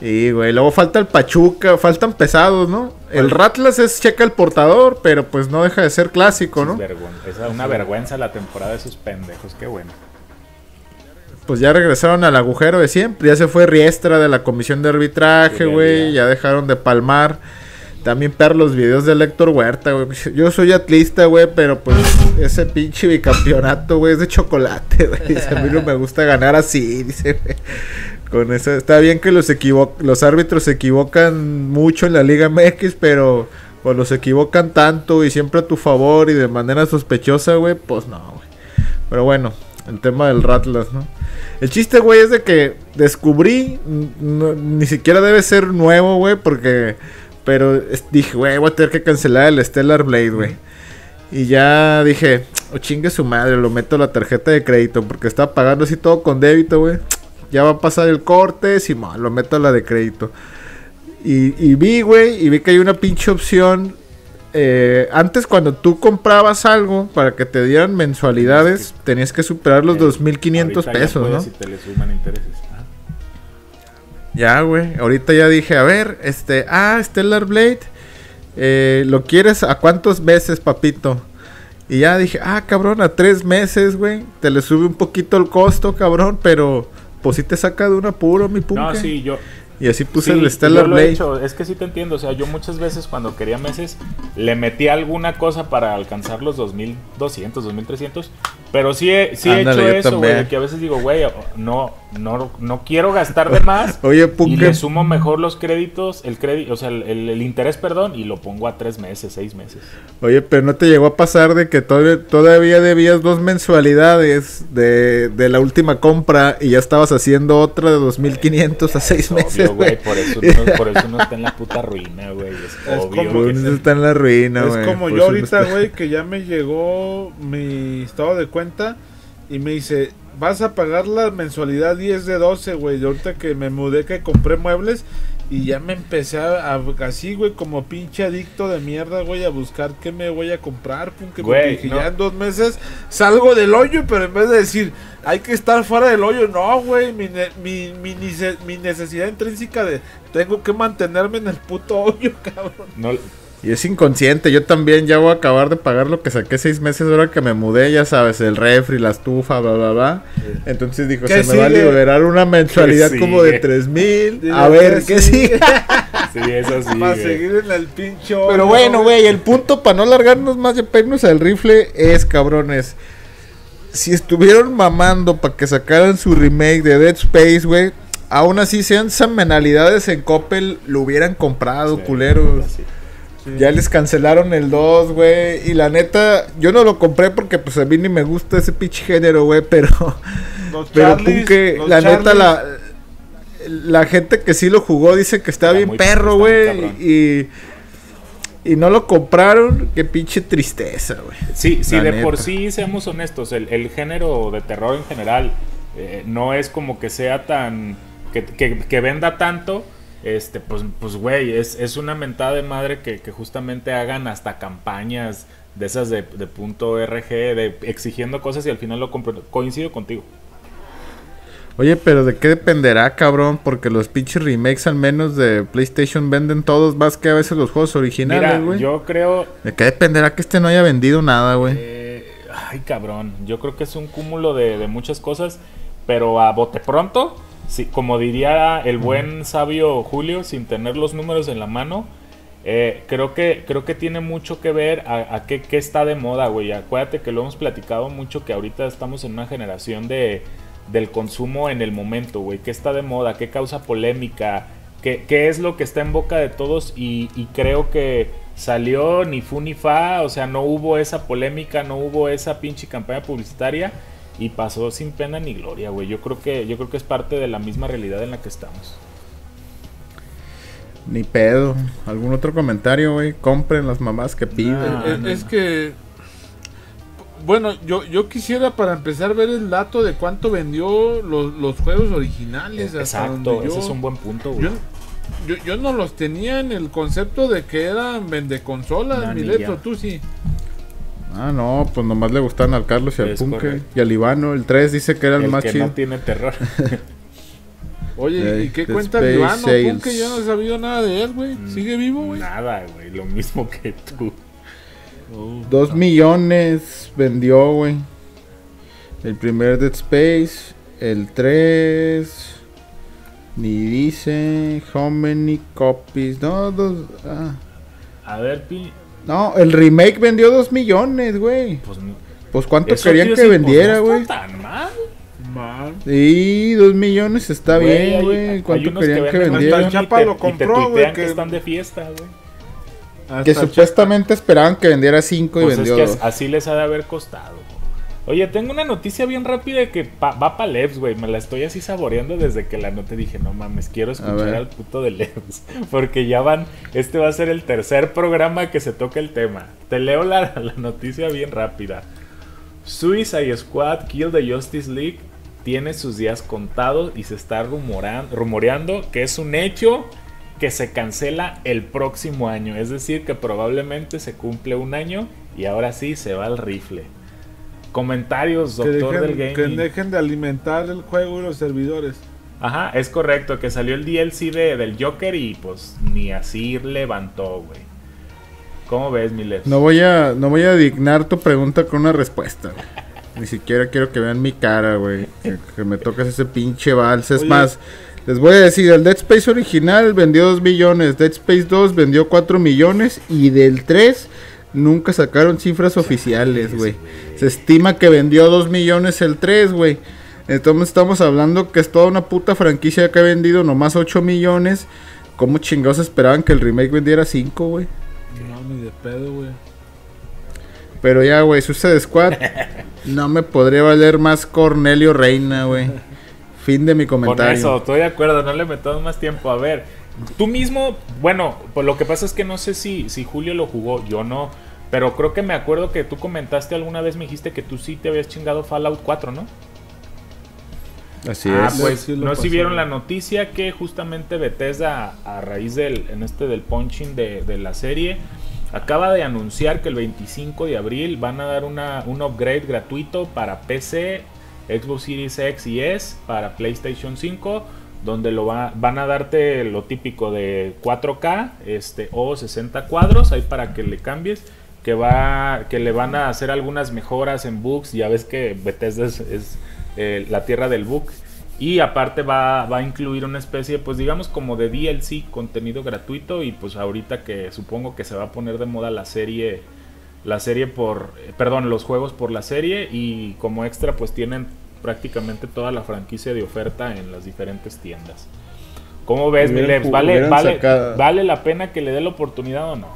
Y, güey, luego falta el Pachuca, faltan pesados, ¿no? El Ratlas es checa el portador, pero pues no deja de ser clásico, ¿no? Es una vergüenza la temporada de esos pendejos, qué bueno. Pues ya regresaron al agujero de siempre, ya se fue Riestra de la comisión de arbitraje, güey, ya dejaron de palmar. También peor los videos de Héctor Huerta, güey. Yo soy atlista, güey, pero pues ese pinche bicampeonato, güey, es de chocolate, güey. Dice, a mí no me gusta ganar así, dice, güey. Con eso, está bien que los árbitros se equivocan mucho en la Liga MX, pero pues los equivocan tanto y siempre a tu favor y de manera sospechosa, güey, pues no, güey. Pero bueno, el tema del Ratlas, ¿no? El chiste, güey, es de que descubrí, ni siquiera debe ser nuevo, güey, porque... Pero dije, güey, voy a tener que cancelar el Stellar Blade, güey. Y ya dije, chingue su madre, lo meto a la tarjeta de crédito, porque estaba pagando así todo con débito, güey. Ya va a pasar el corte, sí, lo meto a la de crédito. Y vi que hay una pinche opción. Antes, cuando tú comprabas algo para que te dieran mensualidades, tenías que superar los 2.500 pesos, ¿no? Si te le suman intereses. Ah. Ya, güey. Ahorita ya dije, a ver, Stellar Blade, ¿lo quieres a cuántos meses, papito? Y ya dije, cabrón, a 3 meses, güey. Te le sube un poquito el costo, cabrón, pero... Pues si te saca de un apuro, mi Punke. No, sí, yo... Y así puse el Stellar Blade. Es que sí te entiendo, o sea, yo muchas veces cuando quería meses, le metí alguna cosa para alcanzar los 2.200, 2.300. Pero sí he hecho eso, güey, que a veces digo, güey, no quiero gastar de más. Oye, Punke. Y le sumo mejor los créditos, el interés, perdón, y lo pongo a 3 meses, 6 meses. Oye, pero ¿no te llegó a pasar de que todavía debías 2 mensualidades de la última compra y ya estabas haciendo otra de 2.500 a 6 meses? Güey, por eso no está en la puta ruina, güey. Es obvio. Por eso está en la ruina, güey. Es como yo ahorita, güey, que ya me llegó mi estado de cuenta y me dice, vas a pagar la mensualidad 10 de 12, güey. Ahorita que me mudé, que compré muebles y ya me empecé así, güey, como pinche adicto de mierda, güey, a buscar qué me voy a comprar, güey, porque ya en 2 meses salgo del hoyo, pero en vez de decir, hay que estar fuera del hoyo, no, güey, mi necesidad intrínseca de, tengo que mantenerme en el puto hoyo, cabrón. No. Y es inconsciente, yo también ya voy a acabar de pagar lo que saqué 6 meses ahora que me mudé, ya sabes, el refri, la estufa, bla, bla, bla. Entonces dijo, se me va a liberar una mensualidad como de 3,000. A ver, ¿qué sigue? Sí, eso sí. Para seguir en el pincho. Pero bueno, güey, el punto para no largarnos más de pegarnos al rifle es, cabrones, si estuvieron mamando para que sacaran su remake de Dead Space, güey, aún así sean semanalidades en Coppel, lo hubieran comprado, culeros. Sí. Ya les cancelaron el 2, güey. Y la neta, yo no lo compré porque pues a mí ni me gusta ese pinche género, güey. Pero, la gente que sí lo jugó dice que está bien perro, güey. Y no lo compraron, qué pinche tristeza, güey. Sí, sí, de por sí, seamos honestos, el género de terror en general no es como que sea tan... que venda tanto, pues güey, es una mentada de madre que justamente hagan hasta campañas de esas de punto RG, exigiendo cosas y al final lo compro. Coincido contigo. Oye, pero ¿de qué dependerá, cabrón? Porque los pinches remakes, al menos de PlayStation, venden todos más que a veces los juegos originales, güey. Yo creo... ¿De qué dependerá que este no haya vendido nada, güey? Ay, cabrón. Yo creo que es un cúmulo de muchas cosas, pero a bote pronto, sí, como diría el buen sabio Julio, sin tener los números en la mano, creo que tiene mucho que ver a qué está de moda, güey. Acuérdate que lo hemos platicado mucho, que ahorita estamos en una generación del consumo en el momento, güey. ¿Qué está de moda? ¿Qué causa polémica? ¿Qué es lo que está en boca de todos? Y creo que salió ni fu ni fa, o sea, no hubo esa polémica, no hubo esa pinche campaña publicitaria y pasó sin pena ni gloria, güey. Yo creo que es parte de la misma realidad en la que estamos. Ni pedo. ¿Algún otro comentario, güey? Compren las mamás que piden. Bueno, yo quisiera para empezar ver el dato de cuánto vendió los juegos originales. Exacto, ese es un buen punto, güey. Yo no los tenía en el concepto de que eran vendeconsolas, no, Mileto, tú sí. Ah, no, pues nomás le gustaban al Carlos y al Punke y al Ivano. El 3 dice que era el más chido. El que no tiene terror. Oye, ¿y qué cuenta el Ivano? Punke, yo no he sabido nada de él, güey. ¿Sigue vivo, güey? Nada, güey, lo mismo que tú. 2 millones vendió, güey. El primer Dead Space. El 3. Ni dice. How many copies. No, 2. A ver, no, el remake vendió 2 millones, güey. Pues cuánto querían que vendiera, güey. No está tan mal. Sí, 2 millones está bien, güey. ¿Cuánto querían que vendiera? Hasta Chapa lo compró, güey. Que están de fiesta, güey. Hasta que supuestamente esperaban que vendiera 5 y pues vendió 2. Así les ha de haber costado. Oye, tengo una noticia bien rápida que va para Levs, güey. Me la estoy así saboreando desde que la noté. Dije, no mames, quiero escuchar al puto de Levs. Porque ya van... Este va a ser el tercer programa que se toca el tema. Te leo la noticia bien rápida. Suicide Squad Kill the Justice League tiene sus días contados y se está rumoreando que es un hecho... que se cancela el próximo año, es decir, que probablemente se cumple un año y ahora sí se va al rifle. Comentarios, doctor del gaming. Que dejen de alimentar el juego y los servidores. Ajá, es correcto, que salió el DLC del Joker y pues ni así levantó, güey. ¿Cómo ves, Miles? No voy a dignar tu pregunta con una respuesta, güey. Ni siquiera quiero que vean mi cara, güey. Que me toques ese pinche vals, es más... Les voy a decir, el Dead Space original vendió 2 millones, Dead Space 2 vendió 4 millones y del 3 nunca sacaron cifras oficiales, güey. Se estima que vendió 2 millones el 3, güey. Entonces estamos hablando que es toda una puta franquicia que ha vendido nomás 8 millones. ¿Cómo chingados esperaban que el remake vendiera 5, güey? No, ni de pedo, güey. Pero ya, güey, Suicide Squad no me podría valer más Cornelio Reina, güey. Fin de mi comentario. Con eso, estoy de acuerdo, no le metamos más tiempo. A ver, tú mismo, bueno, pues lo que pasa es que no sé si Julio lo jugó, yo no, pero creo que me acuerdo que tú comentaste alguna vez, me dijiste que tú sí te habías chingado Fallout 4, ¿no? Así es. Pues sí, no sé si vieron la noticia que justamente Bethesda, a raíz del punching de la serie, acaba de anunciar que el 25 de abril van a dar un upgrade gratuito para PC, Xbox Series X y S, para PlayStation 5, donde van a darte lo típico de 4K o 60 cuadros, ahí para que le cambies, que le van a hacer algunas mejoras en bugs. Ya ves que Bethesda es la tierra del bug, y aparte va a incluir una especie, pues digamos como de DLC, contenido gratuito, y pues ahorita que supongo que se va a poner de moda la serie... los juegos por la serie, y como extra pues tienen prácticamente toda la franquicia de oferta en las diferentes tiendas. ¿Cómo ves, Mileps? ¿Vale la pena que le dé la oportunidad o no?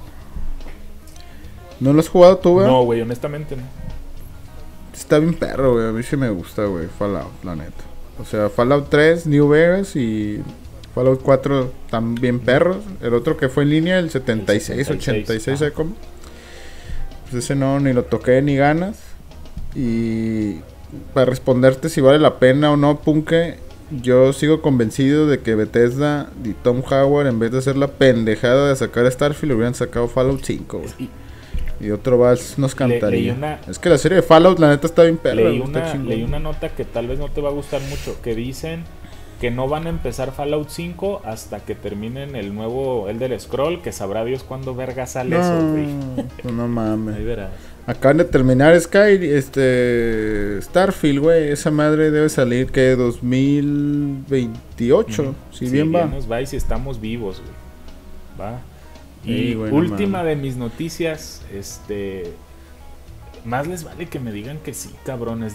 ¿No lo has jugado tú, güey? No, güey, honestamente no. Está bien perro, güey. A mí sí me gusta, güey, Fallout, la neta. O sea, Fallout 3, New Vegas y Fallout 4 también perros. El otro que fue en línea, el 86. ¿Sabes cómo? Pues ese no, ni lo toqué, ni ganas. Y para responderte si vale la pena o no, Punke, yo sigo convencido de que Bethesda y Tom Howard, en vez de hacer la pendejada de sacar a Starfield, hubieran sacado Fallout 5, güey. Y otro más nos cantaría. Es que la serie de Fallout, la neta, está bien perra. Leí una nota que tal vez no te va a gustar mucho, que dicen que no van a empezar Fallout 5 hasta que terminen el nuevo, el del Scroll, que sabrá Dios cuándo verga sale eso, güey. No mames. Ahí verás. Acaban de terminar Starfield, güey. Esa madre debe salir que 2028, si sí, bien va. Nos va y si estamos vivos, güey. Va. Y sí, bueno, última mano de mis noticias, más les vale que me digan que sí, cabrones.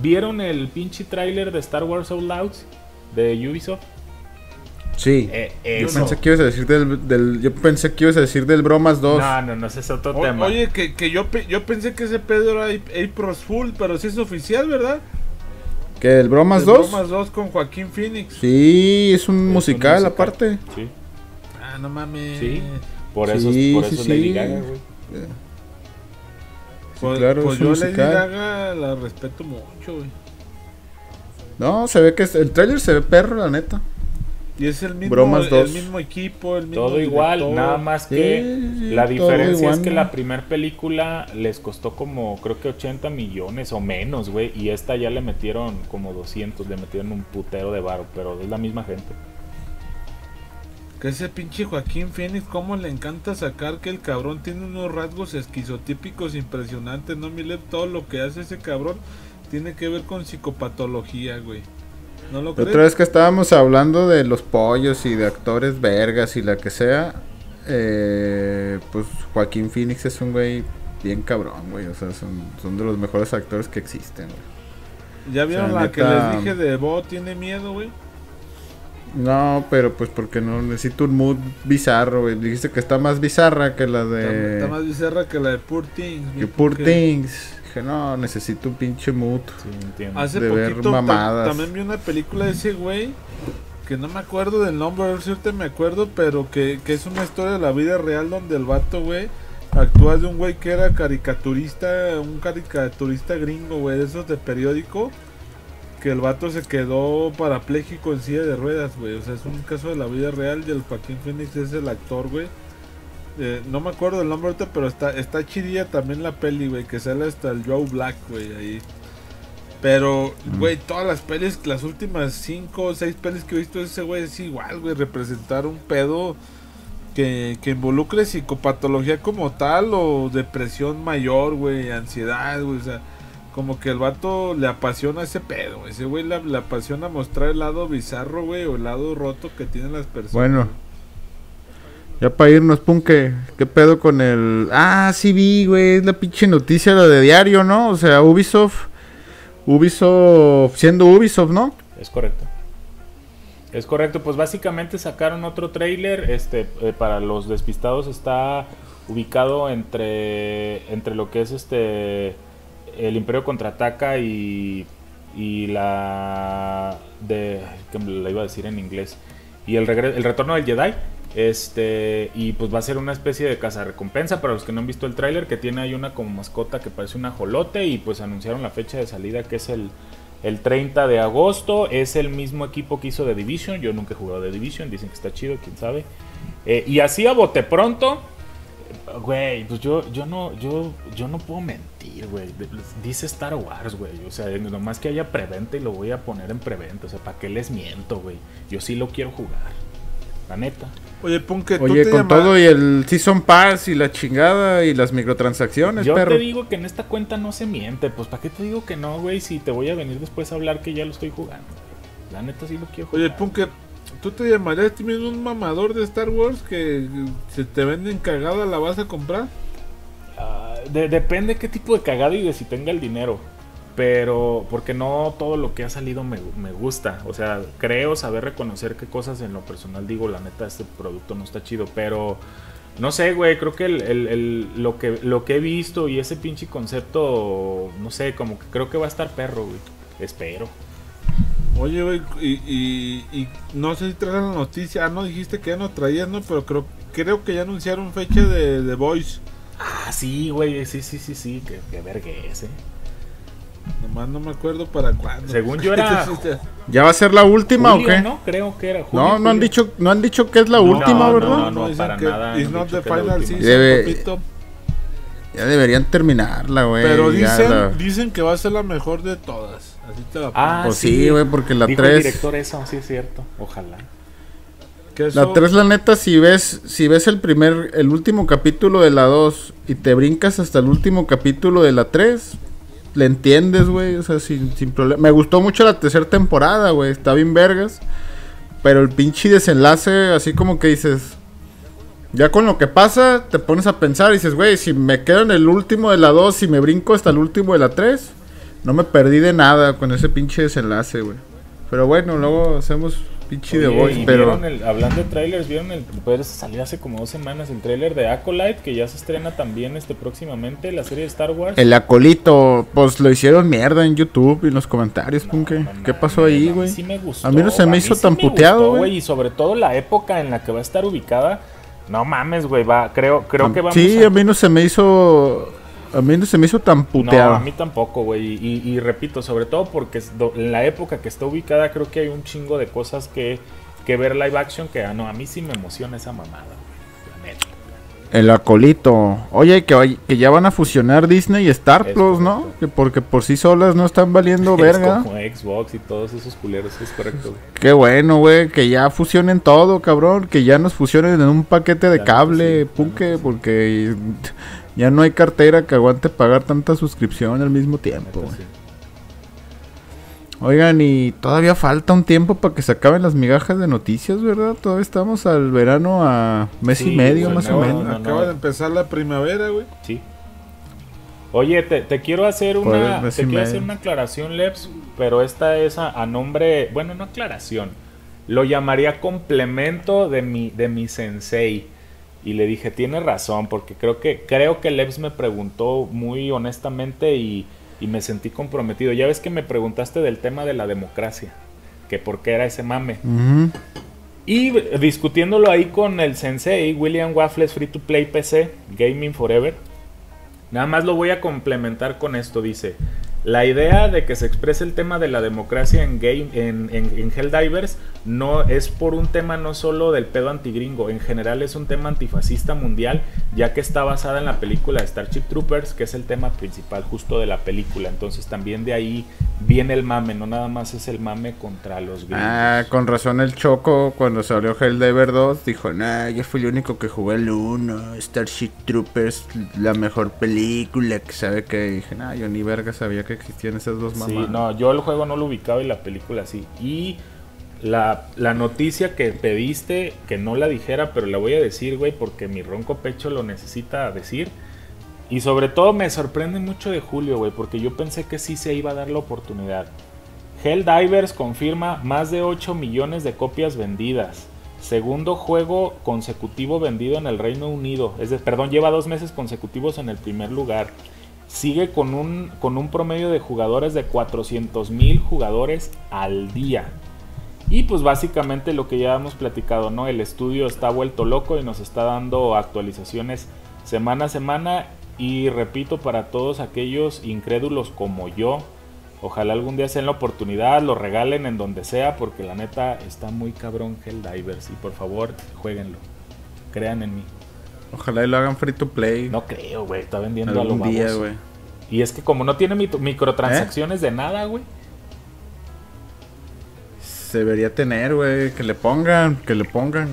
¿Vieron el pinche tráiler de Star Wars Outlaws de Ubisoft? Sí. Yo pensé que ibas a decir del Bromas 2. No, ese es otro tema. Oye, que yo pensé que ese pedo era April Fool, pero sí es oficial, ¿verdad? ¿Que el Bromas 2? El Bromas 2 con Joaquín Phoenix. Sí, es un musical aparte. Sí. Ah, no mames. Sí. Por eso es Lady Gaga, güey. Yeah. Sí, claro, pues yo Lady Gaga la respeto mucho, güey. No, se ve que el trailer se ve perro, la neta. Y es el mismo equipo, el mismo todo director. Igual, nada más que la diferencia es que la primera película les costó como creo que 80 millones o menos, güey, y esta ya le metieron como 200, le metieron un putero de varo, pero es la misma gente. Que ese pinche Joaquín Phoenix, cómo le encanta sacar que el cabrón tiene unos rasgos esquizotípicos impresionantes, ¿no, mi Lev? Todo lo que hace ese cabrón tiene que ver con psicopatología, güey. ¿No lo crees? Otra vez que estábamos hablando de los pollos y de actores vergas y la que sea, pues Joaquín Phoenix es un güey bien cabrón, güey. O sea, son de los mejores actores que existen, güey. ¿Ya vieron la que les dije de Bo tiene miedo, güey? No, pero pues porque no necesito un mood bizarro, güey. Dijiste que está más bizarra que la de... Está más bizarra que la de Poor Things. Que Poor Things... Dije, no, necesito un pinche mood. Sí, hace poquito también vi una película de ese güey, que no me acuerdo del nombre, a ver si ahorita me acuerdo, pero que es una historia de la vida real donde el vato, güey, actúa de un güey que era caricaturista, un caricaturista gringo, güey, de esos de periódico, que el vato se quedó parapléjico en silla de ruedas, güey. O sea, es un caso de la vida real y el Joaquín Phoenix es el actor, güey. No me acuerdo el nombre ahorita, pero está chidilla también la peli, güey, que sale hasta el Joe Black, güey, ahí. Pero, güey, todas las pelis, las últimas 5 o 6 pelis que he visto de ese güey es igual, güey, representar un pedo que involucre psicopatología como tal o depresión mayor, güey, ansiedad, güey, o sea, como que el vato le apasiona ese pedo, ese güey le apasiona mostrar el lado bizarro, güey, o el lado roto que tienen las personas. Bueno. Ya para irnos, Punke, ¿qué pedo con el...? Ah, sí vi, güey, es la pinche noticia, la de diario, ¿no? O sea, Ubisoft siendo Ubisoft, ¿no? Es correcto, pues básicamente sacaron otro tráiler, para los despistados está ubicado entre lo que es el Imperio Contraataca y la de... que me la iba a decir en inglés, y el Retorno del Jedi. Y pues va a ser una especie de cazarrecompensa para los que no han visto el tráiler, que tiene ahí una como mascota que parece un ajolote. Y pues anunciaron la fecha de salida, que es el 30 de agosto. Es el mismo equipo que hizo The Division. Yo nunca he jugado The Division, dicen que está chido, quién sabe. Y así a bote pronto, güey, pues yo no puedo mentir, güey. Dice Star Wars, güey. O sea, nomás que haya preventa y lo voy a poner en preventa. O sea, ¿para qué les miento, güey? Yo sí lo quiero jugar, la neta. Oye, Punke, todo y el Season Pass y la chingada y las microtransacciones, yo perro. Te digo que en esta cuenta no se miente. Pues, ¿para qué te digo que no, güey? Si te voy a venir después a hablar que ya lo estoy jugando. La neta sí lo quiero jugar. Oye, Punke, ¿tú te llamarías mismo un mamador de Star Wars que se te venden cagada, la vas a comprar? Depende qué tipo de cagada y de si tenga el dinero. Pero, porque no todo lo que ha salido me gusta. O sea, creo saber reconocer qué cosas en lo personal digo, la neta, este producto no está chido. Pero No sé, güey, creo que lo que he visto y ese pinche concepto, no sé, como que creo que va a estar perro, güey. Espero. Oye, güey, y no sé si traes la noticia. Ah, no, dijiste que ya no traías, ¿no? Pero creo que ya anunciaron fecha de The Voice. Ah, sí, güey, sí, que vergüenza, nomás no me acuerdo para cuándo. Según yo era... ¿Ya va a ser la última, Julio, o qué? No, creo que era Julio. No han dicho que es la última, no, ¿verdad? No, para nada. It's not the final season, ya deberían terminarla, güey. Pero dicen que va a ser la mejor de todas. Así te la pongo. Ah, pues sí, güey, porque la 3... Dijo el director eso, sí es cierto. Ojalá. La 3, la neta, si ves el último capítulo de la 2 y te brincas hasta el último capítulo de la 3... Le entiendes, güey, o sea, sin problema. Me gustó mucho la tercera temporada, güey, está bien vergas. Pero el pinche desenlace, así como que dices... Ya con lo que pasa, te pones a pensar y dices, güey, si me quedo en el último de la 2 y si me brinco hasta el último de la 3... No me perdí de nada con ese pinche desenlace, güey. Pero bueno, luego hacemos pinche de voice, pero... Hablando de trailers, ¿vieron el... Pues, salió hace como 2 semanas el trailer de Acolyte, que ya se estrena también próximamente, la serie de Star Wars. El Acolito, pues lo hicieron mierda en YouTube y en los comentarios, no, punke. ¿Qué pasó ahí, güey? Sí me gustó. A mí no se me hizo tan puteado, güey. Y sobre todo la época en la que va a estar ubicada. No mames, güey, creo que vamos sí, a mí no se me hizo... A mí no se me hizo tan puteado. No, a mí tampoco, güey. Y repito, sobre todo porque en la época que está ubicada, creo que hay un chingo de cosas que ver live action que, no, a mí sí me emociona esa mamada, güey. La neta. El Acolito. Oye, que ya van a fusionar Disney y Star Plus, ¿no? Que porque por sí solas no están valiendo verga. Como Xbox y todos esos culeros, es correcto, güey. Qué bueno, güey, que ya fusionen todo, cabrón. Que ya nos fusionen en un paquete de cable, sí, punke, sí. Porque... Ya no hay cartera que aguante pagar tanta suscripción al mismo tiempo, güey. Sí. Oigan, y todavía falta un tiempo para que se acaben las migajas de noticias, ¿verdad? Todavía estamos al verano a mes y medio, pues, más o menos. Acaba de empezar la primavera, güey. Sí. Oye, te quiero hacer una aclaración, Leps, pero esta es a nombre... Bueno, no aclaración. Lo llamaría complemento de mi sensei. Y le dije, tiene razón, porque creo que Leps me preguntó muy honestamente y me sentí comprometido. Ya ves que me preguntaste del tema de la democracia, que por qué era ese mame. Uh-huh. Y discutiéndolo ahí con el sensei, William Waffles, Free to Play PC, Gaming Forever. Nada más lo voy a complementar con esto, dice... La idea de que se exprese el tema de la democracia en Helldivers no es por un tema no solo del pedo antigringo, en general es un tema antifascista mundial, ya que está basada en la película de Starship Troopers, que es el tema principal justo de la película. Entonces también de ahí viene el mame, no nada más es el mame contra los gringos. Ah, con razón el Choco cuando salió Helldivers 2 dijo, nah, yo fui el único que jugué el 1, Starship Troopers, la mejor película, que sabe que dije, nah, yo ni verga sabía que existían esas dos mamadas. Sí, no, yo el juego no lo ubicaba y la película sí. Y la noticia que pediste, que no la dijera, pero la voy a decir, güey, porque mi ronco pecho lo necesita decir. Y sobre todo me sorprende mucho de Julio, güey, porque yo pensé que sí se iba a dar la oportunidad. Helldivers confirma más de 8 millones de copias vendidas. Segundo juego consecutivo vendido en el Reino Unido. Lleva 2 meses consecutivos en el primer lugar. Sigue con un promedio de jugadores de 400,000 jugadores al día. Y pues básicamente lo que ya hemos platicado, ¿no? El estudio está vuelto loco y nos está dando actualizaciones semana a semana. Y repito, para todos aquellos incrédulos como yo, ojalá algún día se den la oportunidad, lo regalen en donde sea, porque la neta está muy cabrón Helldivers. Y por favor, jueguenlo. Crean en mí. Ojalá y lo hagan free to play. No creo, güey. Está vendiendo algún a lo día, güey. Y es que como no tiene microtransacciones de nada, güey. Se debería tener, güey. Que le pongan.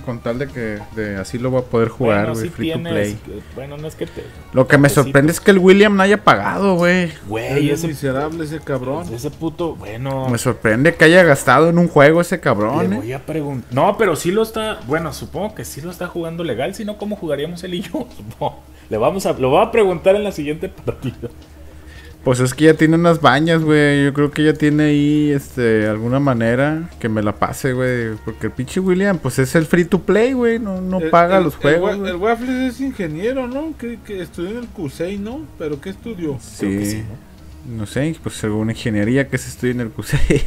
Con tal de que así lo va a poder jugar, güey. Bueno, sí free to play. Bueno, no es que te... Lo que me sorprende es que el William no haya pagado, güey. Güey, ese miserable, ese cabrón. Ese puto, bueno. Me sorprende que haya gastado en un juego ese cabrón. Le voy a preguntar. No, pero sí lo está... Bueno, supongo que sí lo está jugando legal. Si no, ¿cómo jugaríamos él y yo? Lo voy a preguntar en la siguiente partida. Pues es que ya tiene unas bañas, güey. Yo creo que ya tiene ahí, alguna manera que me la pase, güey. Porque el pinche William, pues es el free to play, güey. No paga los juegos. El Waffles es ingeniero, ¿no? Que estudió en el CUSEI, ¿no? ¿Pero qué estudió? Sí, sí, ¿no? No sé, pues según ingeniería que se estudia en el CUSEI.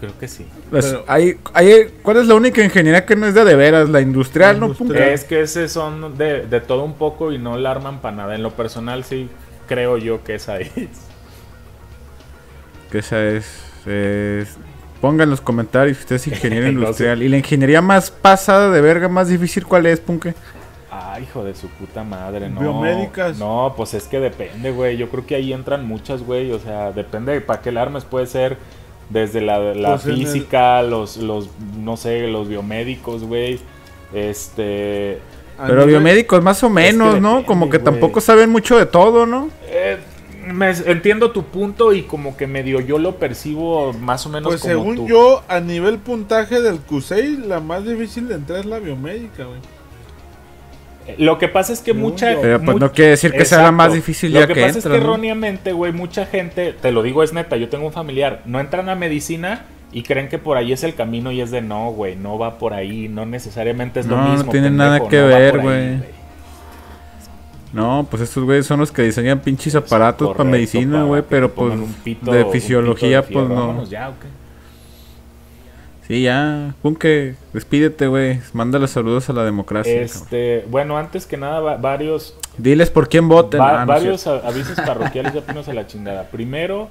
Creo que sí. Pues pero, ¿cuál es la única ingeniería que no es de veras? La industrial, ¿no? Es que ese son de todo un poco y no la arman para nada. En lo personal, sí creo yo que esa es. Que esa es... Pongan en los comentarios si usted es ingeniero industrial. Y la ingeniería más pasada de verga, más difícil, ¿cuál es, Punke? Ah, hijo de su puta madre, no. Biomédicas. No, pues es que depende, güey. Yo creo que ahí entran muchas, güey. O sea, depende de para qué la armas. Puede ser... Desde la pues física, los no sé, los biomédicos, güey. Pero biomédicos más o menos, depende, ¿no? Como que tampoco saben mucho de todo, ¿no? Entiendo tu punto y como que medio yo lo percibo más o menos pues como según tú. Yo, a nivel puntaje del CUSEI, la más difícil de entrar es la biomédica, güey. Lo que pasa es que pero pues no quiere decir que exacto, sea la más difícil ya que entra. Lo que pasa es que erróneamente, güey, mucha gente, te lo digo es neta, yo tengo un familiar, no entran a medicina y creen que por ahí es el camino y es de no, güey, no va por ahí, no necesariamente es lo mismo. No tiene nada que ver, güey. No, pues estos güeyes son los que diseñan pinches aparatos para medicina, güey, pero pues de fisiología, pues no. Ya, okay. Sí, ya, Punke, despídete, güey, mándale saludos a la democracia. Bueno, antes que nada, varios... Diles por quién voten. Varios avisos parroquiales de pinos a la chingada. Primero,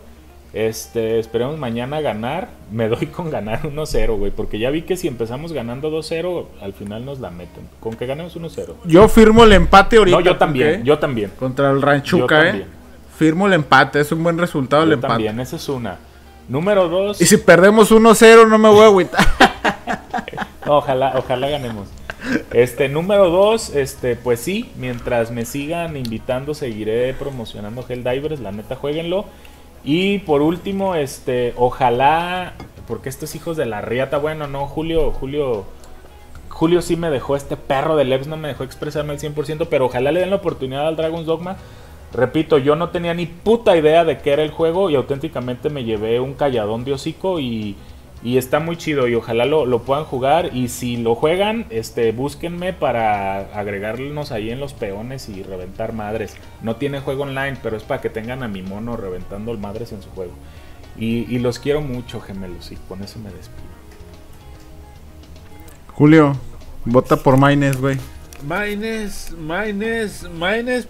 esperemos mañana ganar, me doy con ganar 1-0, güey, porque ya vi que si empezamos ganando 2-0, al final nos la meten. Con que ganemos 1-0. Yo firmo el empate ahorita. No, yo también. Contra el Ranchuca, firmo el empate, es un buen resultado el empate. También, esa es una. Número 2. Y si perdemos 1-0 no me voy a agüitar. Ojalá ganemos. Número 2, pues sí, mientras me sigan invitando seguiré promocionando Helldivers, la neta jueguenlo. Y por último, ojalá, porque estos hijos de la riata, bueno, no, Julio sí me dejó, este perro de Lev no me dejó expresarme al 100%, pero ojalá le den la oportunidad al Dragon's Dogma. Repito, yo no tenía ni puta idea de qué era el juego y auténticamente me llevé un calladón de hocico y está muy chido y ojalá lo puedan jugar y si lo juegan, búsquenme para agregarnos ahí en los peones y reventar madres. No tiene juego online, pero es para que tengan a mi mono reventando madres en su juego. Y los quiero mucho, gemelos, y con eso me despido. Julio, vota por Máynez, güey. Máynez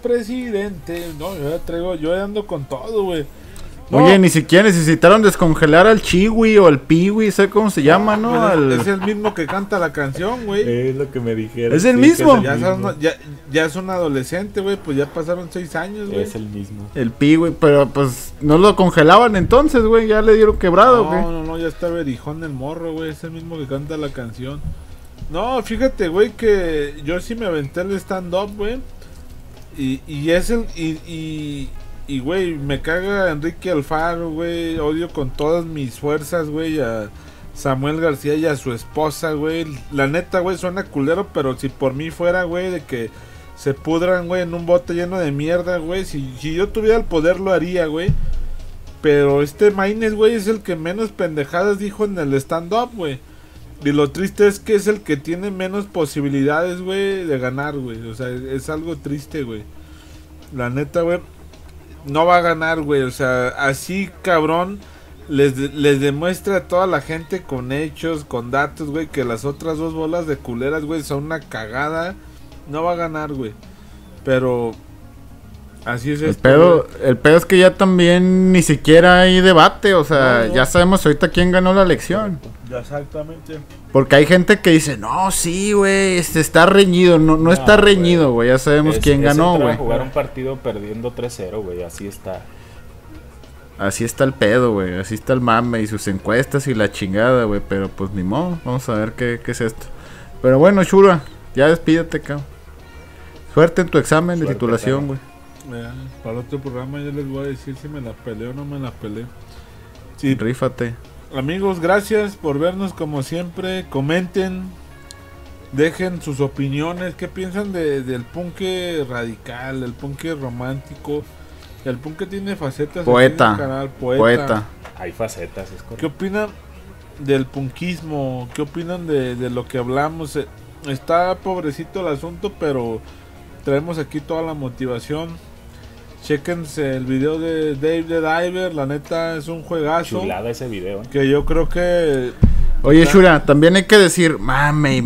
presidente. No, yo ya traigo, yo ando con todo, güey. No. Oye, ni siquiera necesitaron descongelar al Chiwi o al Piwi, ¿sabes cómo se llama, no? Es el mismo que canta la canción, güey. Es lo que me dijeron. Es el mismo. Ya es un adolescente, güey, pues ya pasaron 6 años, güey. Es el mismo. El Piwi, pero pues no lo congelaban entonces, güey, ya le dieron quebrado, güey. No, ya está verijón el morro, güey, es el mismo que canta la canción. No, fíjate, güey, que yo sí me aventé el stand-up, güey. Y güey, me caga Enrique Alfaro, güey. Odio con todas mis fuerzas, güey, a Samuel García y a su esposa, güey. La neta, güey, suena culero, pero si por mí fuera, güey, de que se pudran, güey, en un bote lleno de mierda, güey. Si yo tuviera el poder, lo haría, güey. Pero este Máynez, güey, es el que menos pendejadas dijo en el stand-up, güey. Y lo triste es que es el que tiene menos posibilidades, güey, de ganar, güey. O sea, es algo triste, güey. La neta, güey, no va a ganar, güey. O sea, así, cabrón, les demuestra a toda la gente con hechos, con datos, güey, que las otras dos bolas de culeras, güey, son una cagada. No va a ganar, güey. Pero... así es el pedo es que ya también ni siquiera hay debate, o sea, no. Ya sabemos ahorita quién ganó la elección. Exactamente. Porque hay gente que dice, no, sí, güey, está reñido, no está reñido, güey, ya sabemos quién ganó, güey. Jugar un partido perdiendo 3-0, güey, así está. Así está el pedo, güey, así está el mame y sus encuestas y la chingada, güey, pero pues ni modo, vamos a ver qué es esto. Pero bueno, Shura, ya despídete, cabrón. Suerte en tu examen de titulación, güey. Para otro programa yo les voy a decir si me la peleo o no me la peleo. Sí. Rífate. Amigos, gracias por vernos como siempre. Comenten, dejen sus opiniones. ¿Qué piensan del punque radical, del punque romántico? El punk que tiene facetas. Poeta. Canal, poeta. Hay facetas, es correcto. ¿Qué opinan del punkismo? ¿Qué opinan de lo que hablamos? Está pobrecito el asunto, pero traemos aquí toda la motivación. Chequense el video de Dave the Diver, la neta es un juegazo. Chulada ese video, ¿eh? Que yo creo que... Oye, Shura, también hay que decir, mame,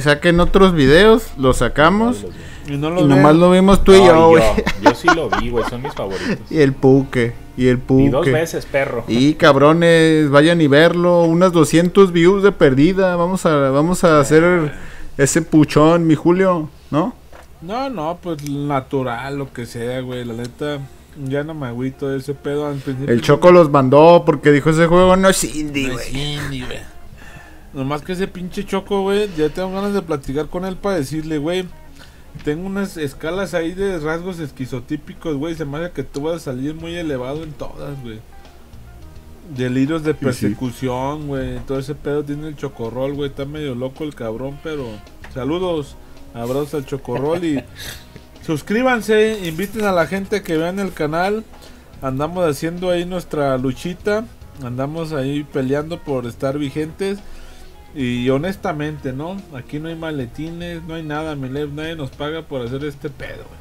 saquen otros videos, los sacamos y nomás lo vimos tú y yo, güey. Yo sí lo vi, güey, son mis favoritos. Y el puque, y dos veces, perro. Y cabrones, vayan y verlo, unas 200 views de perdida, vamos a hacer ese puchón, mi Julio, ¿no? No, pues natural, lo que sea, güey, la neta... Ya no me agüito de ese pedo. Al principio el Choco los mandó porque dijo ese juego no es indie, güey. Nomás que ese pinche Choco, güey, ya tengo ganas de platicar con él para decirle, güey, tengo unas escalas ahí de rasgos esquizotípicos, güey. Se me hace que tú vas a salir muy elevado en todas, güey. Delirios de persecución, güey. Todo ese pedo tiene el Chocorrol, güey. Está medio loco el cabrón, pero saludos, abrazos al Chocorrol y... Suscríbanse, inviten a la gente que vean el canal. Andamos haciendo ahí nuestra luchita. Andamos ahí peleando por estar vigentes. Y honestamente, ¿no? Aquí no hay maletines, no hay nada, mi Lev. Nadie nos paga por hacer este pedo, güey.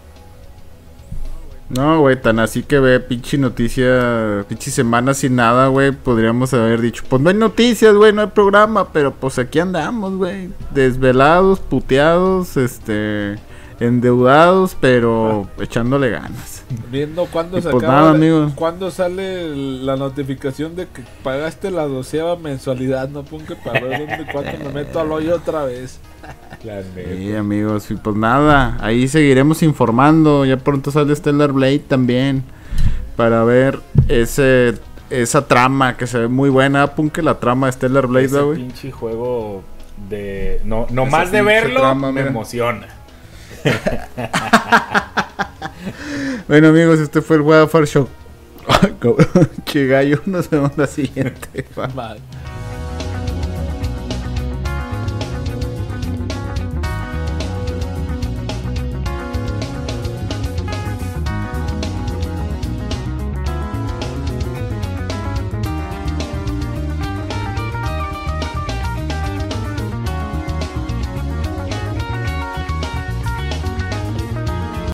No, güey, tan así que ve pinche noticia, pinche semana sin nada, güey. Podríamos haber dicho, pues no hay noticias, güey, no hay programa. Pero pues aquí andamos, güey. Desvelados, puteados, endeudados, pero echándole ganas. Viendo cuándo se pues acaba, cuándo sale la notificación de que pagaste la 12ª mensualidad, no pongo que para ver cuánto me meto al hoyo otra vez. Sí, amigos, y pues nada, ahí seguiremos informando, ya pronto sale Stellar Blade también para ver esa trama que se ve muy buena, pon que la trama de Stellar Blade, ese pinche juego de no más de verlo trama, me emociona. Bueno, amigos, este fue el What Fart Show. Che gallo, nos vemos la siguiente. Bye.